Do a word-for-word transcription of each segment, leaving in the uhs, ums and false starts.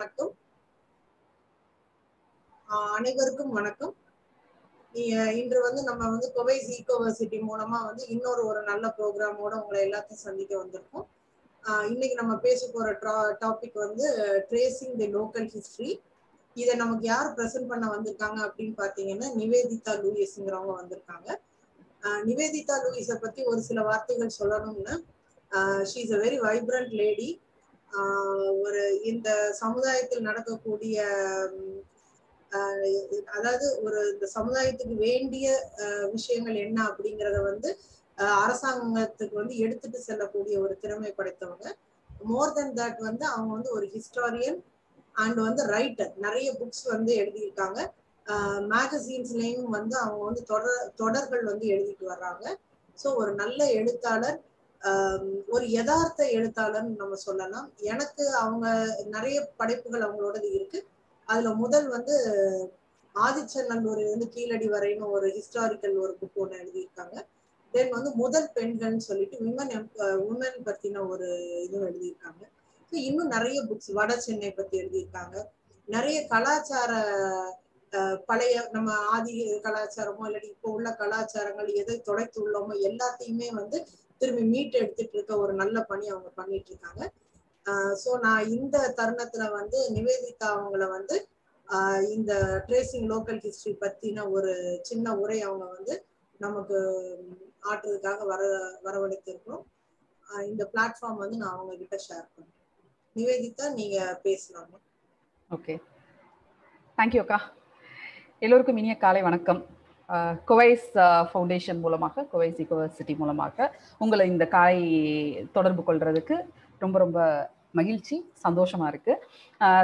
வணக்கம் அனைவருக்கும் வணக்கம் இன்று வந்து நம்ம வந்து கோவை ஈகோவர்சிட்டி மூலமா வந்து இன்னொரு ஒரு நல்ல புரோகிராமோட உங்களை எல்லாத்தையும் சந்திக்க வந்திருக்கோம் இன்னைக்கு நம்ம பேச போற டாபிக் வந்து tracing the local history இத நமக்கு யார் பிரசன்ட் பண்ண வந்திருக்காங்க அப்படினு பாத்தீங்கன்னா நிவேதிதா லூயிஸ்ங்கறவங்க வந்திருக்காங்க நிவேதிதா லூயிஸை பத்தி ஒரு சில வார்த்தைகள் சொல்லணும்னா she is a very vibrant lady ஒரு இந்த சமூகாயத்தில் நடக்கக்கூடிய அதாவது ஒரு இந்த சமூகாயத்துக்கு வேண்டிய விஷயங்கள் என்ன அப்படிங்கறதை வந்து அரசாங்கத்துக்கு வந்து எடுத்துட்டு செல்லக்கூடிய ஒரு திறமை படைத்தவங்க more than that வந்து அவங்க வந்து ஒரு historian and வந்து writer நிறைய books வந்து எழுதி இருக்காங்க magazinesலயும் வந்து அவங்க வந்து தொடர் தொடர்கள் வந்து எழுதிட்டு வர்றாங்க சோ ஒரு நல்ல எழுத்தாளர் ஒரு யதார்த்த எழுத்தாளர் நம்ம சொல்லலாம் எனக்கு அவங்க நிறைய படைப்புகள் அவங்களோடது இருக்கு அதுல முதல் வந்து ஆதிச்சநல்லூரில் இருந்து கீழடி வரையின ஒரு ஹிஸ்டாரிக்கல் ஒரு புக் ஒன்று எழுதி இருக்காங்க தென் வந்து முதல் பெண்கள்னு சொல்லிட்டு விமன் உமன் பத்தின ஒரு இது எழுதியிருக்காங்க ஸோ இன்னும் நிறைய புக்ஸ் வட சென்னை பத்தி எழுதியிருக்காங்க நிறைய கலாச்சார பழைய நம்ம ஆதி கலாச்சாரமோ இல்லாட்டி இப்போ உள்ள கலாச்சாரங்கள் எதை தொலைத்து உள்ளோமோ எல்லாத்தையுமே வந்து திரும்பி மீட் எடுத்துட்டு இருக்க ஒரு நல்ல பணி அவங்க பண்ணிட்டு இருக்காங்க சோ நான் இந்த தருணத்துல வந்து நிவேதிதா அவங்களை வந்து இந்த ட்ரேசிங் லோக்கல் ஹிஸ்டரி பத்தின ஒரு சின்ன உரை அவங்க வந்து நமக்கு ஆற்றுறதுக்காக வர வரவழைத்திருக்கிறோம் இந்த பிளாட்ஃபார்ம் வந்து நான் அவங்க கிட்ட ஷேர் பண்றேன் நிவேதிதா நீங்க பேசலாமா ஓகே தேங்க்யூ அக்கா எல்லோருக்கும் இனிய காலை வணக்கம் கோவைஸ் ஃபவுண்டேஷன் மூலமாக கோவைஸ் ஈகோவர்சிட்டி மூலமாக உங்களை இந்த காலை தொடர்பு கொள்றதுக்கு ரொம்ப ரொம்ப மகிழ்ச்சி சந்தோஷமா இருக்கு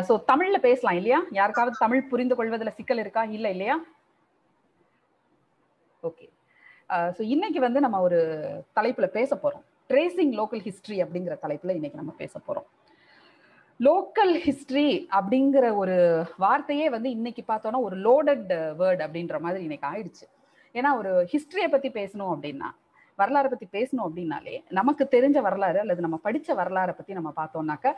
ஸோ தமிழ்ல பேசலாம் இல்லையா யாருக்காவது தமிழ் புரிந்து கொள்வதில் சிக்கல் இருக்கா இல்லை இல்லையா ஓகே ஸோ இன்னைக்கு வந்து நம்ம ஒரு தலைப்புல பேச போறோம் ட்ரேசிங் லோக்கல் ஹிஸ்டரி அப்படிங்கிற தலைப்புல இன்னைக்கு நம்ம பேச போறோம் லோக்கல் ஹிஸ்டரி அப்படிங்கிற ஒரு வார்த்தையே வந்து இன்னைக்கு பார்த்தோன்னா ஒரு லோடட் வேர்ட் அப்படின்ற மாதிரி இன்னைக்கு ஆயிடுச்சு ஏன்னா ஒரு ஹிஸ்டரியை பற்றி பேசணும் அப்படின்னா வரலாறை பற்றி பேசணும் அப்படின்னாலே நமக்கு தெரிஞ்ச வரலாறு அல்லது நம்ம படித்த வரலாறை பற்றி நம்ம பார்த்தோம்னாக்க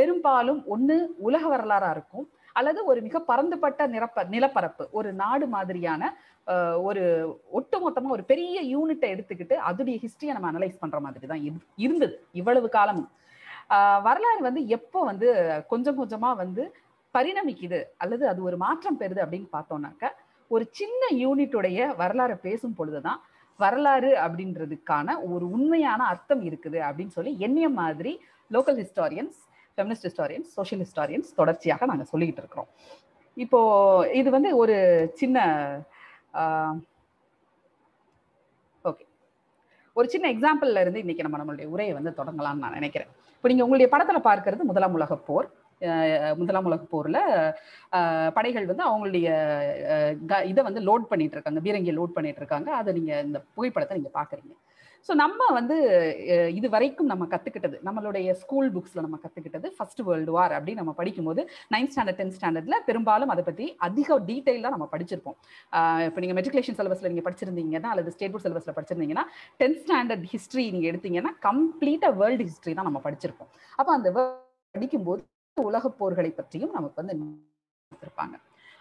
பெரும்பாலும் ஒன்று உலக வரலாறாக இருக்கும் அல்லது ஒரு மிக பரந்துபட்ட நிரப்ப நிலப்பரப்பு ஒரு நாடு மாதிரியான ஒரு ஒட்டுமொத்தமாக ஒரு பெரிய யூனிட்டை எடுத்துக்கிட்டு அதோடைய ஹிஸ்டரியை நம்ம அனலைஸ் பண்ணுற மாதிரி தான் இருந்தது இவ்வளவு காலமும் வரலாறு வந்து எப்போ வந்து கொஞ்சம் கொஞ்சமாக வந்து பரிணமிக்குது அல்லது அது ஒரு மாற்றம் பெறுது அப்படின்னு பார்த்தோம்னாக்க ஒரு சின்ன யூனிட்டுடைய வரலாறு பேசும் பொழுது தான் வரலாறு அப்படின்றதுக்கான ஒரு உண்மையான அர்த்தம் இருக்குது அப்படின்னு சொல்லி என்னைய மாதிரி local historians feminist historians social historians தொடர்ச்சியாக நாங்கள் சொல்லிக்கிட்டு இருக்கிறோம் இப்போது இது வந்து ஒரு சின்ன ஓகே ஒரு சின்ன எக்ஸாம்பிள்ல இருந்து இன்னைக்கு நம்ம நம்மளுடைய உரையை வந்து தொடங்கலாம்னு நான் நினைக்கிறேன் இப்போ நீங்கள் உங்களுடைய படத்தில் பார்க்கறது முதலாம் உலக போர் முதலாம் உலக போரில் படைகள் வந்து அவங்களுடைய இதை வந்து லோட் பண்ணிட்டு இருக்காங்க பீரங்கியை லோட் பண்ணிட்டு இருக்காங்க அதை நீங்கள் இந்த புகைப்படத்தை நீங்கள் பார்க்குறீங்க ஸோ நம்ம வந்து இது வரைக்கும் நம்ம கற்றுக்கிட்டது நம்மளுடைய ஸ்கூல் புக்ஸில் நம்ம கற்றுக்கிட்டது ஃபர்ஸ்ட் வேர்ல்டு வார் அப்படின்னு நம்ம படிக்கும்போது நைன்த் ஸ்டாண்டர்ட் டென்த் ஸ்டாண்டர்டில் பெரும்பாலும் அதை பற்றி அதிக டீட்டெயிலாக நம்ம படிச்சிருப்போம் இப்போ நீங்கள் மெட்ரிகுலேஷன் சிலபஸில் நீங்கள் படிச்சிருந்தீங்கன்னா அல்லது ஸ்டேட் போர்ட் சிலபஸில் படிச்சிருந்தீங்கன்னா டென்த் ஸ்டாண்டர்ட் ஹிஸ்ட்ரி நீங்கள் எடுத்தீங்கன்னா கம்ப்ளீட்டாக வேர்ல்டு ஹிஸ்ட்ரி தான் நம்ம படிச்சிருப்போம் அப்போ அந்த படிக்கும்போது உலகப் போர்களை பற்றியும் நமக்கு வந்து இருப்பாங்க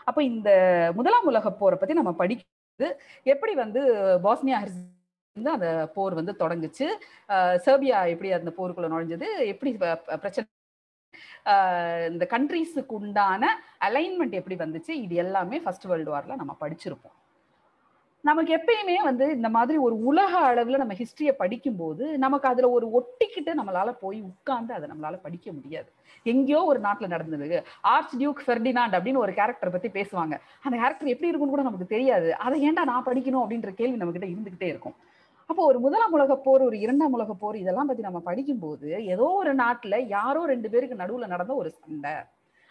அப்போ இந்த முதலாம் உலகப் போரை பற்றி நம்ம படிக்கிறது எப்படி வந்து பாஸ்னியா ஹெர்சகோவினா அந்த போர் வந்து தொடங்குச்சு சேர்பியா எப்படி அந்த போருக்குள்ள நுழைஞ்சது எப்படி பிரச்சனை இந்த கண்ட்ரிஸுக்கு உண்டான அலைன்மெண்ட் எப்படி வந்துச்சு இது எல்லாமே ஃபர்ஸ்ட் வேர்ல்டு வார்ல நம்ம படிச்சிருப்போம் நமக்கு எப்பயுமே வந்து இந்த மாதிரி ஒரு உலக அளவில் நம்ம ஹிஸ்ட்ரியை படிக்கும்போது நமக்கு அதில் ஒரு ஒட்டிக்கிட்டு நம்மளால் போய் உட்கார்ந்து அதை நம்மளால் படிக்க முடியாது எங்கேயோ ஒரு நாட்டில் நடந்தது ஆர்ச்டியூக் ஃபெர்டினாண்ட் அப்படின்னு ஒரு கேரக்டரை பற்றி பேசுவாங்க அந்த கேரக்டர் எப்படி இருக்குன்னு கூட நமக்கு தெரியாது அதை ஏன்டா நான் படிக்கணும் அப்படின்ற கேள்வி நம்மக்கிட்ட இருந்துக்கிட்டே இருக்கும் அப்போ ஒரு முதலாம் உலக போர் ஒரு இரண்டாம் உலக போர் இதெல்லாம் பற்றி நம்ம படிக்கும்போது ஏதோ ஒரு நாட்டில் யாரோ ரெண்டு பேருக்கு நடுவில் நடந்த ஒரு சண்டை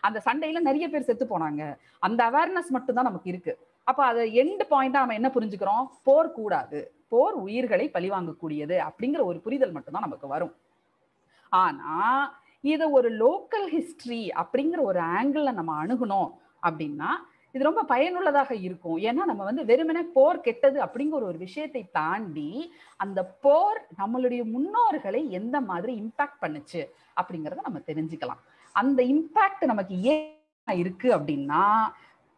அந்த சண்டையில் நிறைய பேர் செத்து போனாங்க அந்த அவேர்னஸ் மட்டும்தான் நமக்கு இருக்குது அப்போ அதை எண்ட் பாயிண்டாக நம்ம என்ன புரிஞ்சுக்கிறோம் போர் கூடாது போர் உயிர்களை பழிவாங்கக்கூடியது அப்படிங்கிற ஒரு புரிதல் மட்டும்தான் நமக்கு வரும் ஆனால் இதை ஒரு லோக்கல் ஹிஸ்ட்ரி அப்படிங்கிற ஒரு ஆங்கிளில் நம்ம அணுகணும் அப்படின்னா இது ரொம்ப பயனுள்ளதாக இருக்கும் ஏன்னா நம்ம வந்து வெறுமனே போர் கெட்டது அப்படிங்கிற ஒரு விஷயத்தை தாண்டி அந்த போர் நம்மளுடைய முன்னோர்களை எந்த மாதிரி இம்பேக்ட் பண்ணுச்சு அப்படிங்கிறத நம்ம தெரிஞ்சுக்கலாம் அந்த இம்பாக்ட் நமக்கு ஏன் இருக்கு அப்படின்னா,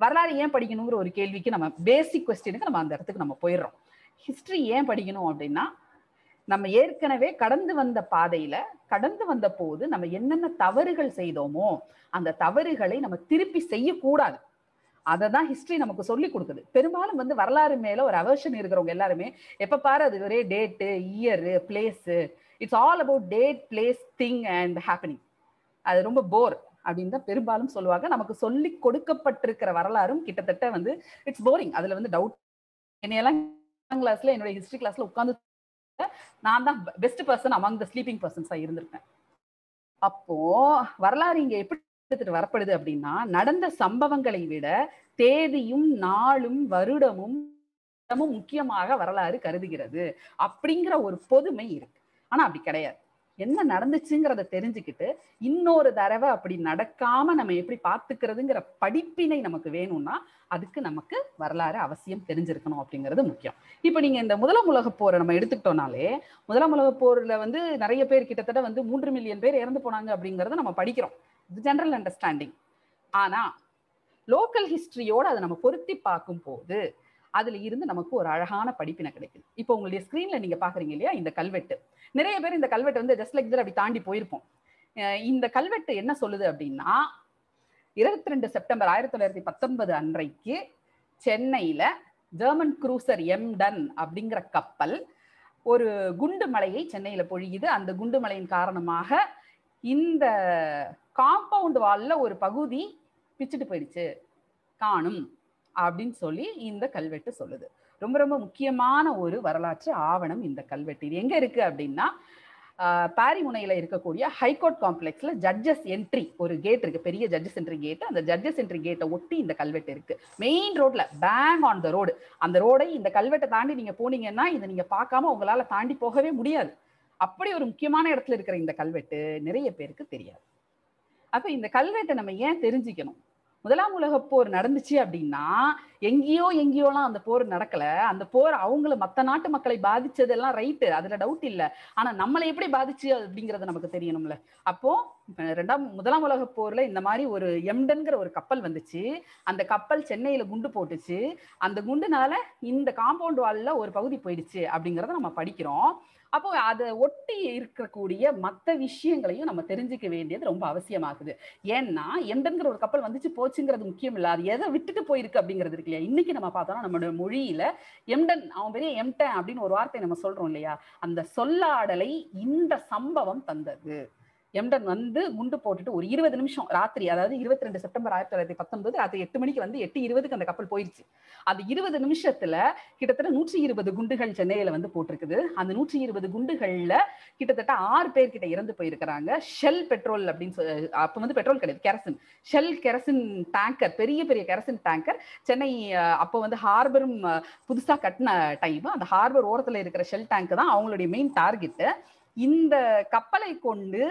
வரலாறு ஏன் படிக்கணுங்கிற ஒரு கேள்விக்கு நம்ம பேசிக் கொஸ்டினுக்கு நம்ம அந்த இடத்துக்கு நம்ம போயிடுறோம். ஹிஸ்ட்ரி ஏன் படிக்கணும் அப்படின்னா, நம்ம ஏற்கனவே கடந்து வந்த பாதையில கடந்து வந்த போது நம்ம என்னென்ன தவறுகள் செய்தோமோ அந்த தவறுகளை நம்ம திருப்பி செய்யக்கூடாது. அதை தான் ஹிஸ்ட்ரி நமக்கு சொல்லி கொடுக்குது. பெரும்பாலும் வந்து வரலாறு மேல ஒரு அவர்ஷன் இருக்கிறவங்க எல்லாருமே எப்ப பாரு அது ஒரே date, year, place, it's all about date, place, thing and happening. அது ரொம்ப போர் அப்படின்னு தான் பெரும்பாலும் சொல்லுவாங்க. நமக்கு சொல்லி கொடுக்கப்பட்டிருக்கிற வரலாறும் கிட்டத்தட்ட வந்து இட்ஸ் போரிங். அதுல வந்து டவுட், என்னையெல்லாம் கிளாஸ்ல என்னோட ஹிஸ்டரி கிளாஸ்ல உட்காந்து நான் தான் best person among the sleeping பர்சன்ஸா இருந்திருக்கேன். அப்போ வரலாறு இங்க எப்படி வரப்படுது அப்படின்னா, நடந்த சம்பவங்களை விட தேதியும் நாளும் வருடமும் முக்கியமாக வரலாறு கருதுகிறது அப்படிங்கிற ஒரு பொதுமை இருக்கு. ஆனா அப்படி கிடையாது. என்ன நடந்துச்சுங்கிறத தெரிஞ்சுக்கிட்டு இன்னொரு தடவை அப்படி நடக்காம நம்ம எப்படி பார்த்துக்கிறதுங்கிற படிப்பினை நமக்கு வேணும்னா அதுக்கு நமக்கு வரலாறு அவசியம் தெரிஞ்சிருக்கணும் அப்படிங்கிறது முக்கியம். இப்போ நீங்க இந்த முதலாம் உலக போரை நம்ம எடுத்துக்கிட்டோம்னாலே, முதலாம் உலக போர்ல வந்து நிறைய பேர் கிட்டத்தட்ட வந்து மூன்று மில்லியன் பேர் இறந்து போனாங்க அப்படிங்கிறத நம்ம படிக்கிறோம், ஜெனரல் அண்டர்ஸ்டாண்டிங். ஆனா லோக்கல் ஹிஸ்டரியோட அதை நம்ம பொருத்தி பார்க்கும் போது அதுல இருந்து நமக்கு ஒரு அழகான படிப்பினை கிடைக்குது. இப்போ உங்களுடைய ஸ்கிரீன்ல நீங்க பாக்குறீங்க இல்லையா இந்த கல்வெட்டு. நிறைய பேர் இந்த கல்வெட்டு வந்து ஜஸ்ட் லைக் அப்படி தாண்டி போயிருப்போம். இந்த கல்வெட்டு என்ன சொல்லுது அப்படின்னா, இருபத்தி ரெண்டு செப்டம்பர் ஆயிரத்தி தொள்ளாயிரத்தி பத்தொன்பது அன்றைக்கு சென்னையில ஜெர்மன் குரூசர் எம்டன் அப்படிங்கிற கப்பல் ஒரு குண்டு மலையை சென்னையில பொழியுது. அந்த குண்டு மலையின் காரணமாக இந்த காம்பவுண்ட் வால்ல ஒரு பகுதி பிச்சுட்டு போயிடுச்சு காணும் அப்படின்னு சொல்லி இந்த கல்வெட்டு சொல்லுது. ரொம்ப ரொம்ப முக்கியமான ஒரு வரலாற்று ஆவணம் இந்த கல்வெட்டு. இது எங்க இருக்கு அப்படின்னா, பாரிமுனையில இருக்கக்கூடிய ஹைகோர்ட் காம்ப்ளெக்ஸ்ல ஜட்ஜஸ் என்ட்ரி ஒரு கேட் இருக்கு, பெரிய ஜட்ஜஸ் என்ட்ரி கேட். அந்த ஜட்ஜஸ் என்ட்ரி கேட்டை ஒட்டி இந்த கல்வெட்டு இருக்கு. மெயின் ரோட்ல பேங் ஆன் த ரோடு. அந்த ரோடை இந்த கல்வெட்டை தாண்டி நீங்க போனீங்கன்னா இதை நீங்க பார்க்காம உங்களால தாண்டி போகவே முடியாது. அப்படி ஒரு முக்கியமான இடத்துல இருக்கிற இந்த கல்வெட்டு நிறைய பேருக்கு தெரியாது. அப்ப இந்த கல்வெட்டை நம்ம ஏன் தெரிஞ்சுக்கணும்? முதலாம் உலக போர் நடந்துச்சு அப்படின்னா எங்கேயோ எங்கேயோலாம் அந்த போர் நடக்கல. அந்த போர் அவங்கள மற்ற நாட்டு மக்களை பாதிச்சதெல்லாம் ரைட்டு, அதுல டவுட் இல்லை. ஆனா நம்மளை எப்படி பாதிச்சு அப்படிங்கறது நமக்கு தெரியணும்ல. அப்போ ரெண்டாம் முதலாம் உலக போர்ல இந்த மாதிரி ஒரு எம்டன்கிற ஒரு கப்பல் வந்துச்சு. அந்த கப்பல் சென்னையில குண்டு போட்டுச்சு. அந்த குண்டுனால இந்த காம்பவுண்ட் வால்ல ஒரு பகுதி போயிடுச்சு அப்படிங்கிறத நம்ம படிக்கிறோம். அப்போ அதை ஒட்டி இருக்கக்கூடிய மற்ற விஷயங்களையும் நம்ம தெரிஞ்சுக்க வேண்டியது ரொம்ப அவசியமாகுது. ஏன்னா எந்தங்கிற ஒரு கப்பல் வந்துச்சு போச்சுங்கிறது முக்கியம் இல்லை, அது எதை விட்டுட்டு போயிருக்கு அப்படிங்கிறது இருக்கு இல்லையா. இன்னைக்கு நம்ம பார்த்தோம்னா நம்மளோட மொழியில எம்டன், அவன் பெரிய எம்டன் அப்படின்னு ஒரு வார்த்தை நம்ம சொல்றோம் இல்லையா, அந்த சொல்லாடலை இந்த சம்பவம் தந்தது. எம்டன் வந்து குண்டு போட்டுட்டு ஒரு இருபது நிமிஷம் ராத்திரி, அதாவது இருபத்தி ரெண்டு செப்டம்பர் ஆயிரத்தி தொள்ளாயிரத்தி பத்தொன்பது ராத்திரி எட்டு மணிக்கு வந்து எட்டு இருபதுக்கு அந்த கப்பல் போயிடுச்சு. அது இருபது நிமிஷத்துல கிட்டத்தட்ட நூற்றி இருபது குண்டுகள் சென்னையில வந்து போட்டிருக்குது. அந்த நூற்றி இருபது குண்டுகள்ல கிட்டத்தட்ட ஆறு பேர் கிட்ட இறந்து போயிருக்கிறாங்க. ஷெல் பெட்ரோல் அப்படின்னு சொல்லி, அப்போ வந்து பெட்ரோல் கிடையாது, கெரசின், ஷெல் கெரசின் டேங்கர், பெரிய பெரிய கெரசின் டேங்கர். சென்னை அப்போ வந்து ஹார்பரும் புதுசா கட்டின டைம், அந்த ஹார்பர் ஓரத்துல இருக்கிற ஷெல் டேங்க் தான் அவங்களுடைய மெயின் டார்கெட்டு. இந்த கப்பலை கொண்டு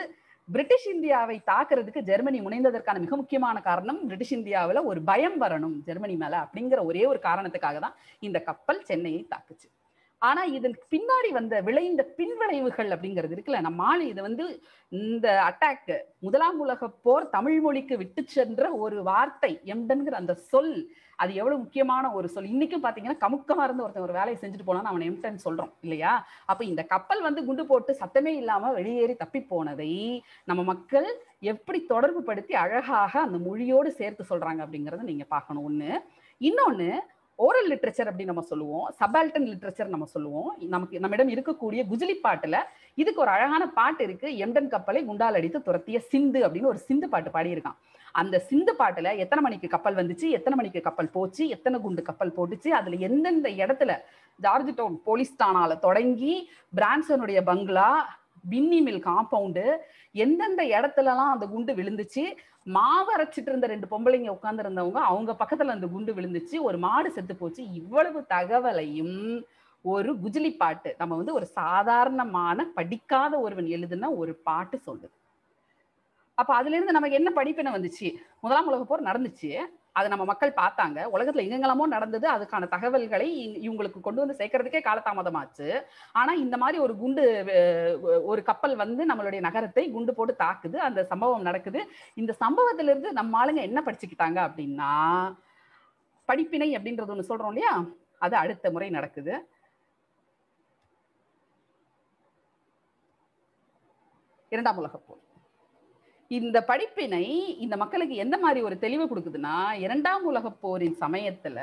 பிரிட்டிஷ் இந்தியாவை தாக்குறதுக்கு ஜெர்மனி முனைந்ததற்கான மிக முக்கியமான காரணம், பிரிட்டிஷ் இந்தியாவில் ஒரு பயம் வரணும் ஜெர்மனி மேல அப்படிங்கிற ஒரே ஒரு காரணத்துக்காக தான் இந்த கப்பல் சென்னையை தாக்குச்சு. ஆனா இதற்கு பின்னாடி வந்த விளைந்த பின்விளைவுகள் அப்படிங்கிறது இருக்குல்ல, நம்மால் இது வந்து இந்த அட்டாக்கு முதலாம் உலக போர் தமிழ் மொழிக்கு விட்டு சென்ற ஒரு வார்த்தை எம்டன்கிற அந்த சொல், அது எவ்வளவு முக்கியமான ஒரு சொல். இன்னைக்கும் பாத்தீங்கன்னா கமுக்கமா இருந்த ஒருத்தன் ஒரு வேலையை செஞ்சுட்டு போனான்னு அவன் எம்டன் சொல்றோம் இல்லையா. அப்ப இந்த கப்பல் வந்து குண்டு போட்டு சத்தமே இல்லாம வெளியேறி தப்பி போனதை நம்ம மக்கள் எப்படி தொடர்பு படுத்தி அழகாக அந்த மொழியோடு சேர்த்து சொல்றாங்க அப்படிங்கறத நீங்க பார்க்கணும். ஒண்ணு. இன்னொன்னு, ஓரல் லிட்ரேச்சர் அப்படின்னு நம்ம சொல்லுவோம், சபால்டன் லிட்ரேச்சர் நம்ம சொல்லுவோம். நமக்கு நம்மிடம் இருக்கக்கூடிய குஜிலி பாட்டுல இதுக்கு ஒரு அழகான பாட்டு இருக்கு. எம்டன் கப்பலை குண்டால் அடித்து துரத்திய சிந்து அப்படின்னு ஒரு சிந்து பாட்டு பாடியிருக்கான். அந்த சிந்து பாட்டுல எத்தனை மணிக்கு கப்பல் வந்துச்சு, எத்தனை மணிக்கு கப்பல் போச்சு, எத்தனை குண்டு கப்பல் போட்டுச்சு, அதுல எந்தெந்த இடத்துல ஜார்ஜ் டவுன் போலீஸ் தானால தொடங்கி பிரான்சனுடைய பங்களா, பின்னி மில் காம்பவுண்டு, எந்தெந்த இடத்துல எல்லாம் அந்த குண்டு விழுந்துச்சு, மாவரைச்சிட்டு இருந்த ரெண்டு பொம்பளைங்க உட்கார்ந்து இருந்தவங்க அவங்க பக்கத்துல அந்த குண்டு விழுந்துச்சு, ஒரு மாடு செத்து போச்சு, இவ்வளவு தகவலையும் ஒரு குஜிலி பாட்டு, நம்ம வந்து ஒரு சாதாரணமான படிக்காத ஒருவன் எழுதுனா ஒரு பாட்டு சொல்லுது. அப்ப அதுல இருந்து நமக்கு என்ன படிப்பினை வந்துச்சு? முதலாம் உலக போர் நடந்துச்சு, அதை நம்ம மக்கள் பார்த்தாங்க. உலகத்துல எங்கெங்கெல்லாமோ நடந்தது அதுக்கான தகவல்களை இவங்களுக்கு கொண்டு வந்து சேர்க்கறதுக்கே காலதாமதமாச்சு. ஆனா இந்த மாதிரி ஒரு குண்டு ஒரு கப்பல் வந்து நம்மளுடைய நகரத்தை குண்டு போட்டு தாக்குது, அந்த சம்பவம் நடக்குது. இந்த சம்பவத்திலிருந்து நம்ம ஆளுங்க என்ன படிச்சுக்கிட்டாங்க அப்படின்னா, படிப்பினை அப்படின்றது ஒண்ணு சொல்றோம் இல்லையா, அது அடுத்த முறை நடக்குது. இரண்டாம் உலகப் போர். இந்த படிப்பினை இந்த மக்களுக்கு எந்த மாதிரி ஒரு தெளிவு கொடுக்குதுன்னா, இரண்டாம் உலக போரின் சமயத்துல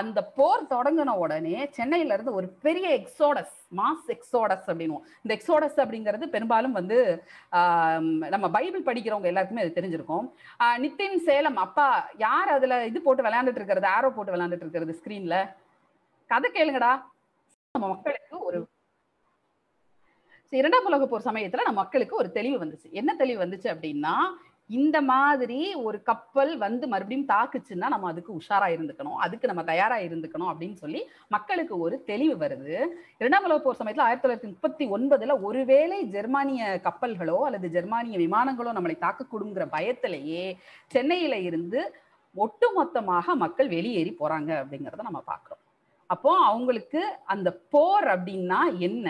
அந்த போர் தொடங்கின உடனே சென்னையில இருந்து ஒரு பெரிய எக்ஸோடஸ், மாஸ் எக்ஸோடஸ் அப்படின்வோம். இந்த எக்ஸோடஸ் அப்படிங்கிறது பெரும்பாலும் வந்து ஆஹ் நம்ம பைபிள் படிக்கிறவங்க எல்லாருக்குமே அது தெரிஞ்சிருக்கும். ஆஹ் நித்தின் சேலம் அப்பா யார் அதுல இது போட்டு விளையாண்டுட்டு இருக்கிறது, ஆரோ போட்டு விளையாண்டுட்டு இருக்கிறது ஸ்கிரீன்ல, கதை கேளுங்கடா. நம்ம மக்களுக்கு ஒரு இரண்டாம் உலக போர் சமயத்துல நம்ம மக்களுக்கு ஒரு தெளிவு வந்துச்சு. என்ன தெளிவு வந்துச்சு அப்படின்னா, இந்த மாதிரி ஒரு கப்பல் வந்து மறுபடியும் தாக்குச்சுன்னா நம்ம அதுக்கு உஷாரா இருந்துக்கணும், அதுக்கு நம்ம தயாரா இருந்துக்கணும் அப்படின்னு சொல்லி மக்களுக்கு ஒரு தெளிவு வருது. இரண்டாம் உலக போர் சமயத்துல ஆயிரத்தி தொள்ளாயிரத்தி முப்பத்தி ஒன்பதுல ஒருவேளை ஜெர்மானிய கப்பல்களோ அல்லது ஜெர்மானிய விமானங்களோ நம்மளை தாக்கக்கூடுங்கிற பயத்திலேயே சென்னையில இருந்து ஒட்டுமொத்தமாக மக்கள் வெளியேறி போறாங்க அப்படிங்கிறத நம்ம பாக்குறோம். அப்போ அவங்களுக்கு அந்த போர் அப்படின்னா என்ன,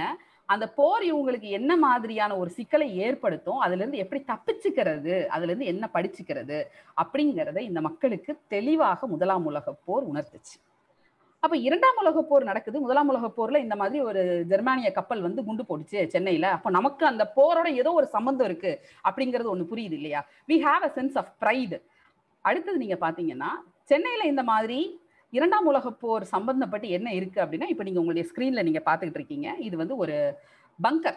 அந்த போர் இவங்களுக்கு என்ன மாதிரியான ஒரு சிக்கலை ஏற்படுத்தும், அதுல இருந்து எப்படி தப்பிச்சுக்கிறது, அதுல இருந்து என்ன படிச்சுக்கிறது அப்படிங்கிறத இந்த மக்களுக்கு தெளிவாக முதலாம் உலக போர் உணர்த்துச்சு. அப்ப இரண்டாம் உலக போர் நடக்குது, முதலாம் உலக போர்ல இந்த மாதிரி ஒரு ஜெர்மானிய கப்பல் வந்து குண்டு போட்டுச்சு சென்னையில, அப்போ நமக்கு அந்த போரோட ஏதோ ஒரு சம்பந்தம் இருக்கு அப்படிங்கிறது ஒண்ணு புரியுது இல்லையா. We have a sense of pride. அடுத்தது நீங்க பாத்தீங்கன்னா சென்னையில இந்த மாதிரி இரண்டாம் உலக போர் சம்பந்தப்பட்டு என்ன இருக்கு அப்படின்னா, இப்போ நீங்க உங்களுடைய ஸ்கிரீன்ல நீங்க பாத்துக்கிட்டு இருக்கீங்க, இது வந்து ஒரு பங்கர்.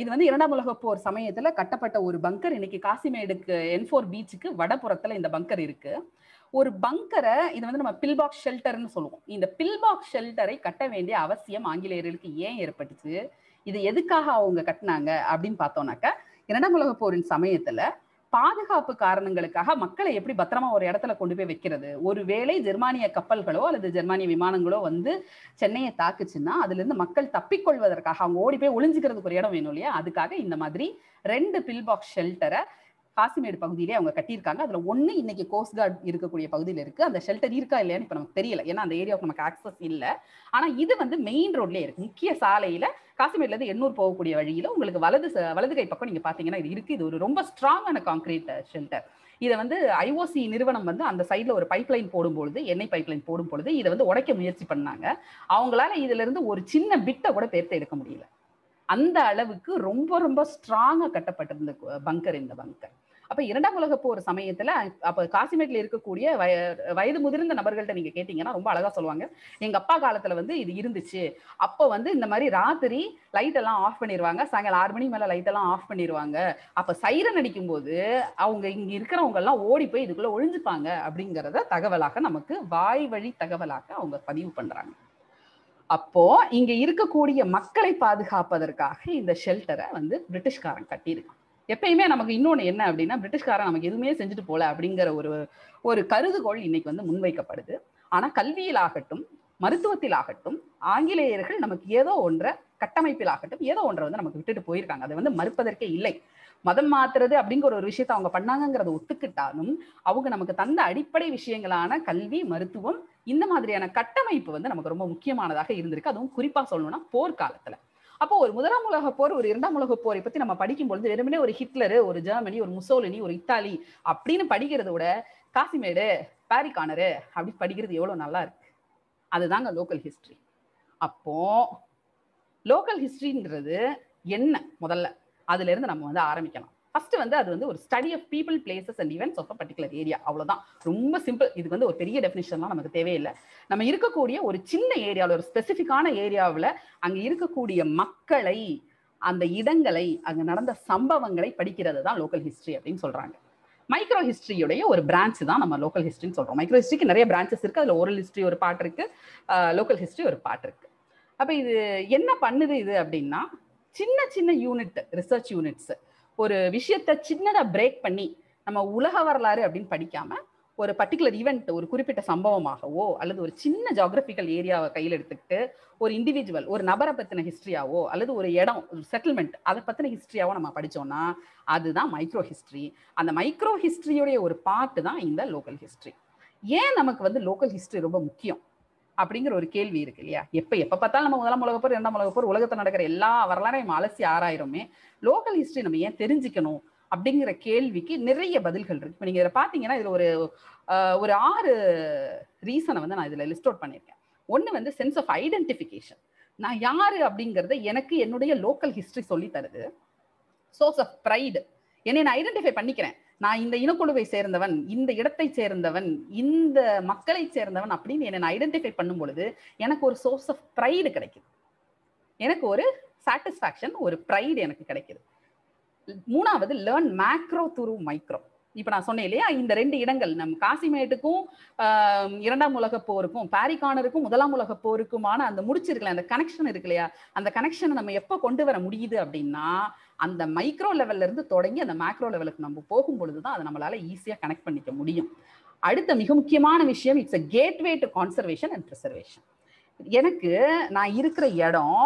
இது வந்து இரண்டாம் உலக போர் சமயத்துல கட்டப்பட்ட ஒரு பங்கர். இன்னைக்கு காசிமேடுக்கு என் ஃபோர் பீச்சுக்கு வடபுறத்துல இந்த பங்கர் இருக்கு. ஒரு பங்கரை இது வந்து நம்ம பில்பாக்ஸ் ஷெல்டர்னு சொல்லுவோம். இந்த பில்பாக்ஸ் ஷெல்டரை கட்ட வேண்டிய அவசியம் ஆங்கிலேயர்களுக்கு ஏன் ஏற்பட்டுச்சு, இது எதுக்காக அவங்க கட்டினாங்க அப்படின்னு பார்த்தோம்னாக்க, இரண்டாம் உலக போரின் சமயத்துல பாதுகாப்பு காரணங்களுக்காக மக்களை எப்படி பத்திரமா ஒரு இடத்துல கொண்டு போய் வைக்கிறது, ஒருவேளை ஜெர்மானிய கப்பல்களோ அல்லது ஜெர்மானிய விமானங்களோ வந்து சென்னையை தாக்குச்சுன்னா அதுல இருந்து மக்கள் தப்பிக்கொள்வதற்காக, அவங்க ஓடி போய் ஒளிஞ்சுக்கிறதுக்கு ஒரு இடம் வேணும் இல்லையா, அதுக்காக இந்த மாதிரி ரெண்டு பில்பாக்ஸ் ஷெல்டரை காசிமேடு பகுதியிலே அவங்க கட்டியிருக்காங்க. அதுல ஒண்ணு இன்னைக்கு கோஸ்ட் கார்டு இருக்கக்கூடிய பகுதியில் இருக்கு. அந்த ஷெல்டர் இருக்கா இல்லையான்னு இப்ப நமக்கு தெரியல, ஏன்னா அந்த ஏரியாவுக்கு நமக்கு ஆக்சஸ் இல்லை. ஆனா இது வந்து மெயின் ரோட்லயே இருக்கு, முக்கிய சாலையில, காசிமேடுல இருந்து எண்ணூர் போகக்கூடிய வழியில உங்களுக்கு வலது வலது கை பக்கம் நீங்க பாத்தீங்கன்னா இது இருக்கு. இது ஒரு ரொம்ப ஸ்ட்ராங்கான காங்கிரீட் ஷெல்டர். இதை வந்து ஐஓசி நிறுவனம் வந்து அந்த சைட்ல ஒரு பைப்லைன் போடும்பொழுது, எண்ணெய் பைப்லைன் போடும்பொழுது இதை வந்து உடைக்க முயற்சி பண்ணாங்க. அவங்களால இதுல இருந்து ஒரு சின்ன பிட்டை கூட பேர்த்து எடுக்க முடியல, அந்த அளவுக்கு ரொம்ப ரொம்ப ஸ்ட்ராங்கா கட்டப்பட்டிருந்த பங்கர் இந்த பங்கர். அப்ப இரண்டாம் உலக போர் சமயத்துல அப்ப காசிமேட்ல இருக்கக்கூடிய வய வயது முதிர்ந்த நபர்கள்ட்ட நீங்க கேட்டீங்கன்னா ரொம்ப அழகா சொல்லுவாங்க, எங்க அப்பா காலத்துல வந்து இது இருந்துச்சு. அப்ப வந்து இந்த மாதிரி ராத்திரி லைட் எல்லாம் ஆஃப் பண்ணிடுவாங்க, சாயங்காலம் ஆறு மணி மேல லைட் எல்லாம் ஆஃப் பண்ணிடுவாங்க. அப்ப சைரன் அடிக்கும் போது அவங்க இங்க இருக்கிறவங்க எல்லாம் ஓடி போய் இதுக்குள்ள ஒழிஞ்சுப்பாங்க அப்படிங்கிறத தகவலாக நமக்கு வாய் வழி தகவலாக அவங்க பதிவு பண்றாங்க. அப்போ இங்க இருக்கக்கூடிய மக்களை பாதுகாப்பதற்காக இந்த ஷெல்டரை வந்து பிரிட்டிஷ்காரன் கட்டியிருக்கான். எப்பயுமே நமக்கு இன்னொன்று என்ன அப்படின்னா, பிரிட்டிஷ்காரன் நமக்கு எதுவுமே செஞ்சுட்டு போல அப்படிங்கிற ஒரு ஒரு கருதுகோள் இன்னைக்கு வந்து முன்வைக்கப்படுது. ஆனா கல்வியில் ஆகட்டும், மருத்துவத்தில் ஆகட்டும், ஆங்கிலேயர்கள் நமக்கு ஏதோ ஒன்றை, கட்டமைப்பில் ஆகட்டும், ஏதோ ஒன்றை வந்து நமக்கு விட்டுட்டு போயிருக்காங்க. அதை வந்து மறுப்பதற்கே இல்லை. மதம் மாத்துறது அப்படிங்கிற ஒரு விஷயத்த அவங்க பண்ணாங்கிறத ஒத்துக்கிட்டாலும் அவங்க நமக்கு தந்த அடிப்படை விஷயங்களான கல்வி, மருத்துவம், இந்த மாதிரியான கட்டமைப்பு வந்து நமக்கு ரொம்ப முக்கியமானதாக இருந்திருக்கு. அதுவும் குறிப்பா சொல்லணும்னா போர்க்காலத்துல. அப்போ ஒரு முதலாம் உலக போர், ஒரு இரண்டாம் உலக போரை பத்தி நம்ம படிக்கும் பொழுது வெறுமனே ஒரு ஹிட்லரு, ஒரு ஜெர்மனி, ஒரு முசோலினி, ஒரு இத்தாலி அப்படின்னு படிக்கிறத விட காசிமேடு, பாரிகானரு அப்படி படிக்கிறது எவ்வளவு நல்லா இருக்கு. அதுதாங்க லோக்கல் ஹிஸ்டரி. அப்போ லோக்கல் ஹிஸ்டரிங்கிறது என்ன, முதல்ல அதுல இருந்து நம்ம வந்து ஆரம்பிக்கலாம். ஃபர்ஸ்ட் வந்து அது வந்து ஒரு study of people, places and events of a particular area. அவ்வளவுதான், ரொம்ப சிம்பிள். இது வந்து ஒரு பெரிய டெஃபினிஷன்லாம் நமக்கு தேவையில்லை. நம்ம இருக்கக்கூடிய ஒரு சின்ன ஏரியாவில், ஒரு ஸ்பெசிஃபிக்கான ஏரியாவில் அங்கே இருக்கக்கூடிய மக்களை, அந்த இடங்களை, அங்கே நடந்த சம்பவங்களை படிக்கிறது தான் லோக்கல் ஹிஸ்டரி அப்படின்னு சொல்றாங்க. மைக்ரோ ஹிஸ்டரியுடைய ஒரு பிரான்ச் தான் நம்ம லோக்கல் ஹிஸ்டரின்னு சொல்றோம். மைக்ரோ ஹிஸ்டரிக்கு நிறைய பிரான்ச்சஸ் இருக்கு. அதில் ஓரல் ஹிஸ்டரி ஒரு பார்ட் இருக்கு, லோக்கல் ஹிஸ்டரி ஒரு பார்ட் இருக்கு. அப்போ இது என்ன பண்ணுது இது அப்படின்னா, சின்ன சின்ன யூனிட், ரிசர்ச் யூனிட்ஸ், ஒரு விஷயத்த சின்னதாக பிரேக் பண்ணி நம்ம உலக வரலாறு அப்படின்னு படிக்காம ஒரு பர்டிகுலர் ஈவெண்ட், ஒரு குறிப்பிட்ட சம்பவமாகவோ அல்லது ஒரு சின்ன ஜியாகிரபிக்கல் ஏரியாவை கையில் எடுத்துக்கிட்டு ஒரு இண்டிவிஜுவல், ஒரு நபரை பற்றின ஹிஸ்ட்ரியாவோ அல்லது ஒரு இடம், ஒரு செட்டில்மெண்ட், அதை பற்றின ஹிஸ்ட்ரியாவோ நம்ம படித்தோம்னா அதுதான் மைக்ரோ ஹிஸ்ட்ரி. அந்த மைக்ரோ ஹிஸ்ட்ரியோடைய ஒரு பார்ட் தான் இந்த லோக்கல் ஹிஸ்ட்ரி. ஏன் நமக்கு வந்து லோக்கல் ஹிஸ்ட்ரி ரொம்ப முக்கியம் அப்படிங்கிற ஒரு கேள்வி இருக்கு இல்லையா? எப்போ எப்போ பார்த்தாலும் நம்ம முதலாம் உலகப் போர், இரண்டாம் உலகப் போர், உலகத்தில் நடக்கிற எல்லா வரலாறையும் அலசி ஆராயிரமே, லோக்கல் ஹிஸ்ட்ரி நம்ம ஏன் தெரிஞ்சுக்கணும் அப்படிங்கிற கேள்விக்கு நிறைய பதில்கள் இருக்கு. இப்போ நீங்கள் இதில் பார்த்தீங்கன்னா இதில் ஒரு ஒரு ஆறு ரீசனை வந்து நான் இதில் லிஸ்ட் அவுட் பண்ணியிருக்கேன். ஒன்று வந்து சென்ஸ் ஆஃப் ஐடென்டிஃபிகேஷன், நான் யார் அப்படிங்கிறத எனக்கு என்னுடைய லோக்கல் ஹிஸ்ட்ரி சொல்லி தருது. சோர்ஸ் ஆஃப் ப்ரைடு, என்னை நான் ஐடென்டிஃபை பண்ணிக்கிறேன், நான் இந்த இனக்குழுவை சேர்ந்தவன், இந்த இடத்தை சேர்ந்தவன், இந்த மக்களை சேர்ந்தவன் அப்படின்னு என்னை நான் ஐடென்டிஃபை பண்ணும் பொழுது எனக்கு ஒரு சோர்ஸ் ஆஃப் ப்ரைடு கிடைக்குது, எனக்கு ஒரு சாட்டிஸ்ஃபேக்ஷன், ஒரு ப்ரைடு எனக்கு கிடைக்குது. மூணாவது லேர்ன் மேக்ரோ த்ரூ மைக்ரோ. இப்போ நான் சொன்னேன் இல்லையா, இந்த ரெண்டு இடங்கள் நம் காசிமேட்டுக்கும் இரண்டாம் உலக போருக்கும் பாரிகானருக்கும் முதலாம் உலக போருக்குமான அந்த முடிச்சிருக்கலாம், அந்த கனெக்ஷன் இருக்கு இல்லையா, அந்த கனெக்ஷனை நம்ம எப்போ கொண்டு வர முடியுது அப்படின்னா அந்த மைக்ரோ லெவல்ல இருந்து தொடங்கி அந்த மேக்ரோ லெவலுக்கு நம்ம போகும் பொழுதுதான் அதை நம்மளால ஈஸியாக கனெக்ட் பண்ணிக்க முடியும். அடுத்த மிக முக்கியமான விஷயம், it's a gateway to conservation and preservation. எனக்கு நான் இருக்கிற இடம்,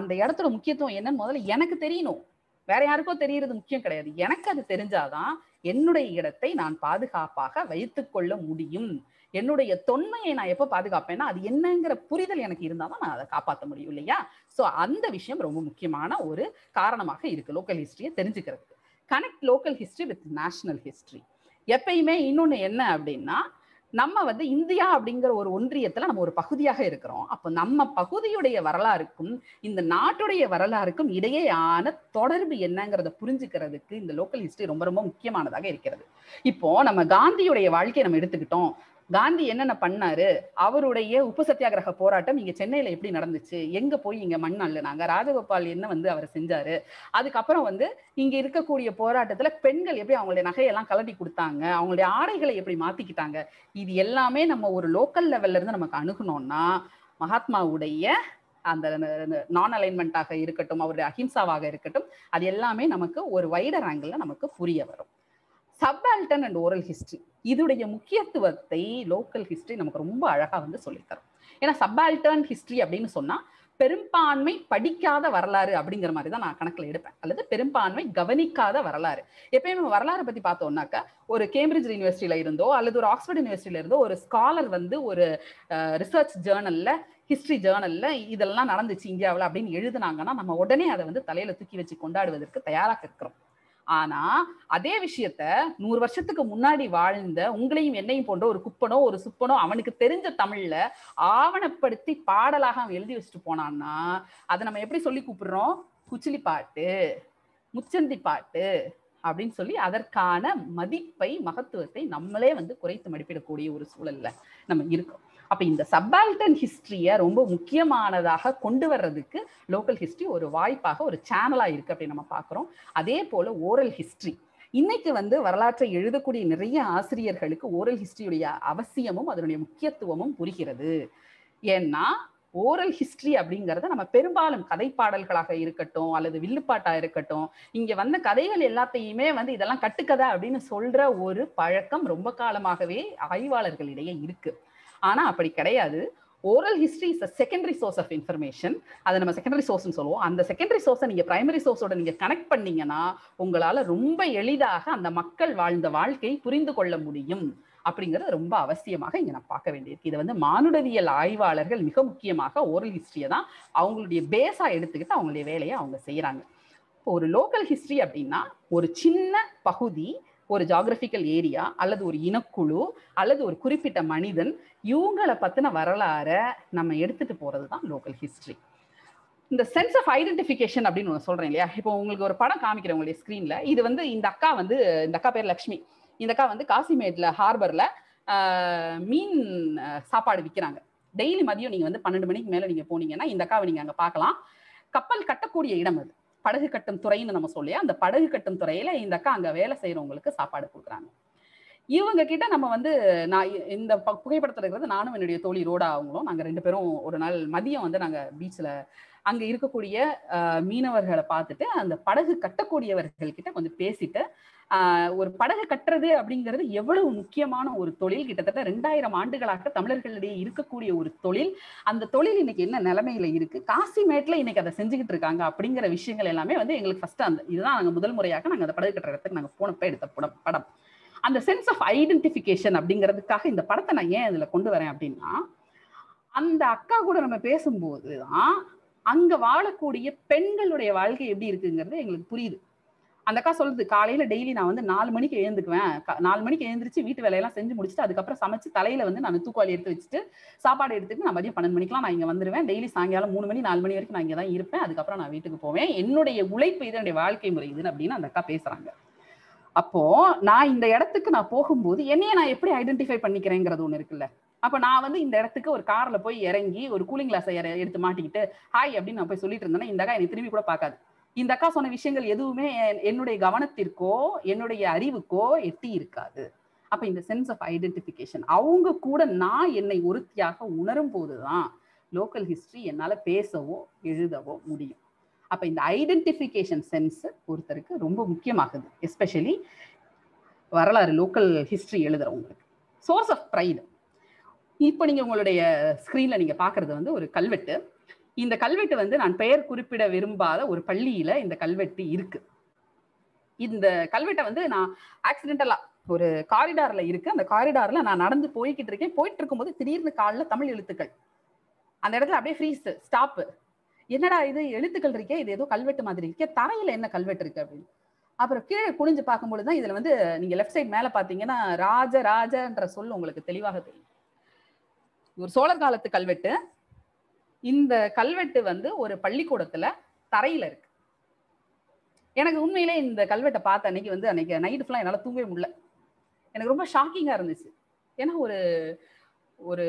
அந்த இடத்தோட முக்கியத்துவம் என்னன்னு முதல்ல எனக்கு தெரியணும், வேற யாருக்கோ தெரியறது முக்கியம் கிடையாது. எனக்கு அது தெரிஞ்சாதான் என்னுடைய இடத்தை நான் பாதுகாப்பாக வைத்து கொள்ள முடியும். என்னுடைய தொன்மையை நான் எப்போ பாதுகாப்பேன்னா அது என்னங்கிற புரிதல் எனக்கு இருந்தால்தான் நான் அதை காப்பாற்ற முடியும் இல்லையா? ஸோ அந்த விஷயம் ரொம்ப முக்கியமான ஒரு காரணமாக இருக்கு லோக்கல் ஹிஸ்டரியை தெரிஞ்சுக்கிறதுக்கு. Connect local history with national history. எப்பயுமே இன்னொன்று என்ன அப்படின்னா, நம்ம வந்து இந்தியா அப்படிங்கிற ஒரு ஒன்றியத்தில் நம்ம ஒரு பகுதியாக இருக்கிறோம். அப்போ நம்ம பகுதியுடைய வரலாறுக்கும் இந்த நாட்டுடைய வரலாறுக்கும் இடையேயான தொடர்பு என்னங்கிறத புரிஞ்சுக்கிறதுக்கு இந்த லோக்கல் ஹிஸ்டரி ரொம்ப ரொம்ப முக்கியமானதாக இருக்கிறது. இப்போ நம்ம காந்தியுடைய வாழ்க்கையை நம்ம எடுத்துக்கிட்டோம். காந்தி என்னென்ன பண்ணாரு, அவருடைய உப்பு சத்தியாகிரக போராட்டம் இங்கே சென்னையில் எப்படி நடந்துச்சு, எங்கே போய் இங்கே மண் அள்ளுனாங்க, ராஜகோபால் என்ன வந்து அவர் செஞ்சாரு, அதுக்கப்புறம் வந்து இங்கே இருக்கக்கூடிய போராட்டத்தில் பெண்கள் எப்படி அவங்களுடைய நகையெல்லாம் கலட்டி கொடுத்தாங்க, அவங்களுடைய ஆடைகளை எப்படி மாற்றிக்கிட்டாங்க, இது எல்லாமே நம்ம ஒரு லோக்கல் லெவல்ல இருந்து நமக்கு அணுகணும்னா மகாத்மாவுடைய அந்த நான் அலைன்மெண்ட்டாக இருக்கட்டும், அவருடைய அஹிம்சாவாக இருக்கட்டும், அது எல்லாமே நமக்கு ஒரு வைடர் ஆங்கிளில் நமக்கு புரிய வரும். சப்ஆல்டர்ன் அண்ட் ஓரல் ஹிஸ்ட்ரி, இதுடைய முக்கியத்துவத்தை லோக்கல் ஹிஸ்ட்ரி நமக்கு ரொம்ப அழகாக வந்து சொல்லித்தரும். ஏன்னா சப்ஆல்டர்ன் ஹிஸ்ட்ரி அப்படின்னு சொன்னால் பெரும்பான்மை படிக்காத வரலாறு அப்படிங்கிற மாதிரி தான் நான் கணக்கில் எடுப்பேன், அல்லது பெரும்பான்மை கவனிக்காத வரலாறு. எப்பயுமே நம்ம வரலாறு பற்றி பார்த்தோம்னாக்கா ஒரு கேம்பிரிட்ஜ் யூனிவர்சிட்டியில் இருந்தோ அல்லது ஒரு ஆக்ஸ்போர்ட் யூனிவர்சிட்டியில் இருந்தோ ஒரு ஸ்காலர் வந்து ஒரு ரிசர்ச் ஜேர்னலில், ஹிஸ்ட்ரி ஜேர்னலில் இதெல்லாம் நடந்துச்சு இந்தியாவில் அப்படின்னு எழுதுனாங்கன்னா நம்ம உடனே அதை வந்து தலையில் தூக்கி வச்சு கொண்டாடுவதற்கு தயாராக இருக்கிறோம். ஆனா அதே விஷயத்த நூறு வருஷத்துக்கு முன்னாடி வாழ்ந்த உங்களையும் என்னையும் போன்ற ஒரு குப்பனோ ஒரு சுப்பனோ அவனுக்கு தெரிஞ்ச தமிழ்ல ஆவணப்படுத்தி பாடலாக அவன் எழுதி வச்சுட்டு போனான்னா அதை நம்ம எப்படி சொல்லி கூப்பிடுறோம், குச்சிலி பாட்டு, முச்சந்தி பாட்டு அப்படின்னு சொல்லி அதற்கான மதிப்பை, மகத்துவத்தை நம்மளே வந்து குறைத்து மதிப்பிடக்கூடிய ஒரு சூழல்ல நம்ம இருக்கோம். அப்ப இந்த சப்ஆல்டர்ன் ஹிஸ்டரிய ரொம்ப முக்கியமானதாக கொண்டு வர்றதுக்கு லோக்கல் ஹிஸ்டரி ஒரு வாய்ப்பாக, ஒரு சேனலா இருக்கு அப்படின்னு நம்ம பாக்குறோம். அதே போல ஓரல் ஹிஸ்டரி, இன்னைக்கு வந்து வரலாற்றை எழுதக்கூடிய நிறைய ஆசிரியர்களுக்கு ஓரல் ஹிஸ்டரியுடைய அவசியமும் அதனுடைய முக்கியத்துவமும் புரிகிறது. ஏன்னா ஓரல் ஹிஸ்டரி அப்படிங்கிறத நம்ம பெரும்பாலும் கதைப்பாடல்களாக இருக்கட்டும் அல்லது வில்லுப்பாட்டாக இருக்கட்டும், இங்கே வந்த கதைகள் எல்லாத்தையுமே வந்து இதெல்லாம் கட்டுக்கதை அப்படின்னு சொல்கிற ஒரு பழக்கம் ரொம்ப காலமாகவே ஆய்வாளர்களிடையே இருக்குது. ஆனால் அப்படி கிடையாது. Oral history is a secondary source of information. அதை நம்ம செகண்டரி சோர்ஸ்ன்னு சொல்லுவோம். அந்த செகண்டரி சோர்ஸை நீங்கள் பிரைமரி சோர்ஸோட நீங்கள் கனெக்ட் பண்ணிங்கன்னா உங்களால் ரொம்ப எளிதாக அந்த மக்கள் வாழ்ந்த வாழ்க்கையை புரிந்து கொள்ள முடியும் அப்படிங்கிறது ரொம்ப அவசியமாக இங்கே நான் பார்க்க வேண்டியிருக்கு. இதை வந்து மானுடவியல் ஆய்வாளர்கள் மிக முக்கியமாக ஓரல் ஹிஸ்டரியை தான் அவங்களுடைய பேஸாக எடுத்துக்கிட்டு அவங்களுடைய வேலையை அவங்க செய்கிறாங்க. இப்போ ஒரு லோக்கல் ஹிஸ்டரி அப்படின்னா ஒரு சின்ன பகுதி, ஒரு ஜியாகிரபிக்கல் ஏரியா அல்லது ஒரு இனக்குழு அல்லது ஒரு குறிப்பிட்ட மனிதன், இவங்களை பற்றின வரலாறை நம்ம எடுத்துகிட்டு போகிறது தான் லோக்கல் ஹிஸ்டரி. இந்த சென்ஸ் ஆஃப் ஐடென்டிஃபிகேஷன் அப்படின்னு ஒன்று சொல்கிறேன் இல்லையா, இப்போ உங்களுக்கு ஒரு படம் காமிக்கிறேன் உங்களுடைய ஸ்க்ரீனில். இது வந்து இந்த அக்கா வந்து இந்த அக்கா பேர் லக்ஷ்மி. இந்த அக்கா வந்து காசிமேட்ல ஹார்பர்ல மீன் சாப்பாடு விற்கிறாங்க. டெய்லி மதியம் நீங்கள் வந்து பன்னெண்டு மணிக்கு மேலே நீங்கள் போனீங்கன்னா இந்த அக்காவை நீங்கள் அங்கே பார்க்கலாம். கப்பல் கட்டக்கூடிய இடம் அது, படகு கட்டும் துறைன்னு நம்ம சொல்லியா, அந்த படகு கட்டும் துறையில இந்த அக்கா அங்கே வேலை செய்யறவங்களுக்கு சாப்பாடு கொடுக்குறாங்க. இவங்க கிட்ட நம்ம வந்து நான் இந்த புகைப்படத்தில் இருக்கிறது நானும் என்னுடைய தோழி ரோடா அவங்களும் நாங்கள் ரெண்டு பேரும் ஒரு நாள் மதியம் வந்து நாங்கள் பீச்சில் அங்கே இருக்கக்கூடிய மீனவர்களை பார்த்துட்டு அந்த படகு கட்டக்கூடியவர்கள்கிட்ட கொஞ்சம் பேசிட்டு ஒரு படகு கட்டுறது அப்படிங்கிறது எவ்வளவு முக்கியமான ஒரு தொழில், கிட்டத்தட்ட இரண்டாயிரம் ஆண்டுகளாக தமிழர்களிடையே இருக்கக்கூடிய ஒரு தொழில். அந்த தொழில் இன்னைக்கு என்ன நிலைமையில இருக்கு, காசிமேட்ல இன்னைக்கு அதை செஞ்சுக்கிட்டு இருக்காங்க அப்படிங்கிற விஷயங்கள் எல்லாமே வந்து எங்களுக்கு ஃபர்ஸ்ட் அந்த இதுதான் நாங்கள் முதல் முறையாக நாங்கள் அந்த படகு கட்டுற இடத்துக்கு நாங்கள் போனப்ப எடுத்த படம் படம் அந்த சென்ஸ் ஆஃப் ஐடென்டிஃபிகேஷன் அப்படிங்கிறதுக்காக இந்த படத்தை நான் ஏன் இதில் கொண்டு வரேன் அப்படின்னா, அந்த அக்கா கூட நம்ம பேசும்போது தான் அங்கே வாழக்கூடிய பெண்களுடைய வாழ்க்கை எப்படி இருக்குங்கிறது எங்களுக்கு புரியுது. அந்த அக்கா சொல்லுது, காலையில் டெய்லி நான் வந்து நாலு மணிக்கு எழுந்துக்குவேன், நாலு மணிக்கு எழுந்திரிச்சு வீட்டு வேலையெல்லாம் செஞ்சு முடிச்சுட்டு அதுக்கப்புறம் சமைச்சு தலையில் வந்து நான் தூக்குவாளி எடுத்து வச்சுட்டு சாப்பாடு எடுத்துட்டு நான் மதியம் பன்னெண்டு மணிக்கெலாம் நான் இங்கே வந்துடுவேன். டெய்லி சாயங்காலம் மூணு மணி நாலு மணி வரைக்கும் நான் இங்கே தான் இருப்பேன், அதுக்கப்புறம் நான் வீட்டுக்கு போவேன். என்னுடைய உழைப்பு இது, என்னுடைய வாழ்க்கை முறை இதுன்னு அப்படின்னு அந்த அக்கா பேசுகிறாங்க. அப்போ நான் இந்த இடத்துக்கு நான் போகும்போது என்னைய நான் எப்படி ஐடென்டிஃபை பண்ணிக்கிறேங்கிறது ஒன்று இருக்குல்ல. அப்போ நான் வந்து இந்த இடத்துக்கு ஒரு காரில் போய் இறங்கி ஒரு கூலிங் கிளாஸை எடுத்து மாட்டிக்கிட்டு ஹாய் அப்படின்னு நான் போய் சொல்லிட்டு இருந்தேன்னா இந்த அக்கா என்னை திரும்பி கூட பார்க்காது. இந்த அக்கா சொன்ன விஷயங்கள் எதுவுமே என்னுடைய கவனத்திற்கோ என்னுடைய அறிவுக்கோ எட்டி இருக்காது. அப்போ இந்த சென்ஸ் ஆஃப் ஐடென்டிஃபிகேஷன் அவங்க கூட நான் என்னை ஒருத்தியாக உணரும் போது தான் லோக்கல் ஹிஸ்ட்ரி என்னால் பேசவோ எழுதவோ முடியும். அப்போ இந்த ஐடென்டிஃபிகேஷன் சென்ஸு ஒருத்தருக்கு ரொம்ப முக்கியமாகுது, எஸ்பெஷலி வரலாறு லோக்கல் ஹிஸ்ட்ரி எழுதுறவங்களுக்கு. சோர்ஸ் ஆஃப் ப்ரைடு, இப்போ நீங்கள் உங்களுடைய ஸ்க்ரீனில் நீங்கள் பார்க்குறது வந்து ஒரு கல்வெட்டு. இந்த கல்வெட்டு வந்து நான் பெயர் குறிப்பிட விரும்பாத ஒரு பள்ளியில் இந்த கல்வெட்டு இருக்குது. இந்த கல்வெட்டை வந்து நான் ஆக்சிடென்டலாக ஒரு காரிடாரில் இருக்குது, அந்த காரிடாரில் நான் நடந்து போய்கிட்டு இருக்கேன். போயிட்டு இருக்கும்போது திடீர்னு காலில் தமிழ் எழுத்துக்கள் அந்த இடத்துல அப்படியே ஃப்ரீஸு ஸ்டாப்பு. என்னடா இது எழுத்துக்கள் இருக்கே, இது ஏதோ கல்வெட்டு மாதிரி இருக்கே, தரையில் என்ன கல்வெட்டு இருக்கு அப்படின்னு. அப்புறம் கீழே குனிஞ்சு பார்க்கும்பொழுது தான் இதில் வந்து நீங்கள் லெஃப்ட் சைட் மேலே பார்த்தீங்கன்னா ராஜ ராஜன்ற சொல் உங்களுக்கு தெளிவாக தெரியும். ஒரு சோழர் காலத்து கல்வெட்டு. இந்த கல்வெட்டு வந்து ஒரு பள்ளிக்கூடத்தில் தரையில் இருக்கு. எனக்கு உண்மையிலே இந்த கல்வெட்டை பார்த்த அன்னைக்கு வந்து அன்னைக்கு நைட்டு ஃபுல்லாக என்னால் தூங்கவே முடியல. எனக்கு ரொம்ப ஷாக்கிங்காக இருந்துச்சு. ஏன்னா ஒரு ஒரு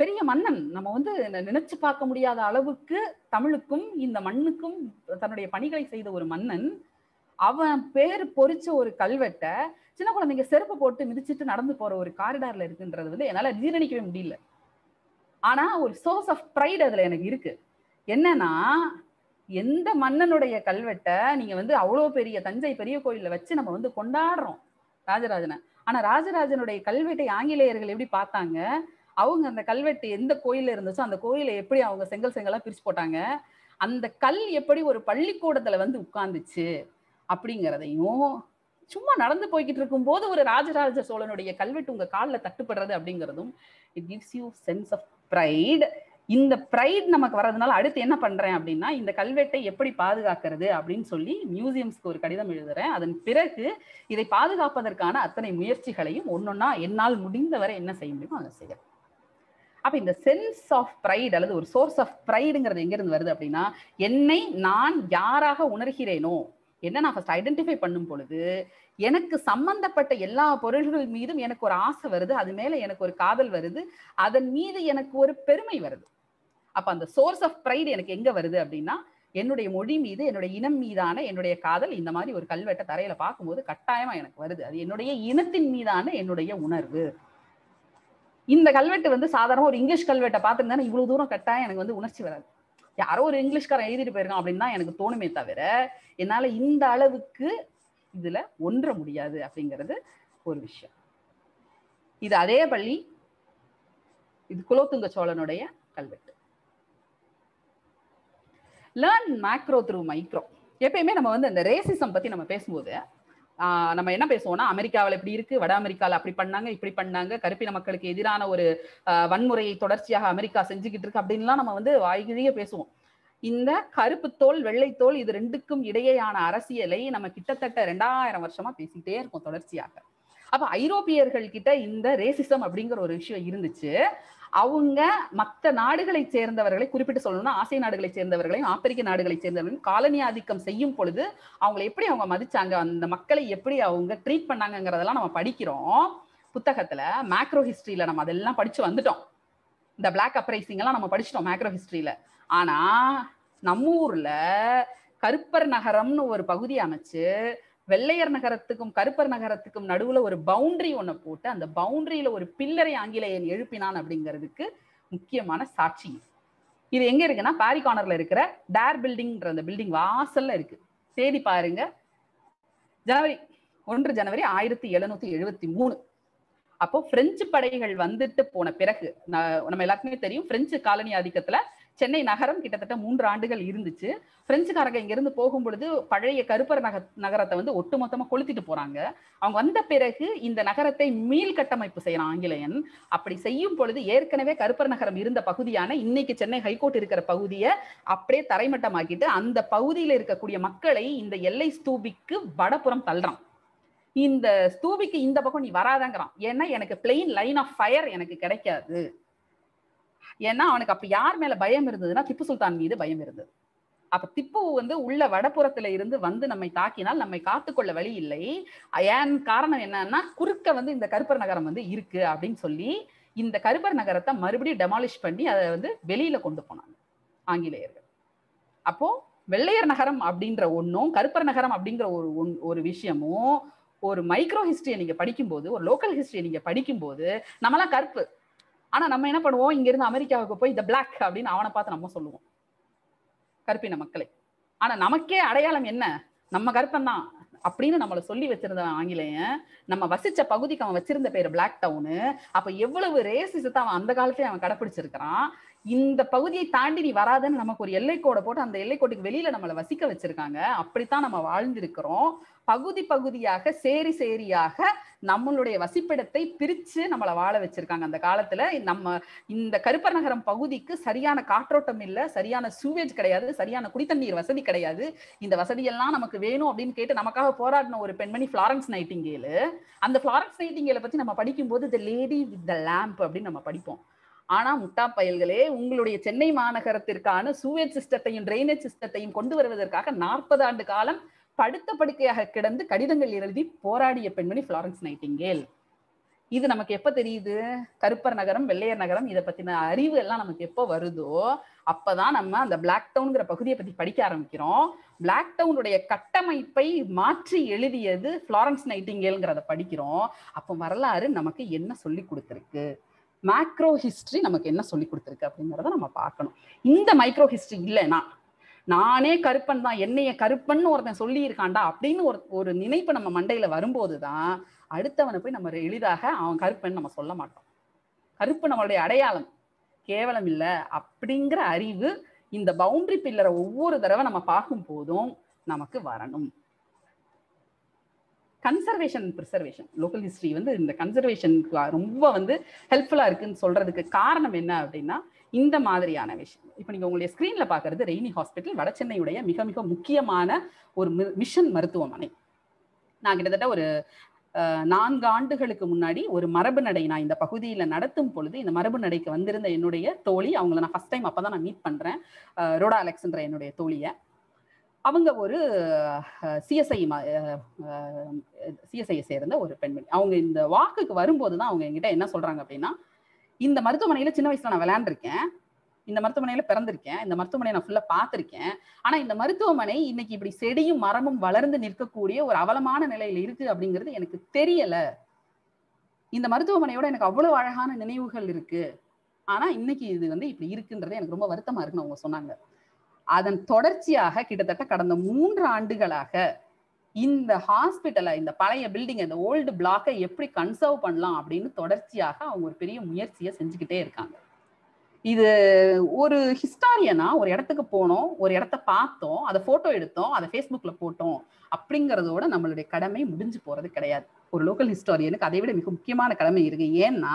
பெரிய மன்னன் நம்ம வந்து நினைச்சு பார்க்க முடியாத அளவுக்கு தமிழுக்கும் இந்த மண்ணுக்கும் தன்னுடைய பணிகளை செய்த ஒரு மன்னன், அவன் பேர் பொறிச்ச ஒரு கல்வெட்டை சின்ன குழந்தைங்க செருப்பு போட்டு மிதிச்சுட்டு நடந்து போற ஒரு காரிடார்ல இருக்குன்றது வந்து என்னால ஜீரணிக்கவே முடியல. ஆனா ஒரு சோர்ஸ் ஆஃப் ப்ரைடு அதுல எனக்கு இருக்கு. என்னன்னா, எந்த மன்னனுடைய கல்வெட்டை நீங்க வந்து அவ்வளோ பெரிய தஞ்சை பெரிய கோயில்ல வச்சு நம்ம வந்து கொண்டாடுறோம் ராஜராஜனை, ஆனா ராஜராஜனுடைய கல்வெட்டை ஆங்கிலேயர்கள் எப்படி பார்த்தாங்க, அவங்க அந்த கல்வெட்டு எந்த கோயிலில் இருந்துச்சோ அந்த கோயிலை எப்படி அவங்க செங்கல் செங்கலாக பிரித்து போட்டாங்க, அந்த கல் எப்படி ஒரு பள்ளிக்கூடத்தில் வந்து உட்கார்ந்துச்சு அப்படிங்கிறதையும், சும்மா நடந்து போய்கிட்டு இருக்கும்போது ஒரு ராஜராஜ சோழனுடைய கல்வெட்டு உங்கள் காலில் தட்டுப்படுறது அப்படிங்கிறதும் it gives you sense of pride. இந்த ப்ரைட் நமக்கு வர்றதுனால அடுத்து என்ன பண்ணுறேன் அப்படின்னா, இந்த கல்வெட்டை எப்படி பாதுகாக்கிறது அப்படின்னு சொல்லி மியூசியம்ஸ்க்கு ஒரு கடிதம் எழுதுறேன். அதன் பிறகு இதை பாதுகாப்பதற்கான அத்தனை முயற்சிகளையும் ஒன்னொன்னா என்னால் முடிந்தவரை என்ன செய்ய முடியுமோ அதை செய்யறேன். அப்போ இந்த சென்ஸ் ஆஃப் ப்ரைட் அல்லது ஒரு சோர்ஸ் ஆஃப் ப்ரைடுங்கிறது எங்கேருந்து வருது அப்படின்னா, என்னை நான் யாராக உணர்கிறேனோ, என்ன நான் ஃபர்ஸ்ட் ஐடென்டிஃபை பண்ணும் பொழுது எனக்கு சம்பந்தப்பட்ட எல்லா பொருள்கள் மீதும் எனக்கு ஒரு ஆசை வருது, அது மேலே எனக்கு ஒரு காதல் வருது, அதன் மீது எனக்கு ஒரு பெருமை வருது. அப்போ அந்த சோர்ஸ் ஆஃப் ப்ரைடு எனக்கு எங்கே வருது அப்படின்னா, என்னுடைய மொழி மீது என்னுடைய இனம் மீதான என்னுடைய காதல் இந்த மாதிரி ஒரு கல்வெட்டை தரையில் பார்க்கும்போது கட்டாயமாக எனக்கு வருது. அது என்னுடைய இனத்தின் மீதான என்னுடைய உணர்வு. இந்த கல்வெட்டு வந்து சாதாரண ஒரு இங்கிலீஷ் கல்வெட்டை பார்த்துருந்தானே இவ்வளோ தூரம் கட்டாயம் எனக்கு வந்து உணர்ச்சி வராது. யாரோ ஒரு இங்கிலீஷ்காரன் எழுதிட்டு போயிருக்கான் அப்படின்னு தான் எனக்கு தோணுமே தவிர என்னால் இந்த அளவுக்கு இதில் ஒன்ற முடியாது அப்படிங்கிறது ஒரு விஷயம். இது அதே பள்ளி, இது குலோத்துங்க சோழனுடைய கல்வெட்டு. Learn macro through micro. எப்பயுமே நம்ம வந்து அந்த ரேசிசம் பற்றி நம்ம பேசும்போது நம்ம என்ன பேசுவோம்னா, அமெரிக்காவில் இப்படி இருக்குது, வட அமெரிக்காவில் அப்படி பண்ணாங்க, இப்படி பண்ணாங்க, கருப்பின மக்களுக்கு எதிரான ஒரு வன்முறையை தொடர்ச்சியாக அமெரிக்கா செஞ்சுக்கிட்டு இருக்கு அப்படின்லாம் நம்ம வந்து வாய்கிழிய பேசுவோம். இந்த கருப்பு தோல் வெள்ளைத்தோல் இது ரெண்டுக்கும் இடையேயான அரசியலை நம்ம கிட்டத்தட்ட ரெண்டாயிரம் வருஷமா பேசிக்கிட்டே இருக்கோம் தொடர்ச்சியாக. அப்போ ஐரோப்பியர்கள் கிட்ட இந்த ரேசிசம் அப்படிங்கிற ஒரு விஷயம் இருந்துச்சு. அவங்க மற்ற நாடுகளை சேர்ந்தவர்களை, குறிப்பிட்டு சொல்லணும்னா ஆசிய நாடுகளை சேர்ந்தவர்களையும் ஆப்பிரிக்க நாடுகளை சேர்ந்தவர்களையும் காலனி ஆதிக்கம் செய்யும் பொழுது அவங்களை எப்படி அவங்க மதிச்சாங்க, அந்த மக்களை எப்படி அவங்க ட்ரீட் பண்ணாங்கிறதெல்லாம் நம்ம படிக்கிறோம் புத்தகத்துல. மேக்ரோ ஹிஸ்டரியில நம்ம அதெல்லாம் படிச்சு வந்துட்டோம். இந்த பிளாக் அப்ரைசிங் எல்லாம் நம்ம படிச்சிட்டோம் மேக்ரோ ஹிஸ்டரியில. ஆனா நம்ம ஊர்ல கருப்பர் நகரம்னு ஒரு பகுதி அமைச்சு வெள்ளையர் நகரத்துக்கும் கருப்பர் நகரத்துக்கும் நடுவுல ஒரு பவுண்டரி ஒண்ணு போட்டு அந்த பவுண்டரியில ஒரு பில்லரை ஆங்கிலேயன் எழுப்பினான் அப்படிங்கிறதுக்கு முக்கியமான சாட்சி இது. எங்க இருக்குன்னா பாரிகானர்ல இருக்கிற டேர் பில்டிங்ன்ற அந்த பில்டிங் வாசல்ல இருக்கு. தேடி பாருங்க. ஜனவரி ஒன்று ஜனவரி ஆயிரத்தி எழுநூத்தி எழுபத்தி மூணு. அப்போ பிரெஞ்சு படைகள் வந்துட்டு போன பிறகு நம்ம எல்லாருக்குமே தெரியும் பிரெஞ்சு காலனி ஆதிக்கத்துல சென்னை நகரம் கிட்டத்தட்ட மூன்று ஆண்டுகள் இருந்துச்சு. பிரெஞ்சுக்காரங்க இங்க இருந்து போகும் பொழுது பழைய கருப்பர் நக நகரத்தை வந்து ஒட்டு மொத்தமா கொளுத்திட்டு போறாங்க. அவங்க வந்த பிறகு இந்த நகரத்தை மீள் கட்டமைப்பு செய்யறான் ஆங்கிலேயன். அப்படி செய்யும் பொழுது ஏற்கனவே கருப்பர் நகரம் இருந்த பகுதியான இன்னைக்கு சென்னை ஹைகோர்ட் இருக்கிற பகுதியை அப்படியே தரைமட்டமாக்கிட்டு அந்த பகுதியில இருக்கக்கூடிய மக்களை இந்த எல்லை ஸ்தூபிக்கு வடபுறம் தள்ளுறான். இந்த ஸ்தூபிக்கு இந்த பக்கம் நீ வராதங்கிறான். ஏன்னா எனக்கு பிளெயின் லைன் ஆஃப் ஃபயர் எனக்கு கிடைக்காது. ஏன்னா அவனுக்கு அப்ப யார் மேல பயம் இருந்ததுன்னா திப்பு சுல்தான் மீது பயம் இருந்தது. அப்ப திப்பு வந்து உள்ள வடபுறத்துல இருந்து வந்து நம்மை தாக்கினால் நம்மை காத்துக்கொள்ள வழி இல்லை. ஏன் காரணம் என்னன்னா குறுக்க வந்து இந்த கருப்பர் நகரம் வந்து இருக்கு அப்படின்னு சொல்லி இந்த கருப்பர் நகரத்தை மறுபடியும் டெமாலிஷ் பண்ணி அதை வந்து வெளியில கொண்டு போனாங்க ஆங்கிலேயர்கள். அப்போ வெள்ளையர் நகரம் அப்படின்ற ஒன்னும் கருப்பர் நகரம் அப்படிங்கிற ஒரு ஒரு விஷயமும் ஒரு மைக்ரோ ஹிஸ்டரியை நீங்க படிக்கும்போது ஒரு லோக்கல் ஹிஸ்டரியை நீங்க படிக்கும்போது நம்மளாம் கருப்பு, ஆனா நம்ம என்ன பண்ணுவோம் இங்க இருந்து அமெரிக்காவுக்கு போய் த பிளாக் அப்படின்னு அவனை பார்த்து நம்ம சொல்லுவோம் கருப்பின மக்களை. ஆனா நமக்கே அடையாளம் என்ன நம்ம கருப்பன் தான் அப்படின்னு நம்மளை சொல்லி வச்சிருந்தவன் ஆங்கிலேயன் நம்ம வசிச்ச பகுதிக்கு அவன் வச்சிருந்த பேரு பிளாக் டவுனு. அப்ப எவ்வளவு ரேசிசத்தை அவன் அந்த காலத்துல அவன் கடைபிடிச்சிருக்கிறான். இந்த பகுதியை தாண்டி நீ வராதன்னு நமக்கு ஒரு எல்லைக்கோடை போட்டு அந்த எல்லைக்கோட்டுக்கு வெளியில நம்மளை வசிக்க வச்சிருக்காங்க. அப்படித்தான் நம்ம வாழ்ந்திருக்கிறோம். பகுதி பகுதியாக சேரி சேரியாக நம்மளுடைய வசிப்பிடத்தை பிரிச்சு நம்மளை வாழ வச்சிருக்காங்க. அந்த காலத்துல நம்ம இந்த கருப்பர் நகரம் பகுதிக்கு சரியான காற்றோட்டம் இல்லை, சரியான சூவேஜ் கிடையாது, சரியான குடித்தண்ணீர் வசதி கிடையாது. இந்த வசதியெல்லாம் நமக்கு வேணும் அப்படின்னு கேட்டு நமக்காக போராடின ஒரு பெண்மணி ஃப்ளாரன்ஸ் நைட்டிங்கேல். அந்த ஃப்ளாரன்ஸ் நைட்டிங்கேலை பத்தி நம்ம படிக்கும்போது the lady with the lamp அப்படின்னு நம்ம படிப்போம். ஆனா முட்டா பயல்களே, உங்களுடைய சென்னை மாநகரத்திற்கான சூவேஜ் சிஸ்டத்தையும் டிரைனேஜ் சிஸ்டத்தையும் கொண்டு வருவதற்காக நாற்பது ஆண்டு காலம் படுத்த படுக்கையாக கிடந்து கடிதங்கள் எழுதி போராடிய பெண்மணி ஃப்ளாரன்ஸ் நைட்டிங்கேல். இது நமக்கு எப்ப தெரியுது? கருப்பர் நகரம் வெள்ளையர் நகரம் இதை பத்தின அறிவு எல்லாம் நமக்கு எப்போ வருதோ அப்பதான் நம்ம அந்த பிளாக் டவுன்ங்கிற பகுதியை பத்தி படிக்க ஆரம்பிக்கிறோம். பிளாக் டவுனுடைய கட்டமைப்பை மாற்றி எழுதியது ஃப்ளாரன்ஸ் நைட்டிங்கேல்ங்கிறத படிக்கிறோம். அப்போ வரலாறு நமக்கு என்ன சொல்லி கொடுத்துருக்கு, மேக்ரோ ஹிஸ்டரி நமக்கு என்ன சொல்லி கொடுத்துருக்கு அப்படிங்கிறத நம்ம பார்க்கணும். இந்த மைக்ரோ ஹிஸ்டரி இல்லைன்னா நானே கருப்பன் தான், என்னைய கருப்பன்னு ஒருத்தன் சொல்லி இருக்காண்டா அப்படின்னு ஒரு ஒரு நினைப்பு நம்ம மண்டையில வரும்போதுதான் அடுத்தவனை போய் நம்ம எளிதாக அவன் கருப்பன்னு நம்ம சொல்ல மாட்டோம். கருப்பு நம்மளுடைய அடையாளம், கேவலம் இல்லை அப்படிங்கிற அறிவு இந்த பவுண்டரி பில்லரை ஒவ்வொரு தடவை நம்ம பார்க்கும் போதும் நமக்கு வரணும். கன்சர்வேஷன் ப்ரிசர்வேஷன் லோக்கல் ஹிஸ்டரி வந்து இந்த கன்சர்வேஷனுக்கு ரொம்ப வந்து ஹெல்ப்ஃபுல்லாக இருக்குன்னு சொல்றதுக்கு காரணம் என்ன அப்படின்னா இந்த மாதிரியான விஷயம். இப்போ நீங்கள் உங்களுடைய ஸ்க்ரீனில் பார்க்குறது ரெய்னி ஹாஸ்பிட்டல், வட சென்னையுடைய மிக மிக முக்கியமான ஒரு மிஷன் மருத்துவமனை. நான் கிட்டத்தட்ட ஒரு நான்கு ஆண்டுகளுக்கு முன்னாடி ஒரு மரபு நடை நான் இந்த பகுதியில் நடத்தும் பொழுது இந்த மரபு நடைக்கு வந்திருந்த என்னுடைய தோழி, அவங்கள நான் ஃபஸ்ட் டைம் அப்போ தான் நான் மீட் பண்ணுறேன், ரோடா அலெக்ஸாண்ட்ரா என்னுடைய தோழியை. அவங்க ஒரு சிஎஸ்ஐ சிஎஸ்ஐயை சேர்ந்த ஒரு பெண்மணி. அவங்க இந்த வாக்குக்கு வரும்போது தான் அவங்க என்கிட்ட என்ன சொல்றாங்க அப்படின்னா, இந்த மருத்துவமனையில சின்ன வயசுல நான் விளையாண்டுருக்கேன், இந்த மருத்துவமனையில பிறந்திருக்கேன், இந்த மருத்துவமனையை நான் ஃபுல்லா பார்த்திருக்கேன். ஆனா இந்த மருத்துவமனை இன்னைக்கு இப்படி செடியும் மரமும் வளர்ந்து நிற்கக்கூடிய ஒரு அவலமான நிலையில இருக்கு அப்படிங்கிறது எனக்கு தெரியல. இந்த மருத்துவமனையோட எனக்கு அவ்வளவு அழகான நினைவுகள் இருக்கு, ஆனா இன்னைக்கு இது வந்து இப்படி இருக்குன்றது எனக்கு ரொம்ப வருத்தமா இருக்குன்னு அவங்க சொன்னாங்க. அதன் தொடர்ச்சியாக கிட்டத்தட்ட கடந்த மூன்று ஆண்டுகளாக இந்த ஹாஸ்பிட்டலை, இந்த பழைய பில்டிங், இந்த ஓல்டு பிளாக்கை எப்படி கன்சர்வ் பண்ணலாம் அப்படின்னு தொடர்ச்சியாக அவங்க ஒரு பெரிய முயற்சியை செஞ்சுக்கிட்டே இருக்காங்க. இது ஒரு ஹிஸ்டாரியனா ஒரு இடத்துக்கு போனோம், ஒரு இடத்த பார்த்தோம், அதை போட்டோ எடுத்தோம், அதை ஃபேஸ்புக்ல போட்டோம் அப்படிங்கிறதோட நம்மளுடைய கடமை முடிஞ்சு போறது கிடையாது. ஒரு லோக்கல் ஹிஸ்டாரியனுக்கு அதை விட மிக முக்கியமான கடமை இருக்கு. ஏன்னா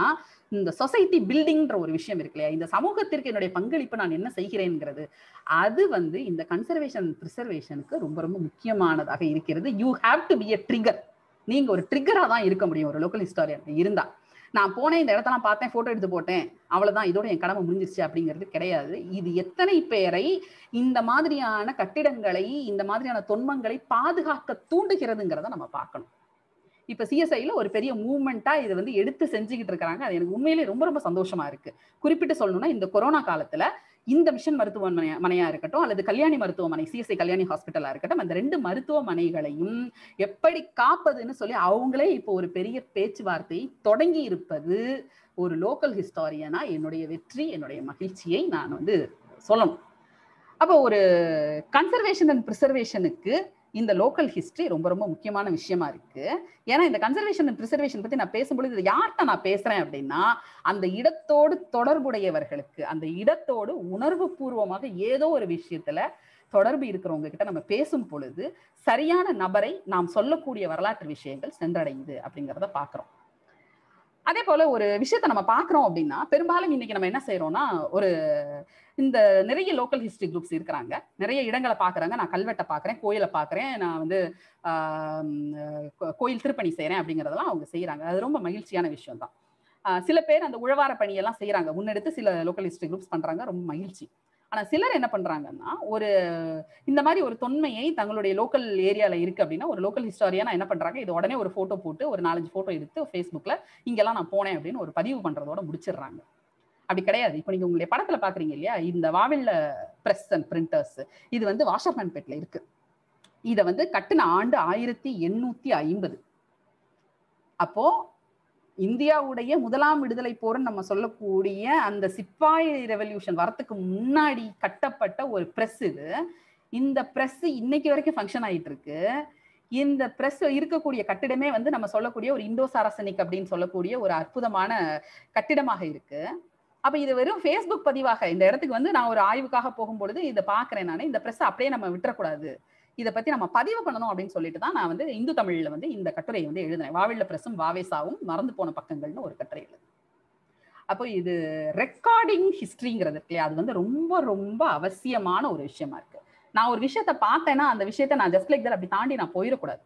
இந்த சொசைட்டி பில்டிங்ன்ற ஒரு விஷயம் இருக்கு இல்லையா, இந்த சமூகத்திற்கு என்னுடைய பங்களிப்பு நான் என்ன செய்கிறேன்ங்கிறது, அது வந்து இந்த கன்சர்வேஷன் ப்ரிசர்வேஷனுக்கு ரொம்ப ரொம்ப முக்கியமானதாக இருக்கிறது. You have to be a trigger. நீங்க ஒரு ட்ரிகரா தான் இருக்க முடியும் ஒரு லோக்கல் ஹிஸ்டாரியன் இருந்தா. நான் போனேன், இந்த இடத்த நான் பார்த்தேன், போட்டோ எடுத்து போட்டேன், அவ்வளவுதான், இதோட என் கடமை முடிஞ்சிருச்சு அப்படிங்கிறது கிடையாது. இது எத்தனை பேரை இந்த மாதிரியான கட்டிடங்களை, இந்த மாதிரியான தொன்மங்களை பாதுகாக்க தூண்டுகிறதுங்கிறத நம்ம பார்க்கணும். இப்ப சிஎஸ்ஐல ஒரு பெரிய மூவ்மெண்டா இது வந்து எடுத்து செஞ்சுக்கிட்டு இருக்கிறாங்க. அது எனக்கு உண்மையிலே ரொம்ப ரொம்ப சந்தோஷமா இருக்கு. குறிப்பிட்டு சொல்லணும்னா இந்த கொரோனா காலத்துல இந்த மிஷன் மருத்துவமனையா இருக்கட்டும் அல்லது கல்யாணி மருத்துவமனை, சிஎஸ்ஐ கல்யாணி ஹாஸ்பிட்டலா இருக்கட்டும், அந்த ரெண்டு மருத்துவமனைகளையும் எப்படி காப்பதுன்னு சொல்லி அவங்களே இப்போ ஒரு பெரிய பேச்சுவார்த்தையை தொடங்கி இருப்பது ஒரு லோக்கல் ஹிஸ்டாரியனா என்னுடைய வெற்றி, என்னுடைய மகிழ்ச்சியை நான் வந்து சொல்லணும். அப்போ ஒரு கன்சர்வேஷன் அண்ட் ப்ரிசர்வேஷனுக்கு in the local history romba romba mukkiyamaana vishayama irukku ena inda conservation and preservation pathi na pesumbodhu idu yaarta na pesren appadina and idathodu thodarbudayavargalukku and idathodu unarvu poorvamaga edho oru vishayathila தொடர்பு இருக்கிறவங்க கிட்ட நம்ம பேசும் பொழுது சரியான நபரை நாம் சொல்லக்கூடிய வரலாற்று விஷயங்கள் சென்றடையுது அப்படிங்கறத பாக்குறோம். அதே போல ஒரு விஷயத்தை நம்ம பாக்குறோம் அப்படின்னா பெரும்பாலும் இன்னைக்கு நம்ம என்ன செய்யறோம்னா ஒரு இந்த நிறைய லோக்கல் ஹிஸ்டரி குரூப்ஸ் இருக்கிறாங்க, நிறைய இடங்களை பாக்குறாங்க. நான் கல்வெட்டை பாக்குறேன், கோயிலை பாக்குறேன், நான் வந்து கோயில் திருப்பணி செய்யறேன் அப்படிங்கறதெல்லாம் அவங்க செய்யறாங்க. அது ரொம்ப மகிழ்ச்சியான விஷயம் தான். சில பேர் அந்த உழவார பணியெல்லாம் செய்யறாங்க, முன்னெடுத்து சில லோக்கல் ஹிஸ்டரி குரூப்ஸ் பண்றாங்க, ரொம்ப மகிழ்ச்சி. ஆனால் சிலர் என்ன பண்ணுறாங்கன்னா ஒரு இந்த மாதிரி ஒரு தொன்மையை தங்களுடைய லோக்கல் ஏரியாவில் இருக்குது அப்படின்னா ஒரு லோக்கல் ஹிஸ்டாரியாக என்ன பண்ணுறாங்க, இது உடனே ஒரு ஃபோட்டோ போட்டு ஒரு நாலஞ்சு ஃபோட்டோ எடுத்து ஃபேஸ்புக்கில் இங்கெல்லாம் நான் போனேன் அப்படின்னு ஒரு பதிவு பண்ணுறதோட முடிச்சிடுறாங்க. அப்படி கிடையாது. இப்போ நீங்கள் உங்களுடைய படத்தில் பார்க்குறீங்க இல்லையா, இந்த வாவில்ல ப்ரெஸ் அண்ட் பிரிண்டர்ஸ் இது வந்து வாஷர்மேன்பேட்டில் இருக்குது. இதை வந்து கட்டின ஆண்டு ஆயிரத்தி எண்ணூற்றி ஐம்பது. அப்போது இந்தியாவுடைய முதலாம் விடுதலை போர்ன்னு நம்ம சொல்லக்கூடிய அந்த சிப்பாய் ரெவல்யூஷன் வரத்துக்கு முன்னாடி கட்டப்பட்ட ஒரு ப்ரெஸ் இது. இந்த ப்ரெஸ் இன்னைக்கு வரைக்கும் ஃபங்க்ஷன் ஆகிட்டு இருக்கு. இந்த ப்ரெஸ் இருக்கக்கூடிய கட்டிடமே வந்து நம்ம சொல்லக்கூடிய ஒரு இண்டோ சாரசனிக் அப்படின்னு சொல்லக்கூடிய ஒரு அற்புதமான கட்டிடமாக இருக்கு. அப்போ இது வெறும் ஃபேஸ்புக் பதிவாக இந்த இடத்துக்கு வந்து நான் ஒரு ஆய்வுக்காக போகும்பொழுது இதை பார்க்குறேன், நான் இந்த ப்ரெஸ்ஸை அப்படியே நம்ம விட்டுறக்கூடாது, இதை பற்றி நம்ம பதிவு பண்ணணும் அப்படின்னு சொல்லிட்டு தான் நான் வந்து இந்து தமிழில் வந்து இந்த கட்டுரையை வந்து எழுதினேன். வாவில்ல பிரசும் வாவேசாவும் மறந்து போன பக்கங்கள்னு ஒரு கட்டுரை எழுது. அப்போ இது ரெக்கார்டிங் ஹிஸ்ட்ரிங்கிறது இல்லையா, அது வந்து ரொம்ப ரொம்ப அவசியமான ஒரு விஷயமா இருக்கு. நான் ஒரு விஷயத்த பார்த்தேன்னா அந்த விஷயத்த நான் ஜஸ்ட் லைக் தட் அப்படி தாண்டி நான் போயிடக்கூடாது.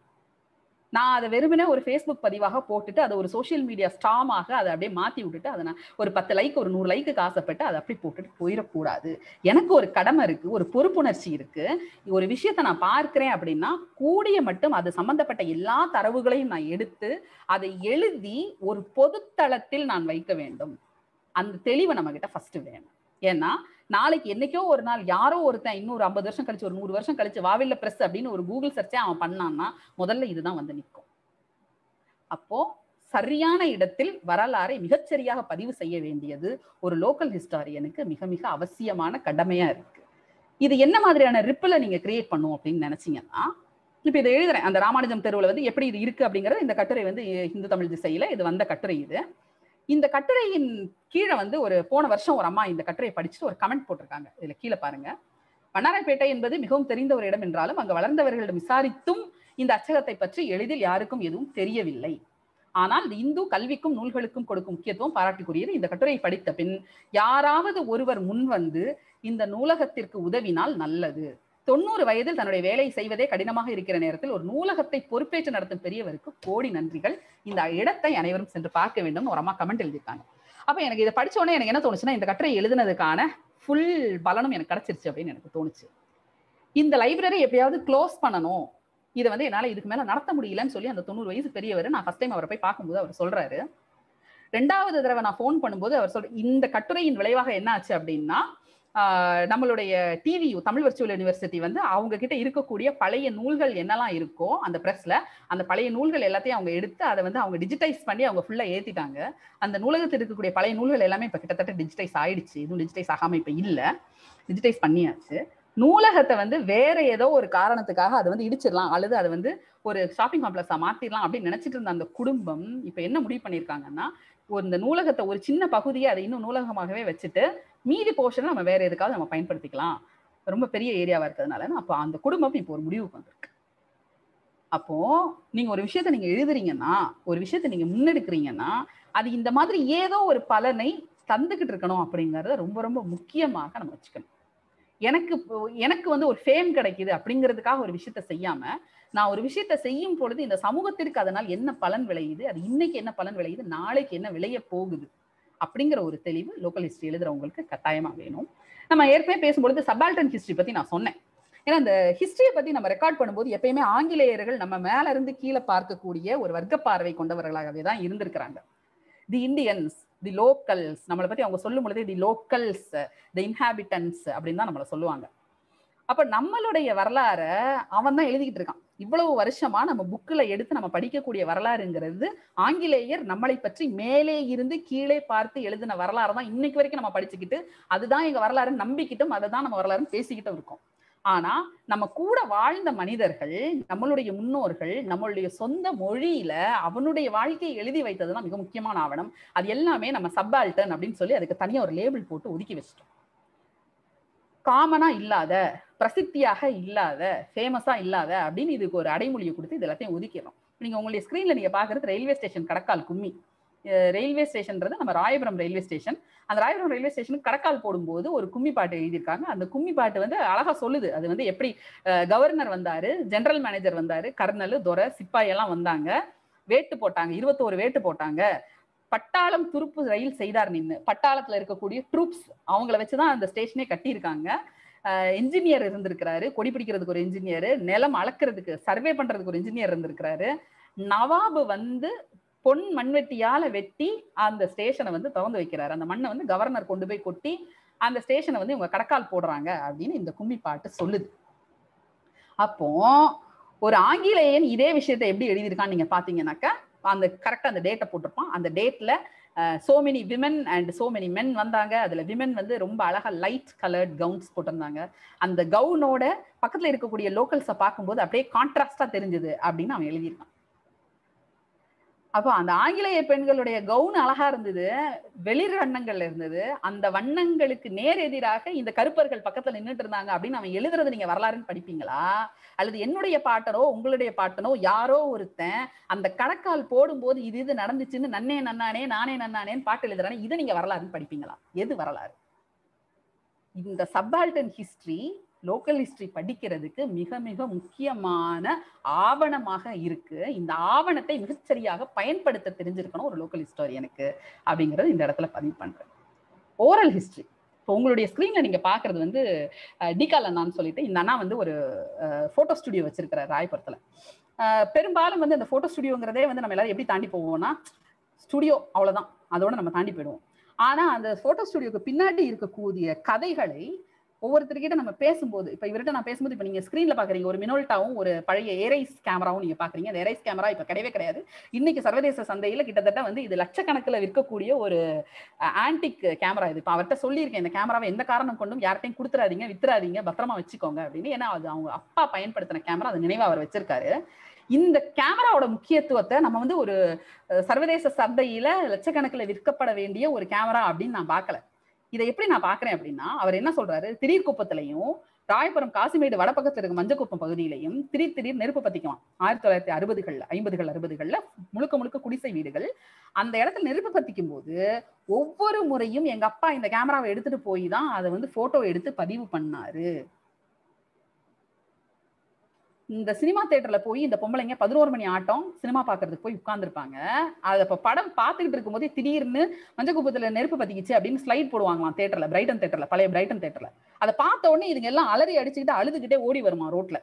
நான் அதை வெறுமனே ஒரு ஃபேஸ்புக் பதிவாக போட்டுட்டு அதை ஒரு சோஷியல் மீடியா ஸ்டாமாக அதை அப்படியே மாற்றி விட்டுட்டு அதை நான் ஒரு பத்து லைக் ஒரு நூறு லைக்கு ஆசைப்பட்டு அதை அப்படி போட்டுட்டு போயிடக்கூடாது. எனக்கு ஒரு கடமை இருக்குது, ஒரு பொறுப்புணர்ச்சி இருக்குது. ஒரு விஷயத்தை நான் பார்க்குறேன் அப்படின்னா கூடிய மட்டும் அது சம்மந்தப்பட்ட எல்லா தரவுகளையும் நான் எடுத்து அதை எழுதி ஒரு பொதுத்தளத்தில் நான் வைக்க வேண்டும். அந்த தெளிவை நம்மக்கிட்ட ஃபஸ்ட்டு வேணும். ஏன்னா நாளைக்கு என்னைக்கோ ஒரு நாள் யாரோ ஒருத்தன் இன்னொரு ஐம்பது வருஷம் கழிச்சு ஒரு நூறு வருஷம் கழிச்சு வாவில்ல பிரஸ் அப்படின்னு ஒரு கூகுள் சர்ச்சை அவன் பண்ணான்னா முதல்ல இதுதான் வந்து நிற்கும். அப்போ சரியான இடத்தில் வரலாறை மிகச்சரியாக பதிவு செய்ய வேண்டியது ஒரு லோக்கல் ஹிஸ்டாரியனுக்கு மிக மிக அவசியமான கடமையா இருக்கு. இது என்ன மாதிரியான ரிப்பிளை நீங்க கிரியேட் பண்ணும் அப்படின்னு நினைச்சீங்கன்னா, இப்போ இதை எழுதுறேன் அந்த ராமானுஜம் தெருவில் வந்து எப்படி இது இருக்கு அப்படிங்கிறது இந்த கட்டுரை வந்து இந்து தமிழ் திசையில இது வந்த கட்டுரை. இது இந்த கட்டுரையின் கீழே வந்து ஒரு போன வருஷம் ஒரு அம்மா இந்த கட்டுரையை படிச்சுட்டு ஒரு கமெண்ட் போட்டிருக்காங்க. இதுல கீழே பாருங்க, வண்ணாரப்பேட்டை என்பது மிகவும் தெரிந்த ஒரு இடம் என்றாலும் அங்கு வளர்ந்தவர்களிடம் விசாரித்தும் இந்த அச்சகத்தை பற்றி எளிதில் யாருக்கும் எதுவும் தெரியவில்லை. ஆனால் இந்து கல்விக்கும் நூல்களுக்கும் கொடுக்கும் முக்கியத்துவம் பாராட்டுக்குரியது. இந்த கட்டுரையை படித்த பின் யாராவது ஒருவர் முன் வந்து இந்த நூலகத்திற்கு உதவினால் நல்லது. தொண்ணூறு வயதில் தன்னுடைய வேலை செய்வதே கடினமாக இருக்கிற நேரத்தில் ஒரு நூலகத்தை பொறுப்பேற்று நடத்தும் பெரியவருக்கு கோடி நன்றிகள். இந்த இடத்தை அனைவரும் சென்று பார்க்க வேண்டும். ஒரு அம்மா கமெண்ட் எழுதியிருக்காங்க. அப்போ எனக்கு இதை படிச்ச உடனே எனக்கு என்ன தோணுச்சுன்னா, இந்த கட்டுரை எழுதுனதுக்கான ஃபுல் பலனும் எனக்கு கிடைச்சிருச்சு அப்படின்னு எனக்கு தோணுச்சு. இந்த லைப்ரரி எப்படியாவது க்ளோஸ் பண்ணணும், இதை வந்து என்னால் இதுக்கு மேலே நடத்த முடியலன்னு சொல்லி அந்த தொண்ணூறு வயசு பெரியவர், நான் ஃபர்ஸ்ட் டைம் அவரை போய் பார்க்கும்போது அவர் சொல்றாரு. ரெண்டாவது தடவை நான் ஃபோன் பண்ணும்போது அவர் சொல்ற இந்த கட்டுரையின் விளைவாக என்ன ஆச்சு அப்படின்னா, நம்மளுடைய டிவி தமிழ் வர்ச்சுவல் யூனிவர்சிட்டி வந்து அவங்க கிட்ட இருக்கக்கூடிய பழைய நூல்கள் என்னெல்லாம் இருக்கோ அந்த ப்ரெஸ்ல அந்த பழைய நூல்கள் எல்லாத்தையும் அவங்க எடுத்து அதை வந்து அவங்க டிஜிட்டைஸ் பண்ணி அவங்க ஃபுல்லாக ஏற்றிட்டாங்க. அந்த நூலகத்தில் இருக்கக்கூடிய பழைய நூல்கள் எல்லாமே இப்போ கிட்டத்தட்ட டிஜிட்டைஸ் ஆயிடுச்சு. இதுவும் டிஜிட்டைஸ் ஆகாமல் இப்போ இல்லை, டிஜிட்டைஸ் பண்ணியாச்சு. நூலகத்தை வந்து வேற ஏதோ ஒரு காரணத்துக்காக அதை வந்து இடிச்சிடலாம் அல்லது அதை வந்து ஒரு ஷாப்பிங் காம்ப்ளெக்ஸாக மாற்றிடலாம் அப்படின்னு நினைச்சிட்டு இருந்த அந்த குடும்பம் இப்போ என்ன முடிவு பண்ணியிருக்காங்கன்னா, இந்த நூலகத்தை ஒரு சின்ன பகுதியை அதை இன்னும் நூலகமாகவே வச்சுட்டு மீதி போர்ஷனை நம்ம வேற எதுக்காவது நம்ம பயன்படுத்திக்கலாம், ரொம்ப பெரிய ஏரியாவாக இருக்கிறதுனால. அப்போ அந்த குடும்பம் இப்போ ஒரு முடிவுக்கு வந்திருக்கு. அப்போ நீங்க ஒரு விஷயத்த நீங்க எழுதுறீங்கன்னா, ஒரு விஷயத்த நீங்க முன்னெடுக்கிறீங்கன்னா, அது இந்த மாதிரி ஏதோ ஒரு பலனை தந்துக்கிட்டு இருக்கணும் அப்படிங்கிறத ரொம்ப ரொம்ப முக்கியமாக நம்ம வச்சுக்கணும். எனக்கு எனக்கு வந்து ஒரு ஃபேம் கிடைக்குது அப்படிங்கிறதுக்காக ஒரு விஷயத்த செய்யாம, நான் ஒரு விஷயத்த செய்யும் பொழுது இந்த சமூகத்திற்கு அதனால் என்ன பலன் விளையுது, அது இன்னைக்கு என்ன பலன் விளையுது, நாளைக்கு என்ன விளைய போகுது அப்படிங்கிற ஒரு தெளிவு லோக்கல் ஹிஸ்டரி எழுதுறவங்களுக்கு கட்டாயமா வேணும். நம்ம ஏற்கனவே பேசும்பொழுது சபால்டன் ஹிஸ்டரி பத்தி நான் சொன்னேன். ஏன்னா இந்த ஹிஸ்டரியை பத்தி நம்ம ரெக்கார்ட் பண்ணும்போது எப்பயுமே ஆங்கிலேயர்கள் நம்ம மேல இருந்து கீழே பார்க்கக்கூடிய ஒரு வர்க்க பார்வை கொண்டவர்களாகவே தான் இருந்திருக்கிறாங்க. தி இண்டியன்ஸ், தி லோக்கல்ஸ், நம்மளை பத்தி அவங்க சொல்லும் பொழுதே தி லோக்கல்ஸ், தி இன்ஹாபிட்டன்ஸ் அப்படின்னு தான் நம்மளை சொல்லுவாங்க. அப்ப நம்மளுடைய வரலாறை அவன் தான் எழுதிக்கிட்டு இருக்கான். இவ்வளவு வருஷமா நம்ம புக்கில் எடுத்து நம்ம படிக்கக்கூடிய வரலாறுங்கிறது ஆங்கிலேயர் நம்மளை பற்றி மேலே இருந்து கீழே பார்த்து எழுதின வரலாறு தான் இன்னைக்கு வரைக்கும் நம்ம படிச்சுக்கிட்டு அதுதான் எங்க வரலாறுன்னு நம்பிக்கிட்டும் அதை தான் நம்ம வரலாறுன்னு பேசிக்கிட்டும் இருக்கோம். ஆனா நம்ம கூட வாழ்ந்த மனிதர்கள், நம்மளுடைய முன்னோர்கள் நம்மளுடைய சொந்த மொழியில அவனுடைய வாழ்க்கையை எழுதி வைத்ததுதான் மிக முக்கியமான ஆவணம். அது எல்லாமே நம்ம சப்பால்டர்ன் அப்படின்னு சொல்லி அதுக்கு தனியா ஒரு லேபிள் போட்டு ஒதுக்கி வச்சிட்டோம். காமனா இல்லாத, பிரசித்தியாக இல்லாத, ஃபேமஸா இல்லாத அப்படின்னு இதுக்கு ஒரு அடைமொழியை கொடுத்து இது எல்லாத்தையும் ஒதுக்கிறோம். நீங்க உங்களுடைய ஸ்கிரீன்ல நீங்க பாக்குறது ரயில்வே ஸ்டேஷன் கடக்கால் கும்மி. ரயில்வே ஸ்டேஷன்றது நம்ம ராயபுரம் ரயில்வே ஸ்டேஷன். அந்த ராயபுரம் ரயில்வே ஸ்டேஷனுக்கு கடக்கால் போடும்போது ஒரு கும்மி பாட்டு எழுதியிருக்காங்க. அந்த கும்மி பாட்டு வந்து அழகா சொல்லுது. அது வந்து எப்படி கவர்னர் வந்தாரு, ஜெனரல் மேனேஜர் வந்தாரு, கர்னல், துரை, சிப்பாய் எல்லாம் வந்தாங்க, வேட்டு போட்டாங்க, இருபத்தோரு வேட்டு போட்டாங்க, பட்டாளம் துருப்பு ரயில் செய்தார் நின்று, பட்டாளத்துல இருக்கக்கூடிய ட்ரூப்ஸ் அவங்கள வச்சுதான் அந்த ஸ்டேஷனே கட்டியிருக்காங்க. என்ஜினியர் இருந்திருக்கிறாரு, கொடி பிடிக்கிறதுக்கு ஒரு என்ஜினியர், நிலம் அளக்கிறதுக்கு சர்வே பண்றதுக்கு ஒரு என்ஜினியர் இருந்திருக்கிறாரு, நவாபு வந்து பொன் மண்வெட்டியால வெட்டி அந்த ஸ்டேஷனை வந்து திறந்து வைக்கிறாரு, அந்த மண்ணை வந்து கவர்னர் கொண்டு போய் கொட்டி அந்த ஸ்டேஷனை வந்து இவங்க கடக்கால் போடுறாங்க அப்படின்னு இந்த கும்மி பாட்டு சொல்லுது. அப்போ ஒரு ஆங்கிலேயன் இதே விஷயத்தை எப்படி எழுதியிருக்கான்னு நீங்க பாத்தீங்கன்னாக்கா அந்த கரெக்டா அந்த டேட்டை போட்டிருப்பான். அந்த டேட்ல so many women and so many men வந்தாங்க. அதுல விமன் வந்து ரொம்ப அழகா லைட் கலர்ட் கவுன்ஸ் போட்டிருந்தாங்க. அந்த கவுனோட பக்கத்துல இருக்கக்கூடிய லோக்கல்ஸை பார்க்கும்போது அப்படியே கான்ட்ராஸ்டா தெரிஞ்சது அப்படின்னு அவன் எழுதியிருக்கான். அப்போ அந்த ஆங்கிலேய பெண்களுடைய கவுன் அழகா இருந்தது, வெளிர் வண்ணங்கள்ல இருந்தது, அந்த வண்ணங்களுக்கு நேர் எதிராக இந்த கருப்பர்கள் பக்கத்துல நின்றுட்டு இருந்தாங்க அப்படின்னு அவன் எழுதுறது நீங்க வரலாறுன்னு படிப்பீங்களா? அல்லது என்னுடைய பாட்டனோ உங்களுடைய பாட்டனோ யாரோ ஒருத்தன் அந்த கடக்கால் போடும்போது இது இது நடந்துச்சுன்னு நன்னே நன்னானே நானே நன்னானேன்னு பாட்டு எழுதுறானே இதை நீங்க வரலாறுன்னு படிப்பீங்களா? எது வரலாறு? இந்த சப்பால்டன் ஹிஸ்டரி லோக்கல் ஹிஸ்டரி படிக்கிறதுக்கு மிக மிக முக்கியமான ஆவணமாக இருக்கு. இந்த ஆவணத்தை மிகச்சரியாக பயன்படுத்த தெரிஞ்சிருக்கணும் ஒரு லோக்கல் ஹிஸ்டாரியனுக்கு அப்படிங்கிறது இந்த இடத்துல பதிவு பண்றேன். ஓரல் ஹிஸ்டரி இப்போ உங்களுடைய ஸ்கிரீன்ல நீங்க பாக்குறது வந்து டிகால் அண்ணான்னு சொல்லிட்டு இந்த அண்ணா வந்து ஒரு போட்டோ ஸ்டுடியோ வச்சிருக்கிறார் ராயபுரத்துல. பெரும்பாலும் வந்து அந்த போட்டோ ஸ்டுடியோங்கிறதே வந்து நம்ம எல்லாரும் எப்படி தாண்டி போவோம்னா ஸ்டுடியோ அவ்வளவுதான், அதோட நம்ம தாண்டி போயிடுவோம். ஆனா அந்த போட்டோ ஸ்டுடியோக்கு பின்னாடி இருக்கக்கூடிய கதைகளை ஒவ்வொருத்தருக்கிட்ட நம்ம பேசும்போது, இப்ப இவர்கிட்ட நான் பேசும்போது, இப்ப நீங்க ஸ்கிரீன்ல பாக்குறீங்க ஒரு மினோல்டாவும் ஒரு பழைய ஏரைஸ் கேமராவும் நீங்க பாக்குறீங்க. அந்த ஏரைஸ் கேமரா இப்ப கிடையவே கிடையாது. இன்னைக்கு சர்வதேச சந்தையில கிட்டத்தட்ட வந்து இது லட்சக்கணக்கில் விற்கக்கூடிய ஒரு ஆன்டிக் கேமரா. இது இப்ப அவர்கிட்ட சொல்லியிருக்கேன், இந்த கேமராவை எந்த காரணம் கொண்டும் யார்ட்டையும் கொடுத்துறாதீங்க, வித்துறாதீங்க, பத்திரமா வச்சுக்கோங்க அப்படின்னு. ஏன்னா அது அவங்க அப்பா பயன்படுத்தின கேமரா, அது நினைவா அவர் வச்சிருக்காரு. இந்த கேமராவோட முக்கியத்துவத்தை நம்ம வந்து ஒரு சர்வதேச சந்தையில லட்சக்கணக்கில் விற்கப்பட வேண்டிய ஒரு கேமரா அப்படின்னு நான் பாக்கல. இதை எப்படி நான் பாக்குறேன் அப்படின்னா, அவர் என்ன சொல்றாரு, திடீர்குப்பத்திலையும் ராயபுரம் காசிமேடு வடபக்கத்துல இருக்க மஞ்சக்குப்பம் பகுதியிலையும் திடீர் திடீர் நெருப்பு பத்திக்குவான். ஆயிரத்தி தொள்ளாயிரத்தி அறுபதுகள்ல ஐம்பதுகள் அறுபதுகள்ல முழுக்க முழுக்க குடிசை வீடுகள். அந்த இடத்துல நெருப்பு பத்திக்கும் போது ஒவ்வொரு முறையும் எங்க அப்பா இந்த கேமராவை எடுத்துட்டு போய் தான் அதை வந்து போட்டோ எடுத்து பதிவு பண்ணாரு. இந்த சினிமா தியேட்டர்ல போய் இந்த பொம்பளைங்க பதினோரு மணி ஆட்டம் சினிமா பாக்குறதுக்கு போய் உட்கார்ந்துருப்பாங்க. அதை இப்போ படம் பார்த்துக்கிட்டு இருக்கும் போதே திடீர்னு மஞ்சக்குப்பத்துல நெருப்பு பத்திக்கிச்சு அப்படின்னு ஸ்லைட் போடுவாங்களாம் தியேட்டர்ல, பிரைட்டன் தியேட்டர்ல, பழைய பிரைட்டன் தியேட்டர்ல. அதை பார்த்த உடனே இதுங்க எல்லாம் அலறி அடிச்சுக்கிட்டு அழுதுகிட்டே ஓடி வருமா ரோட்ல.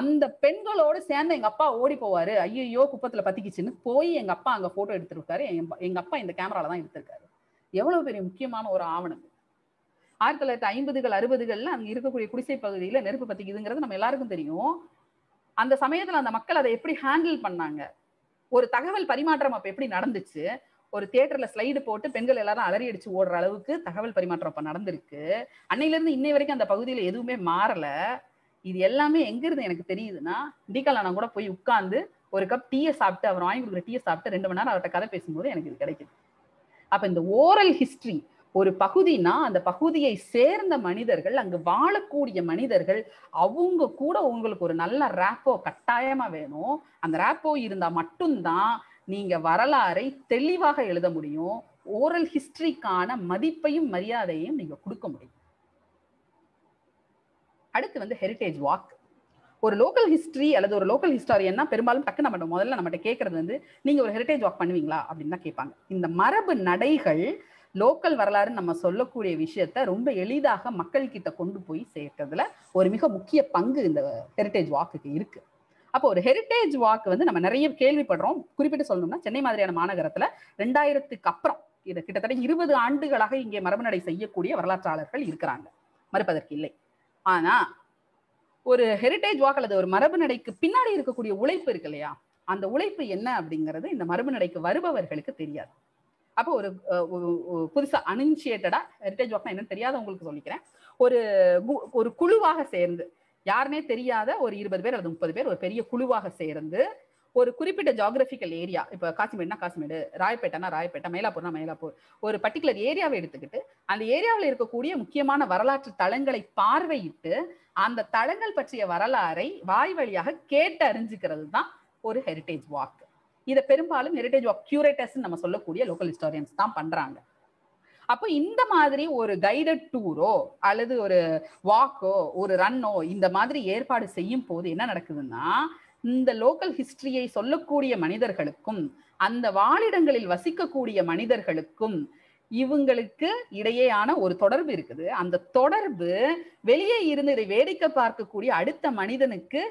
அந்த பெண்களோடு சேர்ந்து எங்க அப்பா ஓடி போவாரு, ஐயோ குப்பத்துல பத்திக்கிச்சுன்னு போய் எங்க அப்பா அங்க போட்டோ எடுத்துருக்காரு, எங்க அப்பா இந்த கேமரால தான் எடுத்திருக்காரு. எவ்வளவு பெரிய முக்கியமான ஒரு ஆவணம். ஆயிரத்தி தொள்ளாயிரத்தி ஐம்பதுகள் அறுபதுகள்ல அங்க இருக்கக்கூடிய குடிசை பகுதியில நெருப்பு பத்திக்குதுங்கிறது நம்ம எல்லாருக்கும் தெரியும். அந்த சமயத்துல அந்த மக்கள் அதை எப்படி ஹேண்டில் பண்ணாங்க, ஒரு தகவல் பரிமாற்றம் அப்ப எப்படி நடந்துச்சு, ஒரு தியேட்டர்ல ஸ்லைடு போட்டு பெண்கள் எல்லாரும் அலறி அடிச்சு ஓடுற அளவுக்கு தகவல் பரிமாற்றம் அப்ப நடந்திருக்கு. அன்னையில இருந்து இன்னை வரைக்கும் அந்த பகுதியில எதுவுமே மாறல. இது எல்லாமே எங்க இருந்து எனக்கு தெரியுதுன்னா, டிகாலானா கூட போய் உட்கார்ந்து ஒரு கப் டீயை சாப்பிட்டு, அவர் வாங்கி கொடுக்குற டீயை சாப்பிட்டு ரெண்டு மணி நேரம் அவர்கிட்ட கதை பேசும்போது எனக்கு இது கிடைக்குது. அப்ப இந்த ஓரல் ஹிஸ்டரி ஒரு பகுதினா அந்த பகுதியை சேர்ந்த மனிதர்கள், அங்கு வாழக்கூடிய மனிதர்கள், அவங்க கூட உங்களுக்கு ஒரு நல்ல ரேப்போ கட்டாயமா வேணும். அந்த ரேப்போ இருந்தா மட்டும்தான் நீங்க வரலாறை தெளிவாக எழுத முடியும். ஓரல் ஹிஸ்டரிக்கான மதிப்பையும் மரியாதையும் நீங்க கொடுக்க முடியும். அடுத்து வந்து ஹெரிட்டேஜ் வாக். ஒரு லோக்கல் ஹிஸ்டரி அல்லது ஒரு லோக்கல் ஹிஸ்டாரியன்னா பெரும்பாலும் டக்கு நம்ம முதல்ல நம்மகிட்ட கேட்கறது வந்து, நீங்க ஒரு ஹெரிட்டேஜ் வாக் பண்ணுவீங்களா அப்படின்னு தான் கேட்பாங்க. இந்த மரபு நடைகள் லோக்கல் வரலாறு நம்ம சொல்லக்கூடிய விஷயத்த ரொம்ப எளிதாக மக்கள் கிட்ட கொண்டு போய் சேர்க்கிறதுல ஒரு மிக முக்கிய பங்கு இந்த ஹெரிட்டேஜ் வாக்குக்கு இருக்கு. அப்போ ஒரு ஹெரிட்டேஜ் வாக்கு வந்து நம்ம நிறைய கேள்விப்படுறோம். குறிப்பிட்டு சொல்லணும்னா சென்னை மாதிரியான மாநகரத்துல ரெண்டாயிரத்துக்கு அப்புறம் இது கிட்டத்தட்ட இருபது ஆண்டுகளாக இங்கே மரபுநடை செய்யக்கூடிய வரலாற்றாளர்கள் இருக்கிறாங்க, மறுப்பதற்கு இல்லை. ஆனா ஒரு ஹெரிட்டேஜ் வாக்கு அல்லது ஒரு மரபு நடைக்கு பின்னாடி இருக்கக்கூடிய உழைப்பு இருக்கு இல்லையா, அந்த உழைப்பு என்ன அப்படிங்கிறது இந்த மரபு நடைக்கு வருபவர்களுக்கு தெரியாது. அப்போ ஒரு புதுசா அனிஷியேட்டடா ஹெரிட்டேஜ் வாக்னா என்னன்னு தெரியாதவங்களுக்கு சொல்லிக்கிறேன். ஒரு ஒரு குழுவாக சேர்ந்து யாருமே தெரியாத ஒரு இருபது பேர் அல்லது முப்பது பேர் ஒரு பெரிய குழுவாக சேர்ந்து ஒரு குறிப்பிட்ட ஜியாகிரபிக்கல் ஏரியா, இப்ப காசிமேடுனா காசிமேடு, ராயப்பேட்டைனா ராயப்பேட்டை, மயிலாப்பூர்னா மயிலாப்பூர், ஒரு பர்டிகுலர் ஏரியாவை எடுத்துக்கிட்டு அந்த ஏரியாவில் இருக்கக்கூடிய முக்கியமான வரலாற்று தளங்களை பார்வையிட்டு அந்த தளங்கள் பற்றிய வரலாறை வாய் வழியாக கேட்டு அறிஞ்சுக்கிறது தான் ஒரு ஹெரிட்டேஜ் வாக். இதை பெரும்பாலும் ஹெரிட்டேஜ் வாக் கியூரேட்டர்ஸ் நம்ம சொல்லக்கூடிய லோக்கல் ஹிஸ்டாரியன்ஸ் தான் பண்றாங்க. அப்போ இந்த மாதிரி ஒரு கைடட் டூரோ அல்லது ஒரு வாக்கோ ஒரு ரன்னோ இந்த மாதிரி ஏற்பாடு செய்யும் போது என்ன நடக்குதுன்னா, இந்த லோக்கல் ஹிஸ்டரியை சொல்லக்கூடிய மனிதர்களுக்கும் அந்த வாழிடங்களில் வசிக்கக்கூடிய மனிதர்களுக்கும் இவங்களுக்கு இடையேயான ஒரு தொடர்பு இருக்குது. அந்த தொடர்பு வெளியே இருந்து இதை வேடிக்கை பார்க்கக்கூடிய அடுத்த மனிதனுக்கு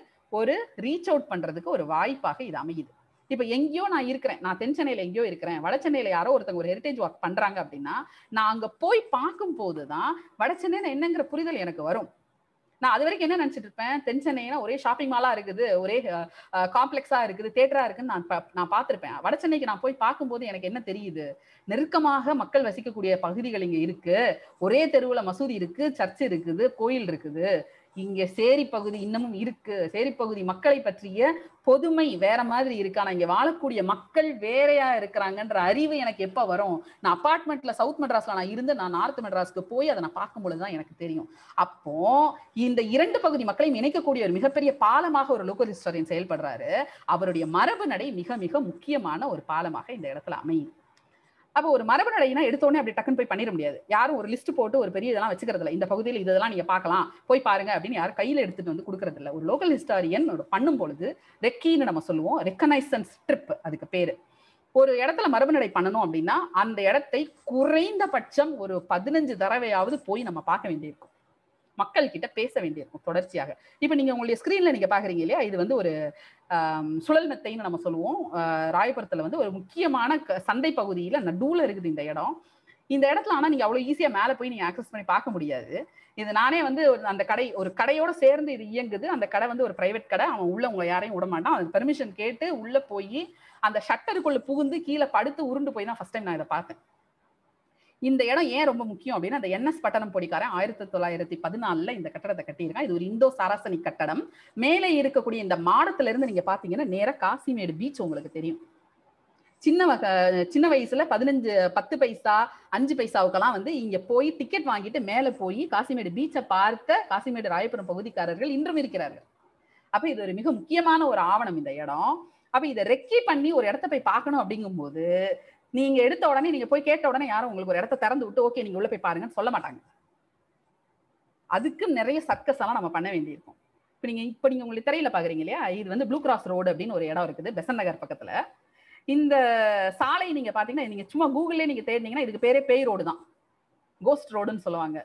ஒரு ரீச் அவுட் பண்றதுக்கு ஒரு வாய்ப்பாக இது அமையுது. இப்ப எங்கேயோ நான் இருக்கிறேன், நான் தென் சென்னையில எங்கேயோ இருக்கிறேன், வட சென்னையில யாரோ ஒருத்தங்க ஒரு ஹெரிட்டேஜ் வாக் பண்றாங்க அப்படின்னா நான் அங்க போய் பார்க்கும் போதுதான் வட சென்னையில என்னங்கிற புரிதல் எனக்கு வரும். நான் அது வரைக்கும் என்ன நினைச்சிட்டு இருப்பேன், தென் சென்னைனா ஒரே ஷாப்பிங் மாலா இருக்குது, ஒரே காம்ப்ளெக்ஸா இருக்குது, தியேட்டரா இருக்குன்னு நான் நான் பார்த்திருப்பேன். வட சென்னைக்கு நான் போய் பார்க்கும்போது எனக்கு என்ன தெரியுது, நெருக்கமாக மக்கள் வசிக்கக்கூடிய பகுதிகள் இங்க இருக்கு, ஒரே தெருவுல மசூதி இருக்கு, சர்ச் இருக்குது, கோயில் இருக்குது, இங்க சேரி பகுதி இன்னமும் இருக்கு, சேரி பகுதி மக்களை பற்றிய பொதுமை வேற மாதிரி இருக்கு, ஆனா இங்க வாழக்கூடிய மக்கள் வேறையா இருக்கிறாங்கன்ற அறிவு எனக்கு எப்ப வரும், நான் அபார்ட்மெண்ட்ல சவுத் மெட்ராஸ்ல நான் இருந்து நான் நார்த் மெட்ராஸ்க்கு போய் அதை நான் பார்க்கும் பொழுதுதான் எனக்கு தெரியும். அப்போ இந்த இரண்டு பகுதி மக்களையும் இணைக்கக்கூடிய ஒரு மிகப்பெரிய பாலமாக ஒரு லோக்கல் ஹிஸ்டாரியன் செயல்படுறாரு. அவருடைய மரபு நடை மிக மிக முக்கியமான ஒரு பாலமாக இந்த இடத்துல அமையும். அப்ப ஒரு மரபு நடையினா எடுத்தோடனே அப்படி டக்குன்னு போய் பண்ணிட முடியாது. யாரும் ஒரு லிஸ்ட் போட்டு ஒரு பெரிய இதெல்லாம் வச்சுக்கிறது இல்லை, இந்த பகுதியில் இதெல்லாம் நீங்க பார்க்கலாம் போய் பாருங்க அப்படின்னு யாரும் கையில எடுத்துட்டு வந்து கொடுக்கறது இல்லை. ஒரு லோக்கல் ஹிஸ்டாரியன் பண்ணும் பொழுது ரெக்கின்னு நம்ம சொல்லுவோம், ரெக்கனைசன்ஸ் ட்ரிப் அதுக்கு பேரு. ஒரு இடத்துல மரபு நடை பண்ணணும் அப்படின்னா அந்த இடத்தை குறைந்தபட்சம் ஒரு பதினஞ்சு தடவையாவது போய் நம்ம பார்க்க வேண்டியிருக்கும், மக்கள் கிட்ட பேச வேண்டியிருக்கும் தொடர்ச்சியாக. இப்ப நீங்க உங்களுடைய ஸ்கிரீன்ல நீங்க பாக்குறீங்க இல்லையா, இது வந்து ஒரு ஆஹ் சுழல் மெத்தைன்னு நம்ம சொல்லுவோம். ராயபுரத்துல வந்து ஒரு முக்கியமான சந்தை பகுதியில நடுவுல இருக்குது இந்த இடம். இந்த இடத்துல ஆனா நீங்க அவ்வளவு ஈஸியா மேல போய் நீங்க ஆக்சஸ் பண்ணி பார்க்க முடியாது. இது நானே வந்து அந்த கடை ஒரு கடையோட சேர்ந்து இது இயங்குது. அந்த கடை வந்து ஒரு பிரைவேட் கடை, அவன் உள்ள உங்களை யாரையும் விடமாட்டான், அவன் பெர்மிஷன் கேட்டு உள்ள போய் அந்த ஷட்டருக்குள்ள புகுந்து கீழே படுத்து உருண்டு போய் தான் ஃபர்ஸ்ட் டைம் நான் இதை பார்த்தேன். இந்த இடம் ஏன் ரொம்ப முக்கியம் அப்படின்னா, அந்த என்எஸ் பட்டணம் பொடிக்காரன் ஆயிரத்தி தொள்ளாயிரத்தி பதினாலுல இந்த கட்டடத்தை கட்டியிருக்கான். இது ஒரு இந்தோ சராசனி கட்டடம். மேலே இருக்கக்கூடிய இந்த மாடத்துல இருந்து நீங்க பாத்தீங்கன்னா நேர காசிமேடு பீச் உங்களுக்கு தெரியும். சின்ன சின்ன வயசுல பதினஞ்சு பத்து பைசா அஞ்சு பைசாவுக்கெல்லாம் வந்து இங்க போய் டிக்கெட் வாங்கிட்டு மேல போய் காசிமேடு பீச்சை பார்த்த காசிமேடு ராயபுரம் பகுதிக்காரர்கள் இன்றும் இருக்கிறார்கள். அப்ப இது ஒரு மிக முக்கியமான ஒரு ஆவணம் இந்த இடம். அப்ப இதை ரெக்கி பண்ணி ஒரு இடத்த போய் பார்க்கணும் அப்படிங்கும் போது நீங்க எடுத்த உடனே நீங்க போய் கேட்ட உடனே யாரும் உங்களுக்கு ஒரு இடத்த திறந்து விட்டு ஓகே நீங்க உள்ள போய் பாருங்கன்னு சொல்ல மாட்டாங்க. அதுக்கு நிறைய சர்க்கஸ் எல்லாம் நம்ம பண்ண வேண்டியிருக்கும். இப்ப நீங்க இப்ப நீங்க உங்களுக்கு திரையில பாக்குறீங்க இல்லையா, இது வந்து ப்ளூ கிராஸ் ரோடு அப்படின்னு ஒரு இடம் இருக்குது பெசன்ட் நகர் பக்கத்துல. இந்த சாலை நீங்க பாத்தீங்கன்னா நீங்க சும்மா கூகுள்லயே நீங்க தேடினீங்கன்னா இதுக்கு பேரே பேய் ரோடு தான், கோஸ்ட் ரோடுன்னு சொல்லுவாங்க.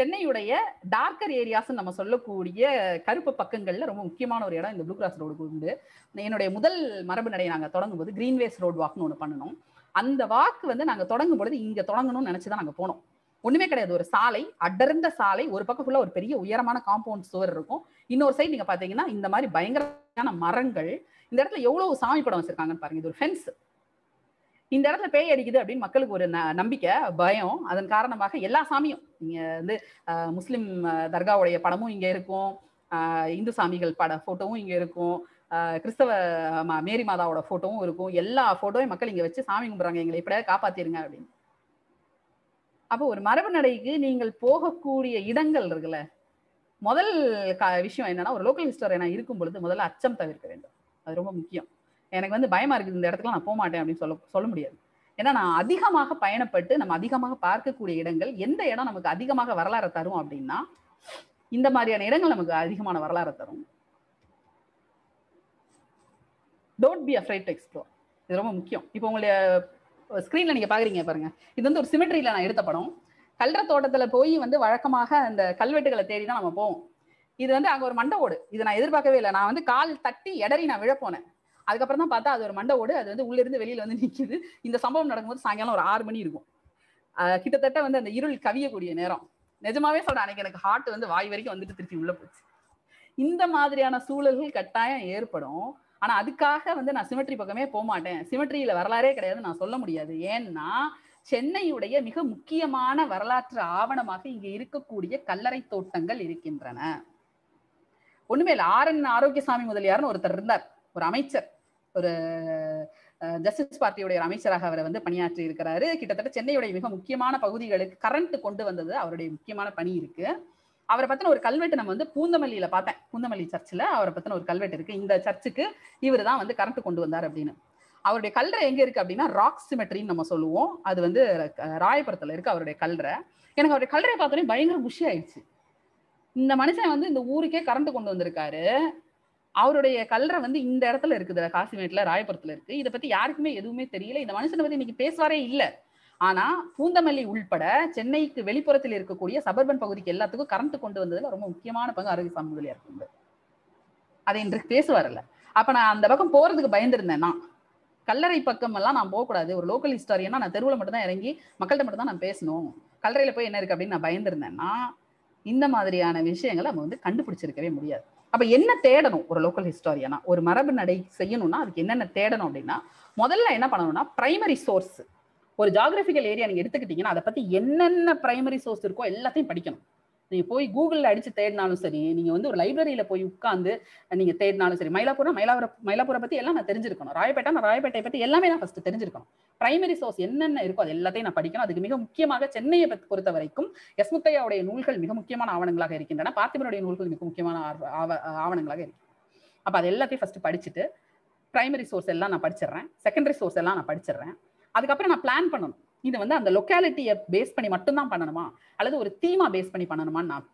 சென்னையுடைய டார்க்கர் ஏரியாஸ் நம்ம சொல்லக்கூடிய கருப்பு பக்கங்கள்ல ரொம்ப முக்கியமான ஒரு இடம் இந்த ப்ளூ கிராஸ் ரோடுக்கு உண்டு. என்னுடைய முதல் மரபு நடையை நாங்க தொடங்கும் போது கிரீன்வேஸ் ரோடு வாக்குன்னு ஒண்ணு பண்ணணும். அந்த வாக்கு வந்து நாங்க தொடங்கும் பொழுது இங்க தொடங்கணும்னு நினைச்சுதான் நாங்க போனோம். ஒண்ணுமே கிடையாது, ஒரு சாலை, அடர்ந்த சாலை, ஒரு பக்கம் ஃபுல்லா ஒரு பெரிய உயரமான காம்பவுண்ட் சுவர் இருக்கும், இன்னொரு சைடு நீங்க பாத்தீங்கன்னா இந்த மாதிரி பயங்கரமான மரங்கள். இந்த இடத்துல எவ்வளவு சாமி படம் வச்சிருக்காங்கன்னு பாருங்க, இது ஒரு ஃபென்ஸ். இந்த இடத்துல பேய் அடிக்குது அப்படின்னு மக்களுக்கு ஒரு நம்பிக்கை, பயம். அதன் காரணமாக எல்லா சாமியும் இங்க வந்து அஹ் முஸ்லிம் தர்காவுடைய படமும் இங்க இருக்கும், ஆஹ் இந்து சாமிகள் பட போட்டோவும் இங்க இருக்கும், கிறிஸ்தவ மேரி மாதாவோட போட்டோவும் இருக்கும், எல்லா போட்டோவும் மக்கள் இங்க வச்சு சாமி கும்பிடுறாங்க, எங்களை இப்படியா காப்பாத்திருங்க அப்படின்னு. அப்போ ஒரு மரபு நடைக்கு நீங்கள் போகக்கூடிய இடங்கள் இருக்குல்ல, முதல் விஷயம் என்னன்னா ஒரு லோக்கல் ஹிஸ்டாரியனா இருக்கும் பொழுது முதல்ல அச்சம் தவிர்க்க வேண்டும். அது ரொம்ப முக்கியம். எனக்கு வந்து பயமா இருக்குது, இந்த இடத்துக்குலாம் நான் போக மாட்டேன் அப்படின்னு சொல்ல சொல்ல முடியாது. ஏன்னா நான் அதிகமாக பயணப்பட்டு நம்ம அதிகமாக பார்க்கக்கூடிய இடங்கள் எந்த இடம் நமக்கு அதிகமாக வரலாறு தரும் அப்படின்னா இந்த மாதிரியான இடங்கள் நமக்கு அதிகமான வரலாறு தரும். Don't be afraid to explore. இது ரொம்ப முக்கியம். இப்போ உங்களுடைய ஸ்க்ரீன்ல நீங்க பாக்குறீங்க பாருங்க, இது வந்து ஒரு சிமெட்ரியில நான் எடுத்த படம். கல்ற தோட்டத்துல போய் வந்து வழக்கமாக அந்த கல்வெட்டுகளை தேடி தான் நம்ம போவோம். இது வந்து அங்க ஒரு மண்டை ஓடு, இது நான் எதிர்பார்க்கவே இல்லை. நான் வந்து கால் தட்டி எடறி நான் விழ போனேன். அதுக்கப்புறம் தான் பார்த்தா அது ஒரு மண்டை ஓடு, அது வந்து உள்ள இருந்து வெளியில வந்து நிக்குது. இந்த சம்பவம் நடக்கும்போது சாயங்காலம் ஒரு ஆறு மணி இருக்கும், கிட்டத்தட்ட வந்து அந்த இருள் கவியக்கூடிய நேரம். நிஜமாவே சொல்றேன், அன்னைக்கு எனக்கு ஹார்ட் வந்து வாய் வரைக்கும் வந்துட்டு திருப்பி உள்ள போச்சு. இந்த மாதிரியான சூழல்கள் கட்டாயம் ஏற்படும். ஆனா அதுக்காக வந்து நான் சிமெட்ரி பக்கமே போகமாட்டேன், சிமெட்ரியில வரலாறே கிடையாது நான் சொல்ல முடியாது. ஏன்னா சென்னையுடைய மிக முக்கியமான வரலாற்று ஆவணமாக இங்க இருக்கக்கூடிய கல்லறை தோட்டங்கள் இருக்கின்றன. ஒண்ணுமேல ஆரன் ஆரோக்கியசாமி முதலியார்னு ஒருத்தர் இருந்தார், ஒரு அமைச்சர், ஒரு ஜஸ்டிஸ் பார்ட்டியுடைய அமைச்சராக அவர் வந்து பணியாற்றி இருக்கிறாரு. கிட்டத்தட்ட சென்னையுடைய மிக முக்கியமான பகுதிகளுக்கு கரண்ட் கொண்டு வந்தது அவருடைய முக்கியமான பணி இருக்கு. அவரை பத்தின ஒரு கல்வெட்டு நம்ம வந்து பூந்தமல்லியில பார்த்தேன், பூந்தமல்லி சர்ச்சில் அவரை பத்தின ஒரு கல்வெட்டு இருக்கு. இந்த சர்ச்சுக்கு இவர் தான் வந்து கரண்ட் கொண்டு வந்தார் அப்படின்னு. அவருடைய கல்றை எங்க இருக்கு அப்படின்னா ராக் சிமெட்ரின்னு நம்ம சொல்லுவோம், அது வந்து ராயபுரத்துல இருக்கு அவருடைய கல்றை. எனக்கு அவருடைய கல்றையை பார்த்தோன்னே பயங்கர குஷி ஆயிடுச்சு. இந்த மனுஷன் வந்து இந்த ஊருக்கே கரண்ட் கொண்டு வந்திருக்காரு, அவருடைய கல்றை வந்து இந்த இடத்துல இருக்குது, காசிமேட்ல ராயபுரத்துல இருக்கு. இதை பத்தி யாருக்குமே எதுவுமே தெரியல, இந்த மனுஷனை பத்தி இன்னைக்கு பேசுவாரே இல்லை. ஆனா பூந்தமல்லி உள்பட சென்னைக்கு வெளிப்புறத்தில் இருக்கக்கூடிய சபர்பன் பகுதிக்கு எல்லாத்துக்கும் கரண்ட் கொண்டு வந்ததுல ரொம்ப முக்கியமான பங்கு ஆரோக்கியசாமி முதலியா இருக்கு. அதை இன்றைக்கு பேசுவார்ல. அப்ப நான் அந்த பக்கம் போறதுக்கு பயந்துருந்தேன். நான் கல்லறை பக்கம் எல்லாம் நான் போகக்கூடாது, ஒரு லோக்கல் ஹிஸ்டாரியனா நான் தெருவில் மட்டும் தான் இறங்கி மக்கள்கிட்ட மட்டும் தான் நான் பேசணும், கல்லறையில போய் என்ன இருக்கு அப்படின்னு நான் பயந்துருந்தேன்னா இந்த மாதிரியான விஷயங்களை நம்ம வந்து கண்டுபிடிச்சிருக்கவே முடியாது. அப்ப என்ன தேடணும் ஒரு லோக்கல் ஹிஸ்டாரியனா, ஒரு மரபு நடை செய்யணும்னா அதுக்கு என்னென்ன தேடணும் அப்படின்னா, முதல்ல என்ன பண்ணணும்னா பிரைமரி சோர்ஸ். ஒரு ஜாகிரபிக்கல் ஏரியா நீங்க எடுத்துக்கிட்டீங்கன்னா அதை பத்தி என்னென்ன பிரைமரி சோர்ஸ் இருக்கோ எல்லாத்தையும் படிக்கணும். நீங்க போய் கூகுளில் அடிச்சு தேடினாலும் சரி, நீங்க வந்து ஒரு லைப்ரரியில போய் உட்காந்து நீங்க தேடினாலும் சரி, மயிலாப்பூர் மயிலாவூர மயிலாப்பூரை பத்தி எல்லாம் நான் தெரிஞ்சிருக்கணும், ராயப்பேட்டை நான் ராயப்பேட்டை பத்தி எல்லாமே நான் ஃபர்ஸ்ட் தெரிஞ்சிருக்கணும். பிரைமரி சோர்ஸ் என்னென்ன இருக்கோ அது எல்லாத்தையும் நான் படிக்கணும். அதுக்கு மிக முக்கியமாக சென்னையை பொறுத்த வரைக்கும் எஸ் முத்தையாவுடைய நூல்கள் மிக முக்கியமான ஆவணங்களாக இருக்கின்றன, பார்த்திபனுடைய நூல்கள் மிக முக்கியமான ஆவணங்களாக இருக்கு. அப்ப அது எல்லாத்தையும் ஃபர்ஸ்ட் படிச்சுட்டு பிரைமரி சோர்ஸ் எல்லாம் நான் படிச்சிடறேன், செகண்டரி சோர்ஸ் எல்லாம் நான் படிச்சிடறேன். அதுக்கப்புறம் நான் பிளான் பண்ணணும். இது வந்து அந்த லொக்காலிட்டியை பேஸ் பண்ணி மட்டும்தான் பண்ணணுமா அல்லது ஒரு தீமா பேஸ் பண்ணி பண்ணணுமான்னு நான்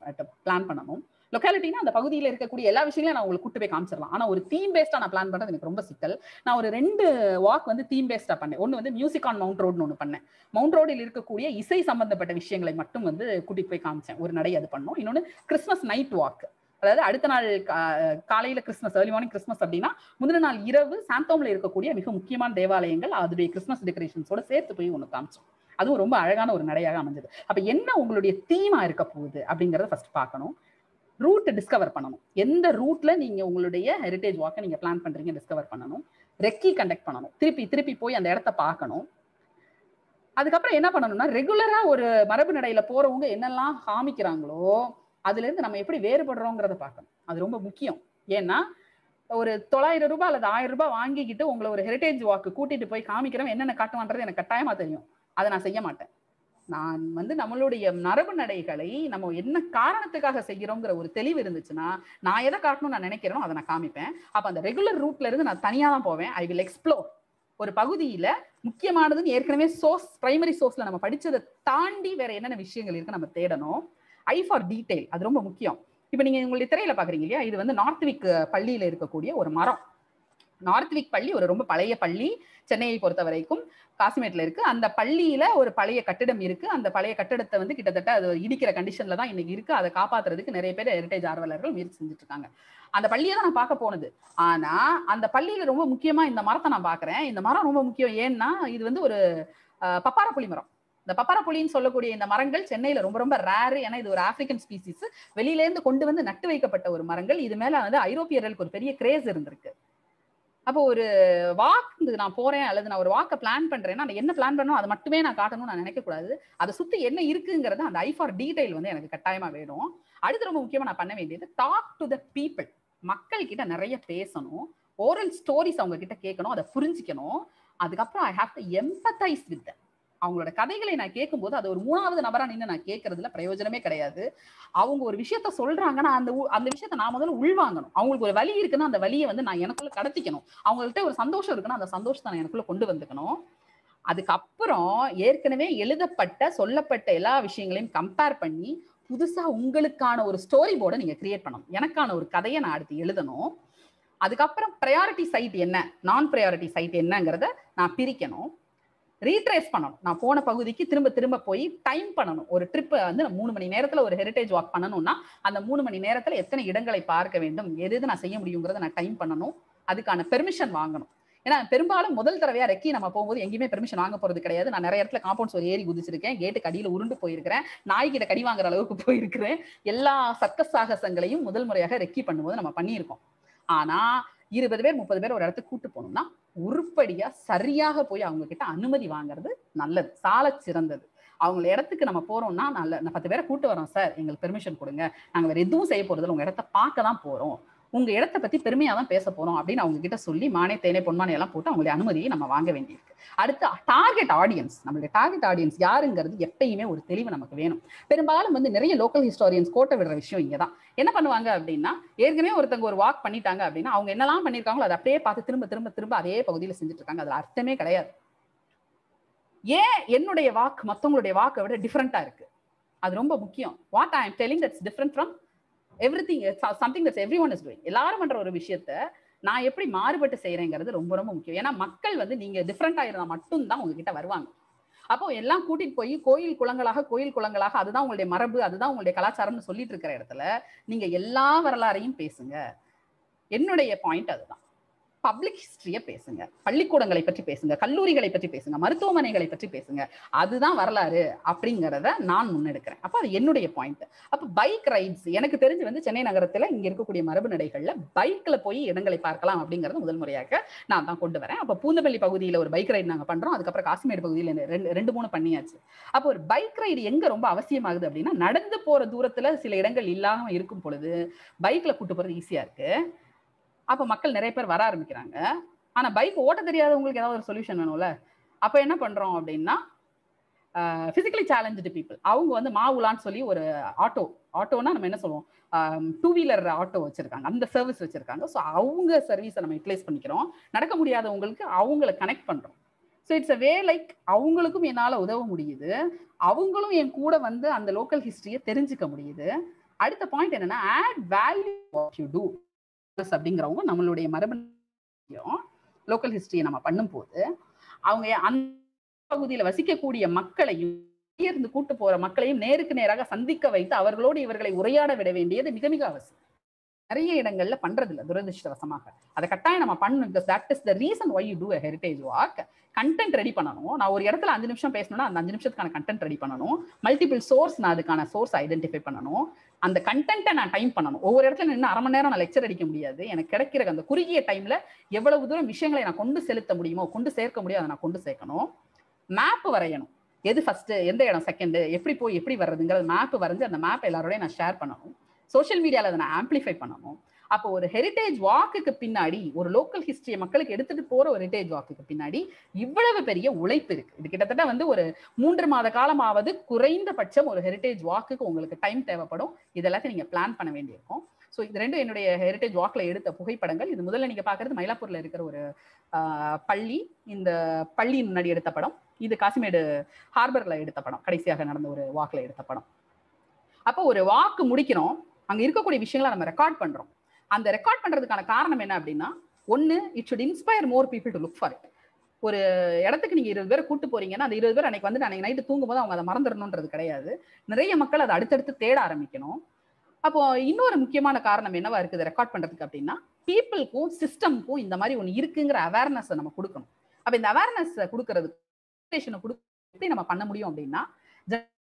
பிளான் பண்ணணும். லொக்காலிட்டினா அந்த பகுதியில் இருக்கக்கூடிய எல்லா விஷயங்களையும் நான் உங்களுக்கு கூட்டு போய் காமிச்சிடலாம். ஆனால் ஒரு தீம் பேஸ்டாக நான் பிளான் பண்ணுறது எனக்கு ரொம்ப சிக்கல். நான் ஒரு ரெண்டு வாக் வந்து தீம் பேஸ்டாக பண்ணேன். ஒன்று வந்து மியூசிக் ஆன் மவுண்ட் ரோடுன்னு ஒன்று பண்ணேன். மவுண்ட் ரோடில் இருக்கக்கூடிய இசை சம்பந்தப்பட்ட விஷயங்களை மட்டும் வந்து கூட்டிகிட்டு போய் காமிச்சேன், ஒரு நடை அது பண்ணோம். இன்னொன்று கிறிஸ்மஸ் நைட் வாக், அதாவது அடுத்த நாள் காலையில கிறிஸ்மஸ், ஏர்லி மார்னிங் கிறிஸ்மஸ் அப்படின்னா முந்தின நாள் இரவு சாந்தோம்ல இருக்கக்கூடிய மிக முக்கியமான தேவாலயங்கள் அதுடைய கிறிஸ்மஸ் டெக்கரேஷன்ஸோட சேர்த்து போய் ஒன்று காமிச்சோம். அதுவும் ரொம்ப அழகான ஒரு நடையாக அமைஞ்சது. அப்ப என்ன உங்களுடைய தீமா இருக்க போகுது அப்படிங்கறத ஃபர்ஸ்ட் பார்க்கணும். ரூட் டிஸ்கவர் பண்ணணும், எந்த ரூட்ல நீங்க உங்களுடைய ஹெரிட்டேஜ் வாக்கை நீங்க பிளான் பண்றீங்க டிஸ்கவர் பண்ணணும். ரெக்கி கண்டக்ட் பண்ணணும், திருப்பி திருப்பி போய் அந்த இடத்த பார்க்கணும். அதுக்கப்புறம் என்ன பண்ணணும்னா ரெகுலரா ஒரு மரபு நடையில போறவங்க என்னெல்லாம் காமிக்கிறாங்களோ அதுல இருந்து நம்ம எப்படி வேறுபடுறோங்கிறத பார்க்கணும். அது ரொம்ப முக்கியம். ஏன்னா ஒரு தொள்ளாயிரம் ரூபாய் அல்லது ஆயிரம் ரூபாய் வாங்கிக்கிட்டு உங்களை ஒரு ஹெரிட்டேஜ் வாக்கு கூட்டிட்டு போய் காமிக்கிறோம், என்னென்ன காட்டுவான்றது எனக்கு கட்டாயமா தெரியும், அதை நான் செய்ய மாட்டேன். நான் வந்து நம்மளுடைய மரபு நடைகளை நம்ம என்ன காரணத்துக்காக செய்கிறோங்கிற ஒரு தெளிவு இருந்துச்சுன்னா நான் எதை காட்டணும்னு நான் நினைக்கிறேனோ அதை நான் காமிப்பேன். அப்ப அந்த ரெகுலர் ரூட்ல இருந்து நான் தனியா தான் போவேன். I will explore. ஒரு பகுதியில முக்கியமானதுன்னு ஏற்கனவே சோர்ஸ் பிரைமரி சோர்ஸ்ல நம்ம படிச்சதை தாண்டி வேற என்னென்ன விஷயங்கள் இருக்கு நம்ம தேடணும். ஐ ஃபார் டீடைல், அது ரொம்ப முக்கியம். இப்போ நீங்க உங்களுடைய திரையில பாக்குறீங்க இல்லையா, இது வந்து நார்த்விக் பள்ளியில இருக்கக்கூடிய ஒரு மரம். நார்த்விக் பள்ளி ஒரு ரொம்ப பழைய பள்ளி, சென்னையை பொறுத்த வரைக்கும் காசிமேட்ல இருக்கு. அந்த பள்ளியில ஒரு பழைய கட்டிடம் இருக்கு. அந்த பழைய கட்டிடத்தை வந்து கிட்டத்தட்ட அது இடிக்கிற கண்டிஷன்ல தான் இன்னைக்கு இருக்கு. அதை காப்பாத்துறதுக்கு நிறைய பேர் ஹெரிட்டேஜ் ஆர்வலர்கள் முயற்சி செஞ்சுட்டு இருக்காங்க. அந்த பள்ளியை தான் நான் பார்க்க போனது. ஆனா அந்த பள்ளியில ரொம்ப முக்கியமா இந்த மரத்தை நான் பாக்குறேன். இந்த மரம் ரொம்ப முக்கியம், ஏன்னா இது வந்து ஒரு பப்பார புளி மரம். இந்த பப்பாரப்புலின்னு சொல்லக்கூடிய இந்த மரங்கள் சென்னையில ரொம்ப ரொம்ப ரேரு. ஏன்னா இது ஒரு ஆப்பிரிக்கன் ஸ்பீசிஸ், வெளியிலேருந்து கொண்டு வந்து நட்டு வைக்கப்பட்ட ஒரு மரங்கள். இது மேல வந்து ஐரோப்பியர்களுக்கு ஒரு பெரிய கிரேஸ் இருந்திருக்கு. அப்போ ஒரு வாக் நான் போறேன் அல்லது நான் ஒரு வாக்கை பிளான் பண்றேன்னா நான் என்ன பிளான் பண்ணணும் அதை மட்டுமே நான் காட்டணும்னு நான் நினைக்கக்கூடாது. அதை சுத்தி என்ன இருக்குங்கிறது அந்த ஐ ஃபார் டீடைல் வந்து எனக்கு கட்டாயமா வேணும். அடுத்து ரொம்ப முக்கியமா நான் பண்ண வேண்டியது டாக் டு த பீப்புள். மக்கள் கிட்ட நிறைய பேசணும், ஓரல் ஸ்டோரிஸ் அவங்க கிட்ட கேட்கணும், அதை புரிஞ்சிக்கணும். அதுக்கப்புறம் I have to empathise with them. அவங்களோட கதைகளை நான் கேட்கும் போது அது ஒரு மூணாவது நபரா நின்று நான் கேட்கறதுல பிரயோஜனமே கிடையாது. அவங்க ஒரு விஷயத்த சொல்றாங்கன்னா அந்த அந்த விஷயத்த நான் முதல்ல உள்வாங்கணும். அவங்களுக்கு ஒரு வலி இருக்குன்னா அந்த வலியை வந்து நான் எனக்குள்ள கடத்திக்கணும். அவங்கள்ட்ட ஒரு சந்தோஷம் இருக்குன்னா அந்த சந்தோஷத்தை நான் எனக்குள்ள கொண்டு வந்துக்கணும். அதுக்கப்புறம் ஏற்கனவே எழுதப்பட்ட சொல்லப்பட்ட எல்லா விஷயங்களையும் கம்பேர் பண்ணி புதுசா உங்களுக்கான ஒரு ஸ்டோரி போர்டை நீங்க கிரியேட் பண்ணணும். எனக்கான ஒரு கதையை நான் அடுத்து எழுதணும். அதுக்கப்புறம் ப்ரையாரிட்டி சைட் என்ன, நான் ப்ரையாரிட்டி சைட் என்னங்கிறத நான் பிரிக்கணும். ரீட்ரேஸ் பண்ணணும், நான் போன பகுதிக்கு திரும்ப திரும்ப போய் டைம் பண்ணணும். ஒரு ட்ரிப்பை வந்து மூணு மணி நேரத்துல ஒரு ஹெரிட்டேஜ் வாக் பண்ணணும்னா அந்த மூணு மணி நேரத்துல எத்தனை இடங்களை பார்க்க வேண்டும், எது நான் செய்ய முடியுங்கிறத நான் டைம் பண்ணணும். அதுக்கான பெர்மிஷன் வாங்கணும். ஏன்னா பெரும்பாலும் முதல் தடவையா ரெக்கி நம்ம போகும்போது எங்கேயுமே பெர்மிஷன் வாங்க போறது கிடையாது. நான் நிறைய இடத்துல காம்பவுண்ட் சுவர் ஏறி குதிச்சிருக்கேன், கேட்டுக்கு அடியில உருண்டு போயிருக்கிறேன், நாய்கிட்ட கடி வாங்குற அளவுக்கு போயிருக்கிறேன். எல்லா சர்க்கஸ் சாகசங்களையும் முதல் முறையாக ரெக்கி பண்ணும்போது நம்ம பண்ணியிருக்கோம். ஆனா இருபது பேர் முப்பது பேர் ஒரு இடத்துக்கு கூட்டு போனோம்னா உருப்படியா சரியாக போய் அவங்க கிட்ட அனுமதி வாங்குறது நல்லது, சால சிறந்தது. அவங்கள இடத்துக்கு நம்ம போறோம்னா நல்ல பத்து பேரை கூட்டு வரோம் சார், எங்களுக்கு பெர்மிஷன் கொடுங்க, நாங்கள் வேற எதுவும் செய்ய போறதில்ல, உங்க இடத்த பார்க்க தான் போறோம், உங்க இடத்த பத்தி பெருமையா தான் பேச போறோம் அப்படின்னு அவங்க கிட்ட சொல்லி மானே தேனே பொன்மானே எல்லாம் போட்டு அவங்களுடைய அனுமதியை நம்ம வாங்க வேண்டியிருக்கு. அடுத்து டார்கெட் ஆடியன்ஸ். நம்மளுடைய டார்கெட் ஆடியன்ஸ் யாருங்கிறது எப்பயுமே ஒரு தெளிவு நமக்கு வேணும். பெரும்பாலும் வந்து நிறைய லோக்கல் ஹிஸ்டாரியன்ஸ் கோட்டை விடுற விஷயம் இங்கதான். என்ன பண்ணுவாங்க அப்படின்னா, ஏற்கனவே ஒருத்தங்க ஒரு வாக் பண்ணிட்டாங்க அப்படின்னா அவங்க என்னெல்லாம் பண்ணிருக்காங்களோ அதை அப்படியே பார்த்து திரும்ப திரும்ப திரும்ப அதே பகுதியில செஞ்சுட்டு இருக்காங்க. அதுல அர்த்தமே கிடையாது. ஏன் என்னுடைய வாக்கு மற்றவங்களுடைய வாக்கை விட டிஃப்ரெண்டா இருக்கு? அது ரொம்ப முக்கியம். What I am telling that's different from everything, something that everyone is doing. எல்லாரும் பண்ற ஒரு விஷயத்தை நான் எப்படி மாறுபட்டு செய்யறேங்கிறது ரொம்ப ரொம்ப முக்கியம். ஏன்னா மக்கள் வந்து நீங்க டிஃப்ரெண்டா இருந்தா மட்டும்தான் உங்ககிட்ட வருவாங்க. அப்போ எல்லாம் கூட்டிட்டு போய் கோயில் குளங்களாக கோயில் குளங்களாக அதுதான் உங்களுடைய மரபு, அதுதான் உங்களுடைய கலாச்சாரம்னு சொல்லிட்டு இருக்கிற இடத்துல நீங்க எல்லா வரலாறையும் பேசுங்க. என்னுடைய பாயிண்ட் அதுதான். பப்ளிக் ஹிஸ்டரியை பேசுங்க, பள்ளிக்கூடங்களை பற்றி பேசுங்க, கல்லூரிகளை பற்றி பேசுங்க, மருத்துவமனைகளை பற்றி பேசுங்க. அதுதான் வரலாறு அப்படிங்கிறத நான் முன்னெடுக்கிறேன். அப்போ அது என்னுடைய பாயிண்ட். அப்போ பைக் ரைட்ஸ் எனக்கு தெரிஞ்சு வந்து சென்னை நகரத்தில் இங்கே இருக்கக்கூடிய மரபு நடைகளில் பைக்கில் போய் இடங்களை பார்க்கலாம் அப்படிங்கிறது முதல் முறையாக நான் தான் கொண்டு வரேன். அப்போ பூந்தப்பள்ளி பகுதியில் ஒரு பைக் ரைடு நாங்கள் பண்ணுறோம். அதுக்கப்புறம் காசிமேடு பகுதியில் ரெண்டு ரெண்டு மூணு பண்ணியாச்சு. அப்போ ஒரு பைக் ரைடு எங்கே ரொம்ப அவசியமாகுது அப்படின்னா, நடந்து போகிற தூரத்தில் சில இடங்கள் இல்லாமல் இருக்கும் பொழுது பைக்கில் கூட்டு போகிறது ஈஸியாக இருக்குது. அப்போ மக்கள் நிறைய பேர் வர ஆரம்பிக்கிறாங்க. ஆனால் பைக் ஓட்ட தெரியாதவங்களுக்கு ஏதாவது ஒரு சொல்யூஷன் வேணும்ல. அப்போ என்ன பண்ணுறோம் அப்படின்னா, ஃபிசிக்கலி சேலஞ்சு பீப்புள் அவங்க வந்து மாவுலான்னு சொல்லி ஒரு ஆட்டோ, ஆட்டோன்னா நம்ம என்ன சொல்லுவோம், டூ வீலர் ஆட்டோ வச்சுருக்காங்க, அந்த சர்வீஸ் வச்சுருக்காங்க. ஸோ அவங்க சர்வீஸை நம்ம யூட்டிலைஸ் பண்ணிக்கிறோம். நடக்க முடியாதவங்களுக்கு அவங்கள கனெக்ட் பண்ணுறோம். So it's a way like அவங்களுக்கும் என்னால் உதவ முடியுது, அவங்களும் என் கூட வந்து அந்த லோக்கல் ஹிஸ்ட்ரியை தெரிஞ்சுக்க முடியுது. அடுத்த பாயிண்ட் என்னென்னா, add value what you do அப்படிங்கிறவங்க நம்மளுடைய மரபு லோக்கல் ஹிஸ்டரியை நம்ம பண்ணும் போது அவங்க அந்த பகுதியில் வசிக்கக்கூடிய மக்களையும் இருந்து கூட்டு போற மக்களையும் நேருக்கு நேராக சந்திக்க வைத்து அவர்களோடு இவர்களை உரையாட விட வேண்டியது மிக மிக அவசியம். நிறைய இடங்கள்ல பண்றது இல்லை துரதிருஷ்டவசமாக. அதை கட்டாயம் நம்ம பண்ணணும். That is the reason why you do a heritage walk. Content ready பண்ணணும். நான் ஒரு இடத்துல அஞ்சு நிமிஷம் பேசணும்னா அந்த அஞ்சு நிமிஷத்துக்கான கண்டென்ட் ரெடி பண்ணணும். மல்டிபிள் சோர்ஸ், நான் அதுக்கான சோர்ஸ் ஐடென்டிஃபை பண்ணணும். அந்த கண்டென்ட்டை நான் டைம் பண்ணணும். ஒவ்வொரு இடத்துல நின்று அரை மணி நேரம் நான் லெக்சர் அடிக்க முடியாது. எனக்கு கிடைக்கிற அந்த குறுகிய டைம்ல எவ்வளவு தூரம் விஷயங்களை நான் கொண்டு செலுத்த முடியுமோ, கொண்டு சேர்க்க முடியும், அதை நான் கொண்டு சேர்க்கணும். மேப் வரையணும். எது ஃபர்ஸ்ட், எந்த இடம் செகண்ட், எப்படி போய் எப்படி வர்றதுங்கிற மேப் வரைஞ்சு அந்த மேப் எல்லாரோடய நான் ஷேர் பண்ணணும். சோஷியல் மீடியாவில் அதை நான் ஆம்பிளிஃபை பண்ணணும். அப்போ ஒரு ஹெரிட்டேஜ் வாக்குக்கு பின்னாடி, ஒரு லோக்கல் ஹிஸ்டரியை மக்களுக்கு எடுத்துட்டு போற ஒரு ஹெரிட்டேஜ் வாக்குக்கு பின்னாடி இவ்வளவு பெரிய உழைப்பு இருக்கு. இது கிட்டத்தட்ட வந்து ஒரு மூன்று மாத காலமாவது குறைந்தபட்சம் ஒரு ஹெரிட்டேஜ் வாக்குக்கு உங்களுக்கு டைம் தேவைப்படும். இதெல்லாத்தையும் நீங்க பிளான் பண்ண வேண்டியிருக்கும். ஸோ இது ரெண்டும் என்னுடைய ஹெரிட்டேஜ் வாக்கில் எடுத்த புகைப்படங்கள். இது முதல்ல நீங்க பாக்குறது மயிலாப்பூர்ல இருக்கிற ஒரு பள்ளி, இந்த பள்ளியின் முன்னாடி எடுத்த படம். இது காசிமேடு ஹார்பர்ல எடுத்த படம், கடைசியாக நடந்த ஒரு வாக்கில் எடுத்த படம். அப்போ ஒரு வாக்கு முடிக்கிறோம், அங்க இருக்கக்கூடிய விஷயங்களை நம்ம ரெக்கார்ட் பண்றோம். அந்த ரெக்கார்ட் பண்றதுக்கான காரணம் என்ன அப்படின்னா, ஒன்னு, it should inspire more people to look for it. ஒரு இடத்துக்கு நீங்க இருபது பேரை கூட்டு போறீங்கன்னா அந்த இருபது பேர் அன்னைக்கு வந்து அன்னைக்கு நைட்டு தூங்கும் போது அவங்க அதை மறந்துடணும்ன்றது கிடையாது. நிறைய மக்கள் அதை அடுத்தடுத்து தேட ஆரம்பிக்கணும். அப்போ இன்னொரு முக்கியமான காரணம் என்னவா இருக்குது ரெக்கார்ட் பண்றதுக்கு அப்படின்னா, பீப்புளுக்கும் சிஸ்டம்க்கும் இந்த மாதிரி ஒன்று இருக்குங்கிற அவேர்னஸ் நம்ம கொடுக்கணும். அப்ப இந்த அவேர்னஸ் கொடுக்கறதுக்கு எப்படி நம்ம பண்ண முடியும் அப்படின்னா,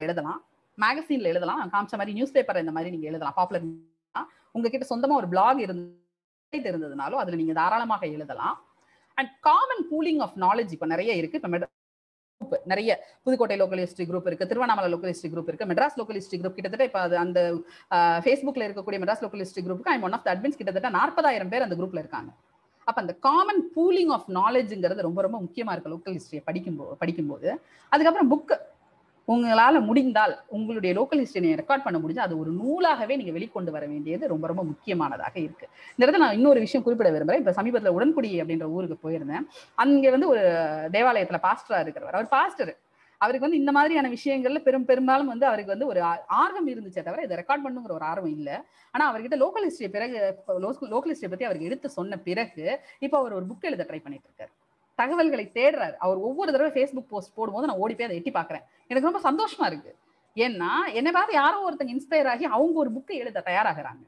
எழுதலாம், மேகசீன்ல எழுதலாம், நான் காமிச்ச மாதிரி நியூஸ் பேப்பர் இந்த மாதிரி நீங்க எழுதலாம். பாப்புலர் உங்ககிட்ட சொந்தமா ஒரு பிளாக் இருந்து இருந்ததுனாலும் அதுல நீங்க தாராளமாக எழுதலாம். And common pooling of knowledge இப்போ நிறைய இருக்கு. இப்போ நிறைய புதுக்கோட்டை லோக்கல் ஹிஸ்டரி குரூப் இருக்கு, திருவண்ணாமலை லோக்கல் ஹிஸ்டரி குரூப் இருக்கு, மெட்ராஸ் லோக்கல் ஹிஸ்டரி குரூப் கிட்டத்தட்ட இப்போ அது அந்த ஃபேஸ்புக்ல இருக்கக்கூடிய மெட்ராஸ் லோக்கல் ஹிஸ்டரி குரூப்புக்கு I am one of the admins. கிட்டத்தட்ட நாற்பதாயிரம் பேர் அந்த குரூப்ல இருக்காங்க. அப்போ அந்த காமன் பூலிங் ஆஃப் நாலேஜ்ங்கிறது ரொம்ப ரொம்ப முக்கியமா இருக்கு லோக்கல் ஹிஸ்டரியை படிக்கும்போது படிக்கும்போது அதுக்கப்புறம் புக்கு உங்களால் முடிந்தால் உங்களுடைய லோக்கல் ஹிஸ்டரியை ரெக்கார்ட் பண்ண முடிஞ்சு அது ஒரு நூலாகவே நீங்கள் வெளிக்கொண்டு வர வேண்டியது ரொம்ப ரொம்ப முக்கியமானதாக இருக்குது. இந்த இடத்துல நான் இன்னொரு விஷயம் குறிப்பிட விரும்புகிறேன். இப்போ சமீபத்தில் உடன்குடி அப்படின்ற ஊருக்கு போயிருந்தேன். அங்கே வந்து ஒரு தேவாலயத்தில் பாஸ்டராக இருக்கிறவர், அவர் பாஸ்டர், அவருக்கு வந்து இந்த மாதிரியான விஷயங்கள்ல பெரும் பெரும்பாலும் வந்து அவருக்கு வந்து ஒரு ஆர்வம் இருந்துச்சே தவிர இதை ரெக்கார்ட் பண்ணுங்கிற ஒரு ஆர்வம் இல்லை. ஆனால் அவர்கிட்ட லோக்கல் ஹிஸ்டரியை பிறகு லோக்கல் ஹிஸ்டரியை பற்றி அவருக்கு எடுத்து சொன்ன பிறகு இப்போ அவர் ஒரு புக் எழுத ட்ரை பண்ணிட்டு இருக்காரு. தகவல்களை தேடுறாரு. அவர் ஒவ்வொரு தடவை ஃபேஸ்புக் போஸ்ட் போடும்போது நான் ஓடி போய் அதை எட்டி பார்க்குறேன். எனக்கு ரொம்ப சந்தோஷமா இருக்கு. ஏன்னா என்னை பார்த்து யாரோ ஒருத்தங்க இன்ஸ்பயர் ஆகி அவங்க ஒரு புக்கை எழுத தயாராகிறாங்க.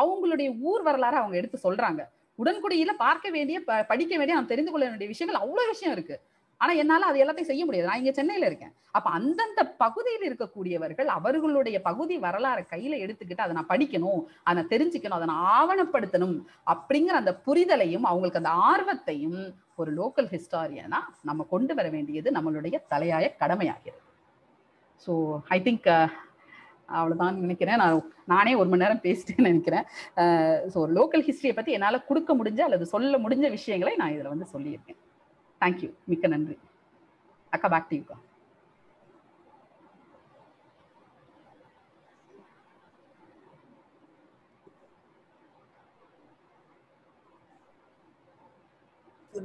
அவங்களுடைய ஊர் வரலாறு அவங்க எடுத்து சொல்றாங்க. உடன்குடியில பார்க்க வேண்டிய படிக்க வேண்டிய நான் தெரிந்து கொள்ள வேண்டிய விஷயங்கள் அவ்வளோ விஷயம் இருக்கு. ஆனா என்னால அது எல்லாத்தையும் செய்ய முடியாது. நான் இங்க சென்னையில இருக்கேன். அப்ப அந்தந்த பகுதியில் இருக்கக்கூடியவர்கள் அவர்களுடைய பகுதி வரலாறு கையில எடுத்துக்கிட்டு அதை நான் படிக்கணும், அதை தெரிஞ்சுக்கணும், அதை நான் ஆவணப்படுத்தணும் அப்படிங்கிற அந்த புரிதலையும் அவங்களுக்கு அந்த ஆர்வத்தையும் ஒரு லோக்கல் ஹிஸ்டாரியனா நம்ம கொண்டு வர வேண்டியது நம்மளுடைய தலையாய கடமையாகிறது. So I think uh, அவ்வளவுதான் நினைக்கிறேன். நான் நானே ஒரு மணி நேரம் பேசிட்டேன்னு நினைக்கிறேன். ஸோ லோக்கல் ஹிஸ்டரியை பற்றி என்னால் கொடுக்க முடிஞ்ச அல்லது சொல்ல முடிஞ்ச விஷயங்களை நான் இதில் வந்து சொல்லியிருக்கேன். தேங்க்யூ, மிக்க நன்றி அக்கா. Back to you.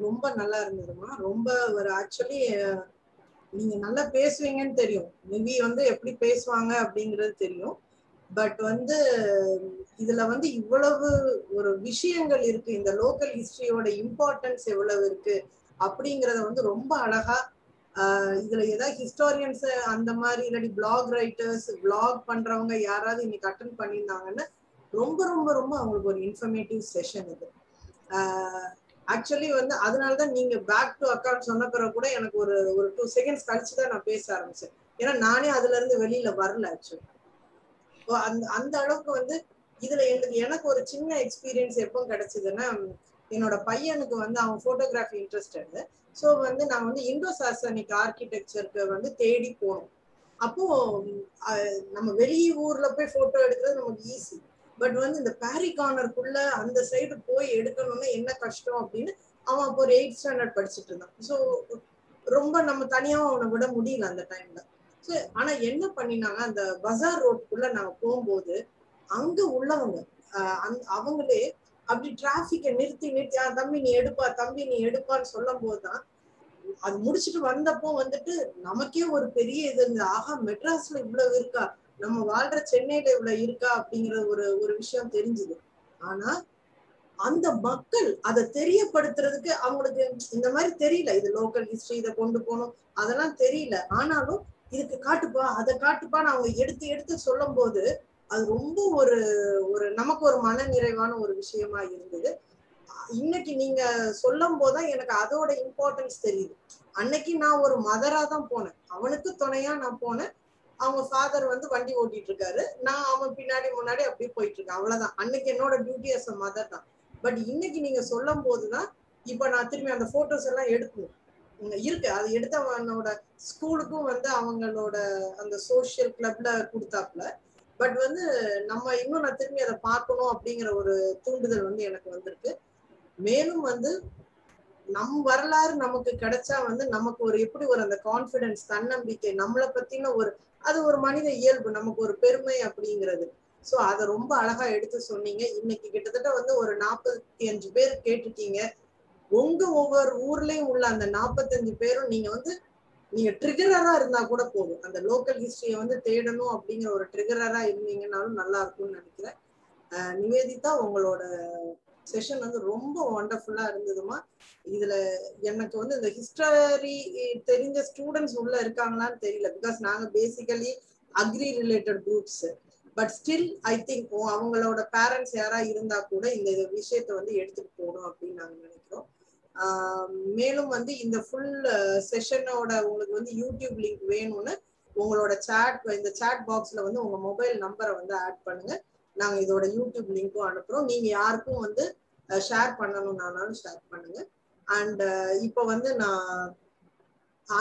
ரொம்ப நல்லா இருந்ததுமா. ரொம்ப ஒரு ஆக்சுவலி நீங்க நல்லா பேசுவீங்கன்னு தெரியும், மேபி வந்து எப்படி பேசுவாங்க அப்படிங்கிறது தெரியும். பட் வந்து இதுல வந்து இவ்வளவு ஒரு விஷயங்கள் இருக்கு, இந்த லோக்கல் ஹிஸ்டரியோட இம்பார்ட்டன்ஸ் எவ்வளவு இருக்கு அப்படிங்கிறத வந்து ரொம்ப அழகா ஆஹ் இதுல ஏதாவது ஹிஸ்டாரியன்ஸ் அந்த மாதிரி இல்லாட்டி பிளாக் ரைட்டர்ஸ் பிளாக் பண்றவங்க யாராவது இன்னைக்கு அட்டன் பண்ணியிருந்தாங்கன்னா ரொம்ப ரொம்ப ரொம்ப அவங்களுக்கு ஒரு இன்ஃபர்மேட்டிவ் செஷன் இது. ஆஹ் ஆக்சுவலி வந்து அதனாலதான் நீங்க பேக் டு அக்கௌண்ட் சொன்ன பிறகு கூட எனக்கு ஒரு ஒரு டூ செகண்ட்ஸ் கழிச்சுதான் நான் பேச ஆரம்பிச்சேன். ஏன்னா நானே அதுல இருந்து வெளியில வரல ஆக்சுவலி. அந்த அந்த அளவுக்கு வந்து இதுல எனக்கு எனக்கு ஒரு சின்ன எக்ஸ்பீரியன்ஸ் எப்போ கிடைச்சதுன்னா, என்னோட பையனுக்கு வந்து அவன் போட்டோகிராஃபி இன்ட்ரெஸ்ட் இருந்து, ஸோ வந்து நான் வந்து இண்டோ சாசனிக் ஆர்கிடெக்சருக்கு வந்து தேடி போனோம். அப்போ நம்ம வெளியே ஊர்ல போய் போட்டோ எடுக்கிறது நமக்கு ஈஸி, பட் வந்து இந்த பேரி கார்னருக்குள்ள அந்த சைடு போய் எடுக்கணும்னா என்ன கஷ்டம் அப்படின்னு அவன் அப்போ ஒரு எயிட் ஸ்டாண்டர்ட் படிச்சுட்டு இருந்தான். ஸோ ரொம்ப நம்ம தனியாவும் அவனை விட முடியல அந்த டைம்ல. ஸோ ஆனா என்ன பண்ணினாங்க, அந்த பஜார் ரோட்டுக்குள்ள நாங்கள் போகும்போது அங்க உள்ளவங்க அந் அவங்களே அப்படி டிராஃபிக்கை நிறுத்தி நிறுத்தி தம்பி நீ எடுப்பா தம்பி நீ எடுப்பான்னு சொல்லும் போதுதான் அது முடிச்சுட்டு வந்தப்போ வந்துட்டு நமக்கே ஒரு பெரிய இது இருந்தது. ஆகா, மெட்ராஸ்ல இவ்வளவு இருக்கா, நம்ம வாழ்ற சென்னையில இவ்வளவு இருக்கா அப்படிங்கிற ஒரு ஒரு விஷயம் தெரிஞ்சுது. ஆனா அந்த மக்கள் அதை தெரியப்படுத்துறதுக்கு அவங்களுக்கு இந்த மாதிரி தெரியல, இது லோக்கல் ஹிஸ்டரி இதை கொண்டு போகணும் அதெல்லாம் தெரியல. ஆனாலும் இதுக்கு காட்டுப்பா அதை காட்டுப்பான்னு அவங்க எடுத்து எடுத்து சொல்லும் போது அது ரொம்ப ஒரு ஒரு நமக்கு ஒரு மன நிறைவான ஒரு விஷயமா இருந்தது. இன்னைக்கு நீங்க சொல்லும் போதுதான் எனக்கு அதோட இம்பார்ட்டன்ஸ் தெரியுது. அன்னைக்கு நான் ஒரு மதரா தான் போனேன், அவனுக்கு துணையா நான் போனேன். அவங்க ஃபாதர் வந்து வண்டி ஓட்டிட்டு இருக்காரு, நான் அவன் பின்னாடி முன்னாடி அப்படியே போயிட்டு இருக்கேன், அவ்வளவுதான். அன்னைக்கு என்னோட டியூட்டி அஸ் அ மதர் தான். பட் இன்னைக்கு நீங்க சொல்லும் போதுதான் இப்ப நான் திரும்பி அந்த போட்டோஸ் எல்லாம் எடுக்கணும் இருக்கு. அது எடுத்தவனோட ஸ்கூலுக்கும் வந்து அவங்களோட அந்த சோசியல் கிளப்ல கொடுத்தாப்புல. பட் வந்து நம்ம இன்னும் நான் திரும்பி அதை பார்க்கணும் அப்படிங்கிற ஒரு தூண்டுதல் வந்து எனக்கு வந்திருக்கு. மேலும் வந்து நம் வரலாறு நமக்கு கிடைச்சா வந்து நமக்கு ஒரு எப்படி ஒரு அந்த கான்ஃபிடன்ஸ் தன்னம்பிக்கை நம்மளை பத்தின ஒரு அது ஒரு மனித இயல்பு நமக்கு ஒரு பெருமை அப்படிங்கிறது. ஸோ அதை ரொம்ப அழகா எடுத்து சொன்னீங்க. இன்னைக்கு கிட்டத்தட்ட வந்து ஒரு நாற்பத்தி அஞ்சு பேர் கேட்டிருக்கீங்க. உங்க ஒவ்வொரு ஊர்லயும் உள்ள அந்த நாற்பத்தஞ்சு பேரும் நீங்க வந்து நீங்க ட்ரிகரரா இருந்தா கூட போதும், அந்த லோக்கல் ஹிஸ்டரியை வந்து தேடணும் அப்படிங்கிற ஒரு ட்ரிகரரா இருந்தீங்கன்னாலும் நல்லா இருக்கும்னு நினைக்கிறேன். அஹ் நிவேதிதா, உங்களோட செஷன் வந்து ரொம்ப ஒண்டர்ஃபுல்லா இருந்ததுமா. இதுல எனக்கு வந்து இந்த ஹிஸ்டரி தெரிஞ்ச ஸ்டூடெண்ட்ஸ் உள்ள இருக்காங்களான்னு தெரியல, பிகாஸ் நாங்க basically agri related groups. But still I think அவங்களோட பேரண்ட்ஸ் யாரா இருந்தா கூட இந்த விஷயத்த வந்து எடுத்துட்டு போகணும் அப்படின்னு நாங்க நினைக்கிறோம். ஆஹ் மேலும் வந்து இந்த ஃபுல் செஷனோட உங்களுக்கு வந்து யூடியூப் லிங்க் வேணும்னு உங்களோட சாட் இந்த சாட் பாக்ஸ்ல வந்து உங்க மொபைல் நம்பரை வந்து ஆட் பண்ணுங்க. நாங்க இதோட யூடியூப் லிங்க்கும் அனுப்புறோம். நீங்க யாருக்கும் வந்து ஷேர் பண்ணணும்னாலும் ஷேர் பண்ணுங்க. அண்ட் இப்ப வந்து நான்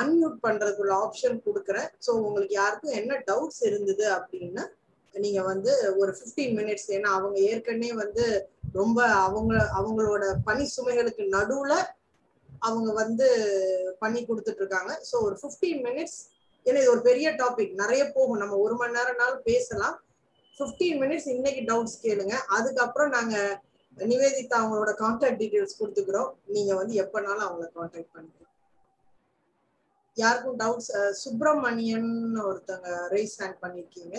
அன்மியூட் பண்றதுக்குள்ள ஆப்ஷன் கொடுக்குறேன். ஸோ உங்களுக்கு யாருக்கும் என்ன டவுட்ஸ் இருந்தது அப்படின்னா நீங்க வந்து ஒரு ஃபிஃப்டீன் மினிட்ஸ், ஏன்னா அவங்க ஏற்கனவே வந்து ரொம்ப அவங்க அவங்களோட பணி சுமைகளுக்கு நடுவுல அவங்க வந்து பண்ணி கொடுத்துட்டு இருக்காங்க. ஸோ ஒரு ஃபிஃப்டீன் மினிட்ஸ், ஏன்னா இது ஒரு பெரிய டாபிக், நிறைய போகும், நம்ம ஒரு மணி நேரம்னாலும் பேசலாம். ஃபிஃப்டீன் மினிட்ஸ் இன்னைக்கு டவுட்ஸ் கேளுங்க. அதுக்கப்புறம் நாங்க நிவேதிதா அவங்களோட கான்டாக்ட் டீடைல்ஸ் கொடுத்துக்கிறோம், நீங்க வந்து எப்பனாலும் அவங்கள கான்டாக்ட் பண்ணிக்கலாம். யாருக்கும் டவுட்ஸ்? சுப்பிரமணியன் ஒருத்தங்க ரைஸ் ஹேண்ட் பண்ணிருக்கீங்க,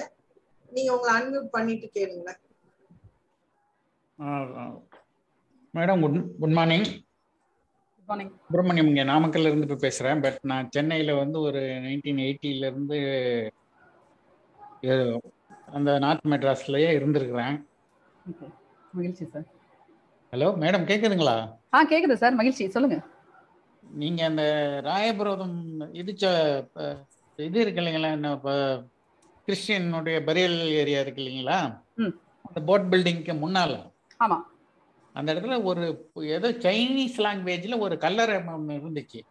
நீங்க உங்களை அன்மியூட் பண்ணிட்டு கேளுங்களேன். Madam good good morning. Subramaniam இங்கே நாமக்கல்ல இருந்து இப்போ பேசுறேன். பட் நான் சென்னையில வந்து ஒரு நைன்டீன் எயிட்டில இருந்து அந்த நார்த் மெட்ராஸ்லயே இருந்திருக்கிறேன். மகிழ்ச்சி சார். ஹலோ மேடம், கேக்குதுங்களா? ஆ கேக்குது சார், மகிழ்ச்சி. சொல்லுங்க. நீங்க அந்த ராயபுரோதம் இடிச்ச இது இருக்கு இல்லைங்களா, கிறிஸ்டியனுடைய பரியல் ஏரியா இருக்கு இல்லைங்களா, அந்த போட் பில்டிங்க்கு முன்னால. ஆமா, அந்த இடத்துல ஒரு ஏதோ சைனீஸ் லாங்குவேஜ்ல ஒரு கல்லறை இருந்துச்சு,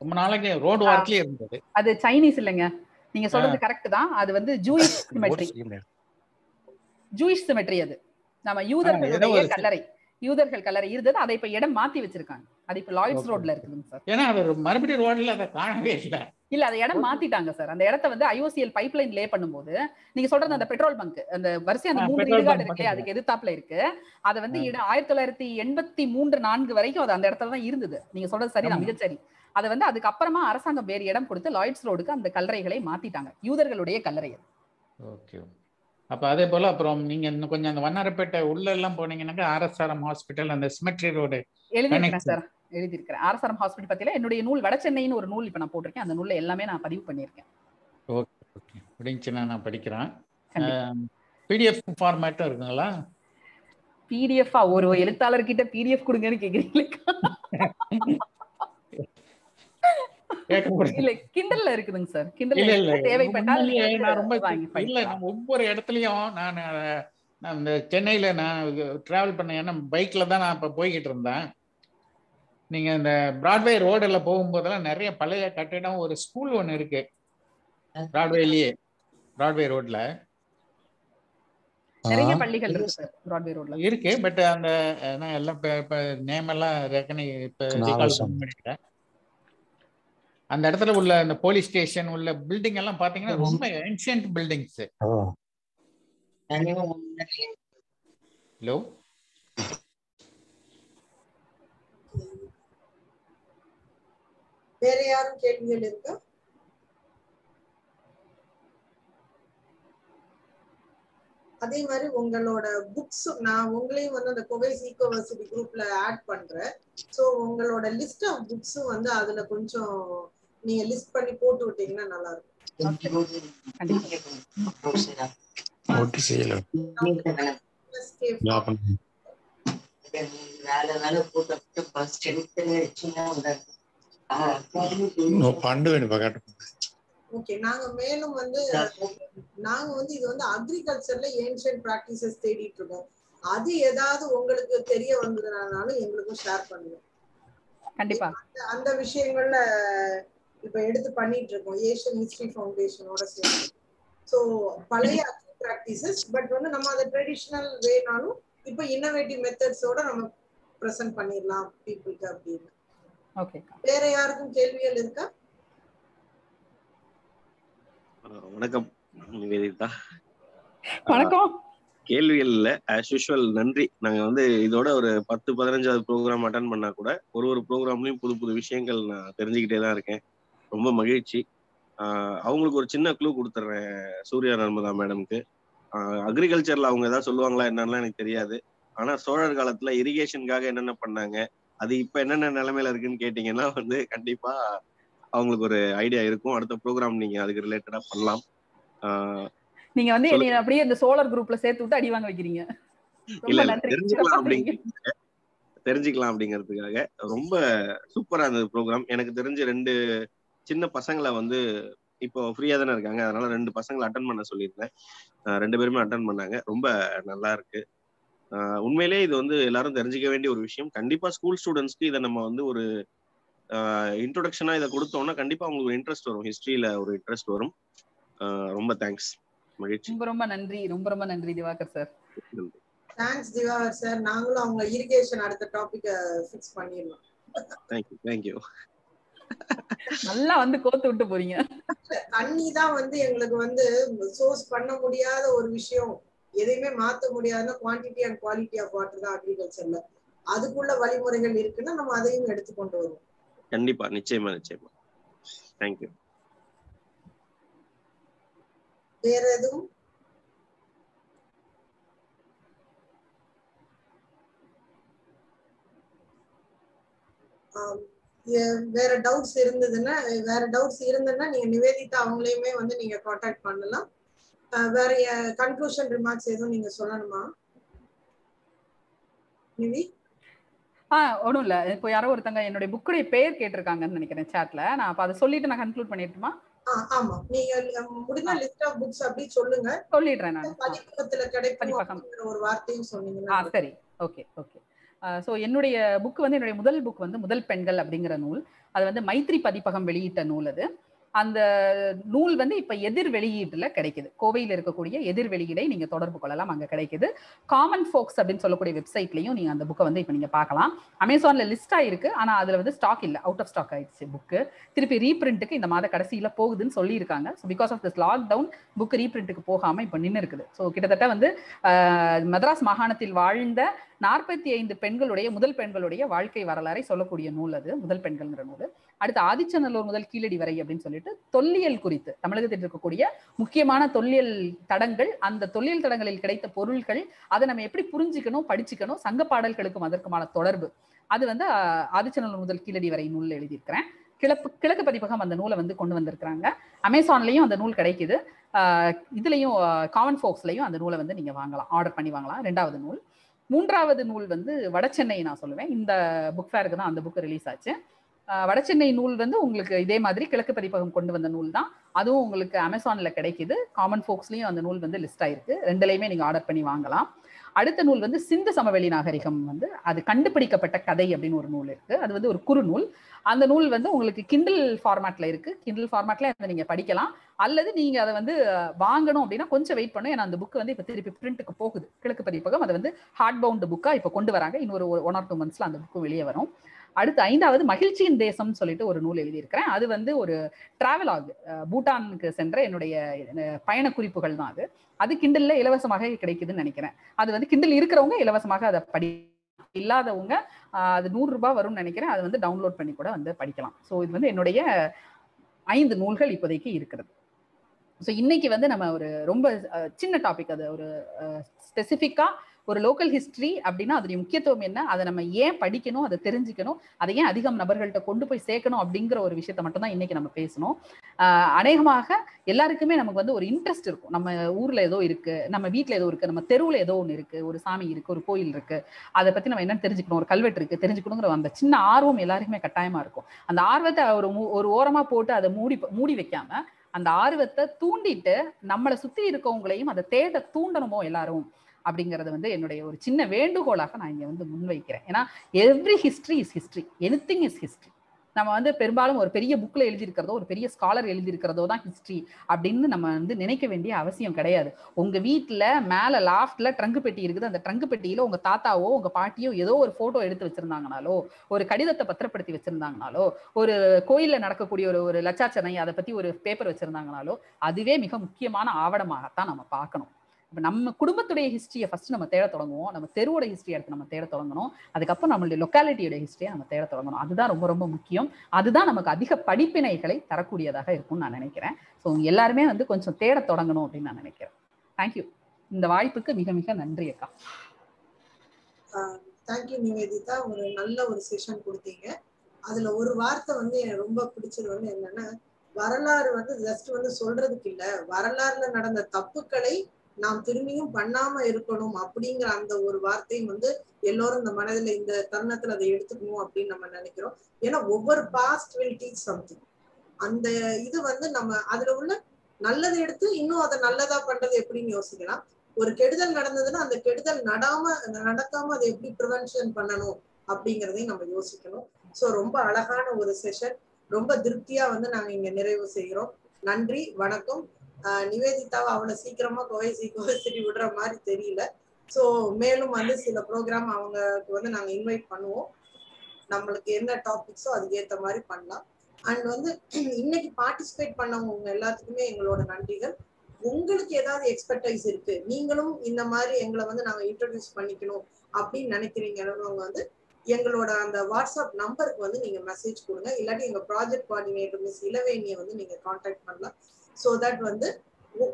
ரொம்ப நாளைக்கு ரோடு வாக்கிலே இருந்தது. அது சைனீஸ் இல்லைங்க, நீங்க சொல்றது கரெக்ட் தான். அது வந்து ஜூயிஷ் சிமெட்ரி, ஜூயிஷ் சிமெட்ரி. அது நம்ம யூதர்களுடைய கல்லறை, யூதர்கள் கல்லறை இருந்தது. அதை இப்ப இடம் மாத்தி வச்சிருக்காங்க. அது இப்ப லாய்ட்ஸ் ரோட்ல இருக்குதுங்க சார். ஏன்னா அது மறுபடி ரோட்ல அத காணவே இல்ல. இல்ல அந்த இடம் மாத்திட்டாங்க சார். அந்த இடத்தை வந்து ஐஓசிஎல் பைப்லைன் லே பண்ணும்போது நீங்க சொல்றது அந்த பெட்ரோல் பங்க் அந்த வரிசை அந்த மூணு இடுகாடு இருக்கு, அதுக்கு எதிர்த்தாப்புல இருக்கு. அது வந்து ஆயிரத்தி தொள்ளாயிரத்தி எண்பத்தி மூன்று நான்கு வரைக்கும் அது அந்த இடத்துல தான் இருந்தது. நீங்க சொல்றது சரிதான், மிகச்சரி. அதை வந்து அதுக்கப்புறமா அரசாங்கம் வேறு இடம் கொடுத்து லாய்ட்ஸ் ரோடுக்கு அந்த கல்லறைகளை மாத்திட்டாங்க, யூதர்களுடைய கல்லறை. ஓகே. அப்போ அதே போல் அப்புறம் நீங்கள் இன்னும் கொஞ்சம் அந்த வண்ணாரப்பேட்டை உள்ளெல்லாம் போனீங்கன்னாக்கா ஆர்எஸ்ஆர்எம் ஹாஸ்பிட்டல் அந்த சிமெட்ரி ரோடு எழுதியிருக்கேன் சார், எழுதியிருக்கிறேன். ஆர்எஸ்ஆர்எம் ஹாஸ்பிட்டல் பற்றியில் என்னுடைய நூல் வட சென்னைன்னு ஒரு நூல் இப்போ நான் போட்டிருக்கேன். அந்த நூலில் எல்லாமே நான் பதிவு பண்ணியிருக்கேன். ஓகே ஓகே, முடிஞ்சுன்னா நான் படிக்கிறேன். பிடிஎஃப் ஃபார்மேட்டும் இருக்குங்களா? பிடிஎஃபா? ஒரு எழுத்தாளர்கிட்ட பிடிஎஃப் கொடுங்கன்னு கேட்குறீங்களா? கிண்டல்ல இருக்குதுங்க சார், கிண்டல்ல தேவைப்பட்டால். இல்ல நம்ம ஒவ்வொரு இடத்துலயும் நான் இந்த சென்னையில நான் டிராவல் பண்ண பைக்ல தான் நான் இப்ப போய்கிட்டு இருந்தேன். நீங்க இந்த பிராட்வே ரோடுல போகும்போதெல்லாம் நிறைய பழைய கட்டிடம், ஒரு ஸ்கூல் ஒண்ணு இருக்கு பிராட்வேலயே, பிராட்வே ரோட்ல நிறைய பள்ளிகள் இருக்கு. பட் அந்த நான் எல்லாம் நேம் எல்லாம் ரெக்கனை இப்ப ரீகால் பண்ணிட்டேன். அந்த இடத்துல உள்ள அந்த போலீஸ் ஸ்டேஷன் உள்ள பில்டிங் எல்லாம் பாத்தீங்கன்னா ரொம்ப ஏன்ஷியன்ட் பில்டிங்ஸ். ஹலோ, வேற யாரும் கேள்விகள் இருக்கா? அதே மாதிரி உங்களோட புக்ஸ் நான் உங்களையும் வந்து அந்த கோவை ஈகோவர்சிட்டி குரூப்ல ஆட் பண்றேன். ஸோ உங்களோட லிஸ்ட் ஆஃப் புக்ஸும் வந்து அதுல கொஞ்சம் நீங்க லிஸ்ட் பண்ணி போட்டு விட்டீங்கன்னா நல்லா இருக்கும். ஓகே. நாங்க மேலும் வந்து நாங்க வந்து இது வந்து அக்ரிகல்ச்சர்ல ஏன்ஷியன்ட் பிராக்டிசஸ் தேடிட்டு இருக்கோம். அது ஏதாவது உங்களுக்கு தெரிய வந்ததுனாலும் எங்களுக்கும் ஷேர் பண்ணுங்க. கண்டிப்பா அந்த விஷயங்கள்ல இப்ப எடுத்து பண்ணிட்டு இருக்கோம் ஏஷியன் ஹிஸ்டரி ஃபவுண்டேஷனோட சேர்ந்து. ஸோ பழைய அக்ரி பிராக்டிசஸ் பட் வந்து நம்ம அதை ட்ரெடிஷ்னல் வேனாலும் இப்ப இன்னோவேட்டிவ் மெத்தட்ஸோட நம்ம ப்ரெசென்ட் பண்ணிடலாம் பீப்புளுக்கு அப்படின்னு. ஓகே, வேற யாருக்கும் கேள்விகள் இருக்கா? வணக்கம் நிவேதிதா. வணக்கம். கேள்விகள் இல்ல, as usual. நன்றி. நாங்க வந்து இதோட ஒரு பத்து பதினஞ்சாவது ப்ரோக்ராம் அட்டன் பண்ணா கூட ஒரு ஒரு ப்ரோக்ராம்லயும் புது புது விஷயங்கள் நான் தெரிஞ்சுக்கிட்டே தான் இருக்கேன். ரொம்ப மகிழ்ச்சி. ஆஹ் அவங்களுக்கு ஒரு சின்ன க்ளூ கொடுத்துட்றேன் சூர்யா நர்மதா மேடமுக்கு. ஆஹ் அக்ரிகல்ச்சர்ல அவங்க ஏதாவது சொல்லுவாங்களா என்னன்னா எனக்கு தெரியாது. ஆனா சோழர் காலத்துல இரிகேஷனுக்காக என்னென்ன பண்ணாங்க, அது இப்ப என்னென்ன நிலைமையில இருக்குன்னு கேட்டீங்கன்னா வந்து கண்டிப்பா அவங்களுக்கு ஒரு ஐடியா இருக்கும். அடுத்த ப்ரோக்ராம் நீங்க அதுக்கு ரிலேட்டடா பண்ணலாம். நீங்க வந்து என்ன அப்படியே இந்த சோலார் குரூப்ல சேர்த்து விட்டு அடி வாங்க வைக்கிறீங்க. இல்ல தெரிஞ்சுக்கலாம் அப்படிங்க, தெரிஞ்சுக்கலாம் அப்படிங்கிறதுக்காக. ரொம்ப சூப்பரா இருந்தது ப்ரோக்ராம். எனக்கு தெரிஞ்சு ரெண்டு சின்ன பசங்களை வந்து இப்போ ஃப்ரீயா தானே இருக்காங்க, அதனால ரெண்டு பசங்களை அட்டன் பண்ண சொல்லியிருந்தேன். ரெண்டு பேருமே அட்டன் பண்ணாங்க. ரொம்ப நல்லா இருக்கு. உண்மையிலேயே இது வந்து எல்லாரும் தெரிஞ்சுக்க வேண்டிய ஒரு விஷயம். கண்டிப்பா ஸ்கூல் ஸ்டூடெண்ட்ஸ்க்கு இதை நம்ம வந்து ஒரு இன்ட்ரோடக்ஷனா இதை கொடுத்தோம்னா கண்டிப்பா உங்களுக்கு இன்ட்ரெஸ்ட் வரும், ஹிஸ்டரியில ஒரு இன்ட்ரெஸ்ட் வரும். ரொம்ப தேங்க்ஸ். மகிழ்ச்சி. ரொம்ப ரொம்ப நன்றி. ரொம்ப ரொம்ப நன்றி Diwakar sir. Thanks Diwakar sir. நாங்களும் அவங்க இரிகேஷன் அடுத்த டாபிக் ஃபிக்ஸ் பண்ணிரலாம். Thank you thank you. நல்லா வந்து கோத்து விட்டு போறீங்க. தண்ணி தான் வந்து உங்களுக்கு வந்து சோர்ஸ் பண்ண முடியாத ஒரு விஷயம், எதையுமே மாத்த முடியாதுன்னா quantity and quality of water தான் அக்ரிகல்ச்சர்ல. அதுக்குள்ள வழிமுறைகள் இருக்குன்னா நம்ம அதையும் எடுத்து கொண்டு வருவோம். கண்டிப்பா, நிச்சயமா நிச்சயமா. Thank you. வேற எதுவும்? வேற டவுட்ஸ் இருந்ததுன்னா வேற டவுட்ஸ் இருந்ததுன்னா நீங்க நிவேதிதா அவங்களையுமே வந்து நீங்க காண்டாக்ட் பண்ணலாம். வேற கன்க்ளூஷன் ரிமார்க்ஸ் எதுவும் நீங்க சொல்லணுமா நிவி? ஆ ஒன்றும் இல்லை. இப்போ யாரோ ஒருத்தங்க என்னுடைய புக்குடைய பேர் கேட்டிருக்காங்கன்னு நினைக்கிறேன் சேட்ல. நான் அப்போ அதை சொல்லிட்டு நான் கன்க்ளூட் பண்ணிட்டுமா? ஆமா, நீங்க முடிஞ்ச லிஸ்ட் ஆஃப் புக்ஸ் அப்படி சொல்லுங்க, சொல்லிடுறேன் நான். பதிப்பகத்துல கிடைக்கும் ஒரு வார்த்தையும் சொன்னீங்கன்னா சரி. Okay okay. ஸோ என்னுடைய புக் வந்து என்னுடைய முதல் புக் வந்து முதல் பெண்கள் அப்படிங்கிற நூல். அது வந்து மைத்ரி பதிப்பகம் வெளியிட்ட நூல். அது அந்த நூல் வந்து இப்ப எதிர் வெளியீட்டுல கிடைக்குது. கோவையில் இருக்கக்கூடிய எதிர் வெளியீடை நீங்க தொடர்பு கொள்ளலாம், அங்க கிடைக்குது. காமன் ஃபோக்ஸ் அப்படின்னு சொல்லக்கூடிய வெப்சைட்லயும் நீங்க அந்த புக்கை வந்து இப்ப நீங்க பார்க்கலாம். அமேசான்ல லிஸ்ட் ஆயிருக்கு, ஆனா அதுல வந்து ஸ்டாக் இல்ல, அவுட் ஆஃப் ஸ்டாக் ஆயிடுச்சு புக்கு. திருப்பி ரீபிரிண்ட்டுக்கு இந்த மாத கடைசியில போகுதுன்னு சொல்லி இருக்காங்க. So because of this lockdown book ரீபிரிண்ட்டுக்கு போகாம இப்ப நின்று இருக்குது. ஸோ கிட்டத்தட்ட வந்து மதராஸ் மாகாணத்தில் வாழ்ந்த நாற்பத்தி ஐந்து பெண்களுடைய முதல் பெண்களுடைய வாழ்க்கை வரலாறை சொல்லக்கூடிய நூல் அது, முதல் பெண்கள்ங்கிற நூல். அடுத்து ஆதிச்சநல்லூர் முதல் கீழடி வரை அப்படின்னு சொல்லிட்டு தொல்லியல் குறித்து தமிழகத்தில் இருக்கக்கூடிய முக்கியமான தொல்லியல் தடங்கள், அந்த தொல்லியல் தடங்களில் கிடைத்த பொருட்கள், அதை நம்ம எப்படி புரிஞ்சுக்கணும் படிச்சுக்கணும், சங்க பாடல்களுக்கும் அதற்குமான தொடர்பு, அது வந்து ஆதிச்சநல்லூர் முதல் கீழடி வரை நூலில் எழுதியிருக்கிறேன். கிழப்பு கிழக்கு பதிப்பகம் அந்த நூலை வந்து கொண்டு வந்திருக்கிறாங்க. அமேசான்லையும் அந்த நூல் கிடைக்குது. இதுலையும் காமன் ஃபோக்ஸ்லையும் அந்த நூலை வந்து நீங்க வாங்கலாம், ஆர்டர் பண்ணி வாங்கலாம். ரெண்டாவது நூல். மூன்றாவது நூல் வந்து வடசென்னை. நான் சொல்லுவேன் இந்த புக் ஃபேருக்கு தான் அந்த புக் ரிலீஸ் ஆச்சு. வடசென்னை நூல் வந்து உங்களுக்கு இதே மாதிரி கிழக்கு பதிப்பகம் கொண்டு வந்த நூல் தான். அதுவும் உங்களுக்கு அமேசான்ல கிடைக்குது. காமன் ஃபோக்ஸ்லையும் அந்த நூல் வந்து லிஸ்ட் ஆயிருக்கு. ரெண்டுலையுமே நீங்க ஆர்டர் பண்ணி வாங்கலாம். அடுத்த நூல் வந்து சிந்து சமவெளி நாகரிகம் வந்து அது கண்டுபிடிக்கப்பட்ட கதை அப்படின்னு ஒரு நூல் இருக்கு. அது வந்து ஒரு குறு நூல். அந்த நூல் வந்து உங்களுக்கு கிண்டில் ஃபார்மேட்ல இருக்கு. கிண்டில் ஃபார்மேட்ல அதை நீங்க படிக்கலாம், அல்லது நீங்க அதை வந்து வாங்கணும் அப்படின்னா கொஞ்சம் வெயிட் பண்ணும். ஏன்னா அந்த புக்கு வந்து இப்போ திருப்பி பிரிண்ட்டுக்கு போகுது கிழக்கு பதிப்பகம். அதை வந்து ஹார்ட் பவுண்ட் புக்கா இப்போ கொண்டு வராங்க. இன்னொரு ஒன் ஆர் டூ மந்த்ஸ்ல அந்த புக்கு வெளியே வரும். அடுத்து ஐந்தாவது மகிழ்ச்சியின் தேசம்னு சொல்லிட்டு ஒரு நூல் எழுதியிருக்கிறேன். அது வந்து ஒரு டிராவலாக், பூட்டானுக்கு சென்ற என்னுடைய பயண குறிப்புகள் தான் அது. அது கிண்டல்ல இலவசமாக கிடைக்குதுன்னு நினைக்கிறேன். அது வந்து கிண்டல் இருக்கிறவங்க இலவசமாக அதை படி, இல்லாதவங்க அது நூறு ரூபாய் வரும்னு நினைக்கிறேன். அது வந்து டவுன்லோட் பண்ணி கூட வந்து படிக்கலாம். ஸோ இது வந்து என்னுடைய ஐந்து நூல்கள் இப்போதைக்கு இருக்கிறது. ஸோ இன்னைக்கு வந்து நம்ம ஒரு ரொம்ப சின்ன டாபிக், அது ஒரு ஸ்பெசிஃபிக்கா ஒரு லோக்கல் ஹிஸ்டரி அப்படின்னா அதனுடைய முக்கியத்துவம் என்ன, அதை நம்ம ஏன் படிக்கணும், அதை தெரிஞ்சுக்கணும், அதை ஏன் அதிகம் நபர்கள்ட்ட கொண்டு போய் சேர்க்கணும் அப்படிங்கிற ஒரு விஷயத்த மட்டும் தான் இன்னைக்கு நம்ம பேசணும். ஆஹ் அநேகமாக எல்லாருக்குமே நமக்கு வந்து ஒரு இன்ட்ரெஸ்ட் இருக்கும். நம்ம ஊர்ல ஏதோ இருக்கு, நம்ம வீட்டுல ஏதோ இருக்கு, நம்ம தெருவுல ஏதோ ஒன்று இருக்கு, ஒரு சாமி இருக்கு, ஒரு கோயில் இருக்கு, அதை பத்தி நம்ம என்னன்னு தெரிஞ்சுக்கணும், ஒரு கல்வெட்டு இருக்கு தெரிஞ்சுக்கணுங்கிற அந்த சின்ன ஆர்வம் எல்லாருக்குமே கட்டாயமா இருக்கும். அந்த ஆர்வத்தை ஒரு ஒரு ஓரமா போட்டு அதை மூடி மூடி வைக்காம அந்த ஆர்வத்தை தூண்டிட்டு நம்மளை சுத்தி இருக்கவங்களையும் அதை தேட தூண்டணுமோ எல்லாரும் அப்படிங்கிறது வந்து என்னுடைய ஒரு சின்ன வேண்டுகோளாக நான் இங்கே வந்து முன்வைக்கிறேன். ஏன்னா every history is history, anything is history. நம்ம வந்து பெரும்பாலும் ஒரு பெரிய புக்கில் எழுதியிருக்கிறதோ ஒரு பெரிய ஸ்காலர் எழுதியிருக்கிறதோ தான் ஹிஸ்ட்ரி அப்படின்னு நம்ம வந்து நினைக்க வேண்டிய அவசியம் கிடையாது. உங்கள் வீட்டில் மேலே லாஃப்டில் ட்ரங்கு பெட்டி இருக்குது, அந்த ட்ரங்கு பெட்டியில் உங்கள் தாத்தாவோ உங்கள் பாட்டியோ ஏதோ ஒரு ஃபோட்டோ எடுத்து வச்சுருந்தாங்கனாலோ, ஒரு கடிதத்தை பத்திரப்படுத்தி வச்சுருந்தாங்கனாலோ, ஒரு கோயிலில் நடக்கக்கூடிய ஒரு ஒரு லட்சாச்சனை அதை பற்றி ஒரு பேப்பர் வச்சுருந்தாங்கனாலோ அதுவே மிக முக்கியமான ஆவணமாகத்தான் நம்ம பார்க்கணும். இப்போ நம்ம குடும்பத்துடைய ஹிஸ்ட்ரியை ஃபர்ஸ்ட் நம்ம தேட தொடங்குவோம், நம்ம தெருவோட ஹிஸ்ட்ரி அடுத்து நம்ம தேட தொடங்கணும், அதுக்கப்புறம் நம்மளுடைய லொக்காலிட்டியோட ஹிஸ்ட்ரியை நம்ம தேட தொடங்கணும். அதுதான் ரொம்ப ரொம்ப முக்கியம். அதுதான் நமக்கு அதிக படிப்பினைகளை தரக்கூடியதாக இருக்கும்னு நான் நினைக்கிறேன். ஸோ எல்லாருமே வந்து கொஞ்சம் தேட தொடங்கணும் அப்படின்னு நான் நினைக்கிறேன். தேங்க்யூ. இந்த வாய்ப்புக்கு மிக மிக நன்றி அக்கா. தேங்க்யூ நிவேதிதா. ஒரு நல்ல ஒரு செஷன் கொடுத்தீங்க. அதுல ஒரு வார்த்தை வந்து எனக்கு ரொம்ப பிடிச்சது வந்து என்னன்னா, வரலாறு வந்து ஜஸ்ட் வந்து சொல்றதுக்கு இல்லை, வரலாறுல நடந்த தப்புக்களை நாம் திரும்பியும் பண்ணாம இருக்கணும் அப்படிங்கிற அந்த ஒரு வார்த்தையும் வந்து எல்லாரும் இந்த மனதில இந்த தருணத்துல அதை எடுத்துக்கணும் அப்படின்னு நம்ம நினைக்கிறோம். ஏன்னா ஒவ்வொரு பாஸ்ட் வில் டீச் சம்திங். அந்த இது வந்து நம்ம அதுல உள்ள நல்லதை எடுத்து இன்னும் அதை நல்லதா பண்றது எப்படின்னு யோசிக்கலாம். ஒரு கெடுதல் நடந்ததுன்னா அந்த கெடுதல் நடாம நடக்காம அதை எப்படி ப்ரிவென்ஷன் பண்ணணும் அப்படிங்கிறதையும் நம்ம யோசிக்கணும். சோ ரொம்ப அழகான ஒரு செஷன், ரொம்ப திருப்தியா வந்து நாங்க இங்க நிறைவு செய்கிறோம். நன்றி, வணக்கம். ஆஹ் நிவேதிதாவை அவ்வளவு சீக்கிரமா கோவை எகோவர்சிட்டி விடுற மாதிரி தெரியல. சோ மேலும் வந்து சில ப்ரோக்ராம் அவங்களுக்கு வந்து நாங்க இன்வைட் பண்ணுவோம். நம்மளுக்கு என்ன டாபிக்ஸோ அதுக்கு ஏத்த மாதிரி பண்ணலாம். அண்ட் வந்து இன்னைக்கு பார்ட்டிசிபேட் பண்ணவங்க எல்லாத்துக்குமே எங்களோட நன்றிகள். உங்களுக்கு ஏதாவது எக்ஸ்பர்டைஸ் இருக்கு, நீங்களும் இந்த மாதிரி எங்களை வந்து நாங்க இன்ட்ரடியூஸ் பண்ணிக்கணும் அப்படின்னு நினைக்கிறீங்கன்னு வந்து எங்களோட அந்த வாட்ஸ்அப் நம்பருக்கு வந்து நீங்க மெசேஜ் கொடுங்க. இல்லாட்டி எங்க ப்ராஜெக்ட் கோஆர்டினேட்டர் மிஸ் இளவேணியை வந்து நீங்க கான்டாக்ட் பண்ணலாம். ஸோ தட் வந்து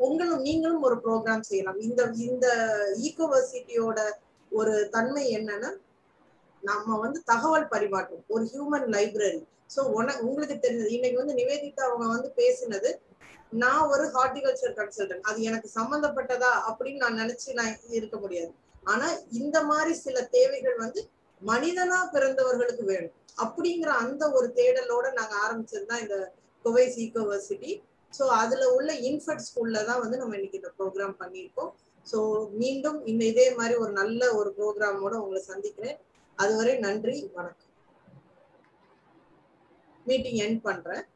உங்களும் நீங்களும் ஒரு ப்ரோக்ராம் செய்யலாம். இந்த இந்த ஈகோவர்சிட்டியோட ஒரு தன்மை என்னன்னா, நம்ம வந்து தகவல் பரிமாற்றம், ஒரு ஹியூமன் லைப்ரரி. ஸோ உன உங்களுக்கு தெரிஞ்சது இன்னைக்கு வந்து நிவேதிதா அவங்க வந்து பேசினது, நான் ஒரு ஹார்டிகல்ச்சர் கன்சல்டன்ட், அது எனக்கு சம்மந்தப்பட்டதா அப்படின்னு நான் நினைச்சு நான் இருக்க முடியாது. ஆனா இந்த மாதிரி சில தேவைகள் வந்து மனிதனா பிறந்தவர்களுக்கு வேணும் அப்படிங்கிற அந்த ஒரு தேடலோட நாங்க ஆரம்பிச்சதுதான் இந்த கோவை ஈகோவர்சிட்டி. ஸோ அதுல உள்ள இன்ஃபர்ட் ஸ்கூல்ல தான் வந்து நம்ம இன்னைக்கு இந்த ப்ரோக்ராம் பண்ணியிருக்கோம். ஸோ மீண்டும் இந்த இதே மாதிரி ஒரு நல்ல ஒரு ப்ரோக்ராமோட உங்களை சந்திக்கிறேன். அதுவரை நன்றி, வணக்கம். மீட்டிங் எண்ட் பண்றேன்.